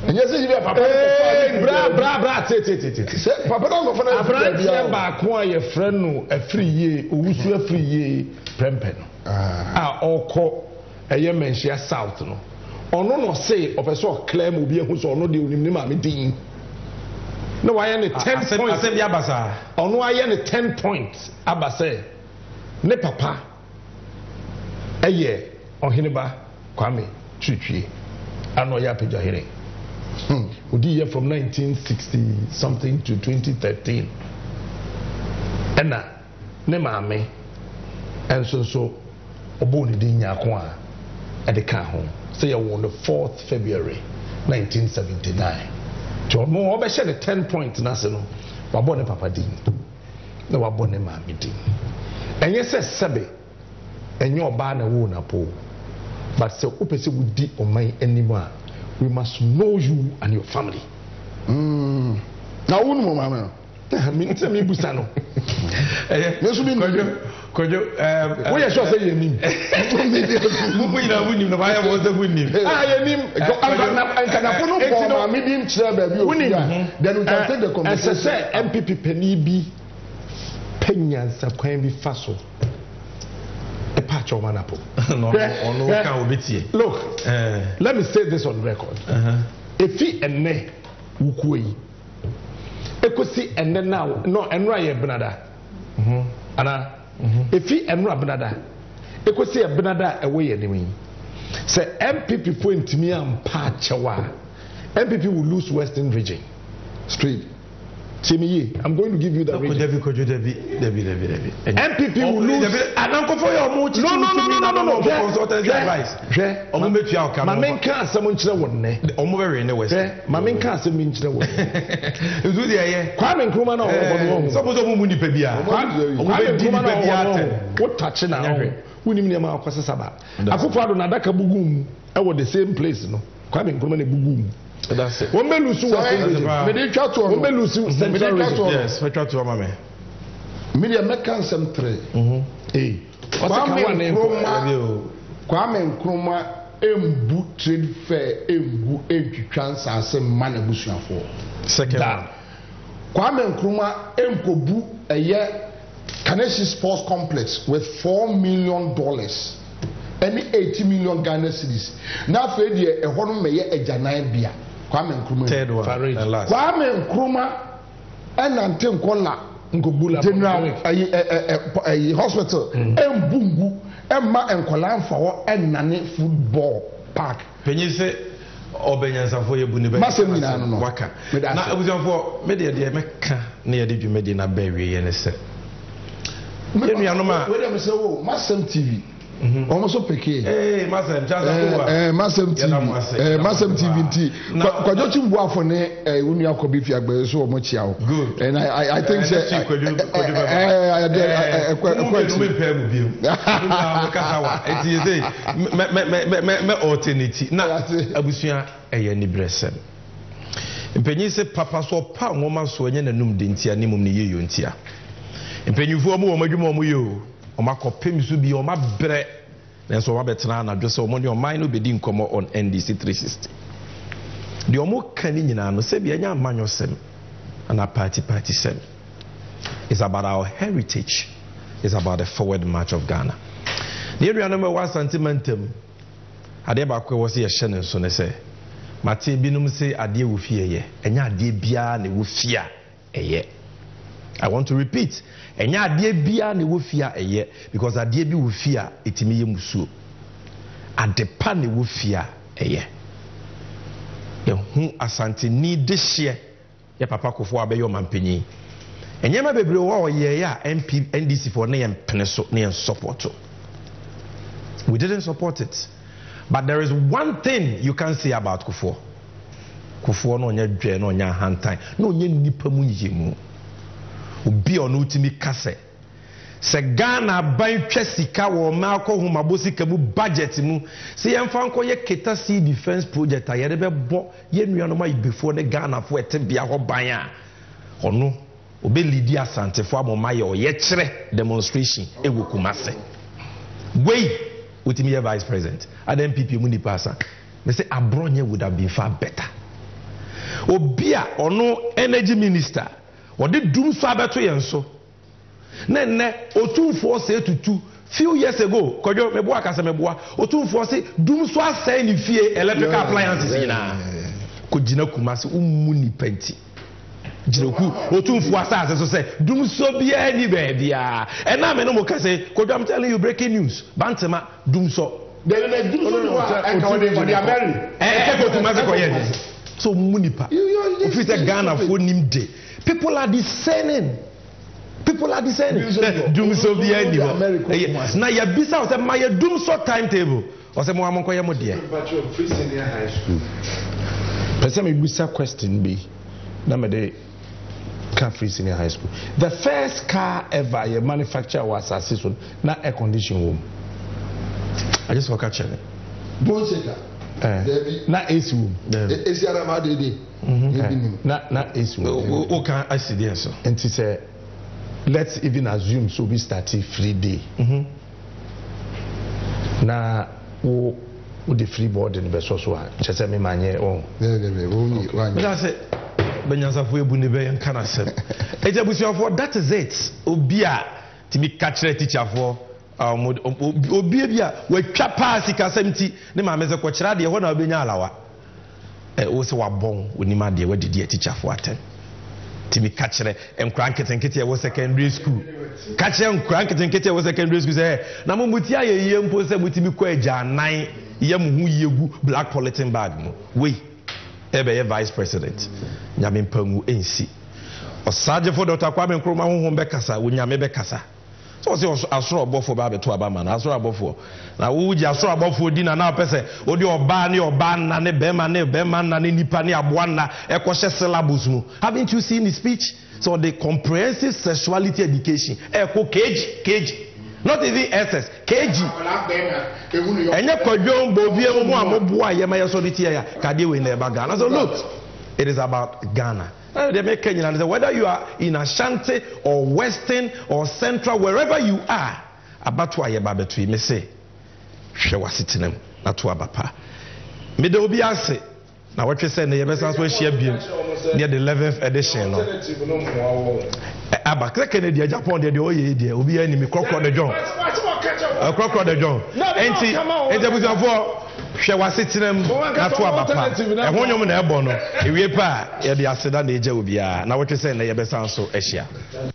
And yes, you have a bra, Papa, friend, a free year, who's a free year, Prempeh. Ah, or call a Yemen, she has south. Or no, say, of a sort, Clem will be a who's or no deal in Mammy Dean. No, I am a 10 points, Abasa. Or no, I am a 10 points, Abasa. Ne papa. A year, or Hiniba, Kwame, Chichi, and no Yapija Hiri. We did here from 1960 something to 2013. And now, Nemame, and so, Obuni Dinyakwa at the Kahom, say on the 4th February 1979. To more, I shared a 10 point national, but born a Papa Dean, no one born a mammy Dean. And yes, Sabe, and your banner won't approve, but so Upesi would deep on my anymore. We must know you and your family. Now, one more, Mamma. I mean, tell me, Busano. Yes, we know. Could you? What I shall say, your name. I was the winning. I name. I cannot put up a medium chair. Then we can take the conversation. As I said, MPP Penibi Penyans that can be faso. A patch of Manapo. Look, let me say this on record. If he and ne ukui, I could see and then now, no, and Raya Benada. If he and Rabnada, I could see a Benada away anyway. Say MPP point to me and Pachawa. MPP will lose Western Region. Straight. I'm going to give you that region. MPP will lose. No. Kwame Nkrumah That's it. When we lose, we try to. When we lose, we try to. Yes, we try to. Mama, we are making some trade. Hey, Kwame Nkrumah, embu trade fair, embu chance as a man a bush for. Second. Kwame Nkrumah, emkobu a year, Kanesi Sports Complex with $4 million. Any 80 million Ghana cedis. Now, for the economy, may a Janai Bia. Kwame Nkrumah. Third one. Kwame Nkrumah and Antem Kola Ngobula General a hospital. And Bungu and Ma and Kolan for and Nane football park. When you say Obenyanza for your Buniba, Massimiliano Waka. Now, I was for Media de Mecca near the Medina Berry and a set. Wait a minute, oh, Massam TV. Almost so picky. Hey, Massam, TVT. Good. And I think I and so Robertana address or money on mine will be didn't come on NDC 360. The Omo Caninian said, Bianya Manosem and our party said, it's about our heritage, it's about the forward march of Ghana. The area number one sentimentum Adebako was here, Shannon, so they say, Mate Binum say, Ade Wufia, and ya de Bia ne Wufia, a year. I want to repeat. Enya adie bia ne wo fia eye because adie bi wo fia etimi yemusuo. Adepa ne wo fia eye. Ye hu asante ni dehye ye papa Akufo Addo abeyo mampanyi. Enye ma bebre wo oyeye a MP NDC for ne yempene so ne yen support. We didn't support it. But there is one thing you can say about Kufuor. Kufuor no nya dwe no nya hantan. No nya nipa mu yemu. Obi onu timi kase se Ghana ban twasika wo ma ko homa bosika mu budget mu se yemfa nko ye keta sea defense project ayere be bo ye nuano ma before ne Ghana fo ete bia ho ban a ono obe lidi asante fo amoma ye oyekere demonstration ewokumase wey utimi ye vice president and NPP mu ni pasa me say Abronye would have been far better obi a ono energy minister what did doom sabbatory and so? Nene, or 2 4 say to 2 few years ago, Koyo Meboa Casameboa, or 2 4 say, doom swa saying if ye electrical appliances in a Kujinokumas, Umuni Penti. Jinoku, or 2 4 say, as I say, doom so be anywhere, and I'm no more can say, Koyo, I'm telling you breaking news, Bantama, doom so. They do American. So Munipa, Officer Ghana for Nim Day. People are discerning. People are discerning. Doom so be anywhere. Now you be so. My doom so timetable. Or say Mohammed Koya Modia. But you're free senior high school. Person me busa question B. Namede can free senior high school. The first car ever a manufacturer was assisted. Now air conditioning room. I just want to catch it. Don't say that. Not AC room. AC room how they not AC room. Okay, I see the answer. And she said, let's even assume so we started free day. Now, the free board in the source one. She said, me manye oh. That's it. Benyaza fwe bunebe and kanase. Ejabusi for that is it. Obia to be catch the teacher for. Obibia, we chapa sika semti. Ne ma meze kochira de ho na obenya alawa. E wo se wa bon onima de we didi teacher for atem. Timi ka kire enkran ketenkete e wo secondary school. Ka kire enkran ketenkete e wo secondary school say na mo muti aye yem po se mutimi ko eja nan yem hu yegu black polythene bag mo. We Ebe vice president. Nyame mpangu ensi. Osaje for Dr. Kwame Nkrumah honhom bekasa, wonyame bekasa. So say asoro obofo ba beto aba man, asoro obofo. Na wo ji asoro obofo di na na pese, odi oba ne oba na ne bema na ne nipa ne aboa na ekwohye syllabus mu. Haven't you seen his speech? So the comprehensive sexuality education, eko kg. Not even SS, KG. And you could go Bobia Moboa, Yamaya Solitaria, Kadiwe Neba Ghana. So look, it is about Ghana. They make Kenya, whether you are in Ashanti or Western or Central, wherever you are, Abatwa Yababetri, me say, she was sitting them, not to Abapa. Midobiase. Now, what you say, the MSS will share near the 11th edition. Abaka Kennedy, Japan, the OE, there will be any crocodile John. A crocodile John. And there was a war. She was sitting them at Wabapa. And one woman, Ebono, if we are the Asedan, the Jobia. Now, what you say, the MSS, so Asia.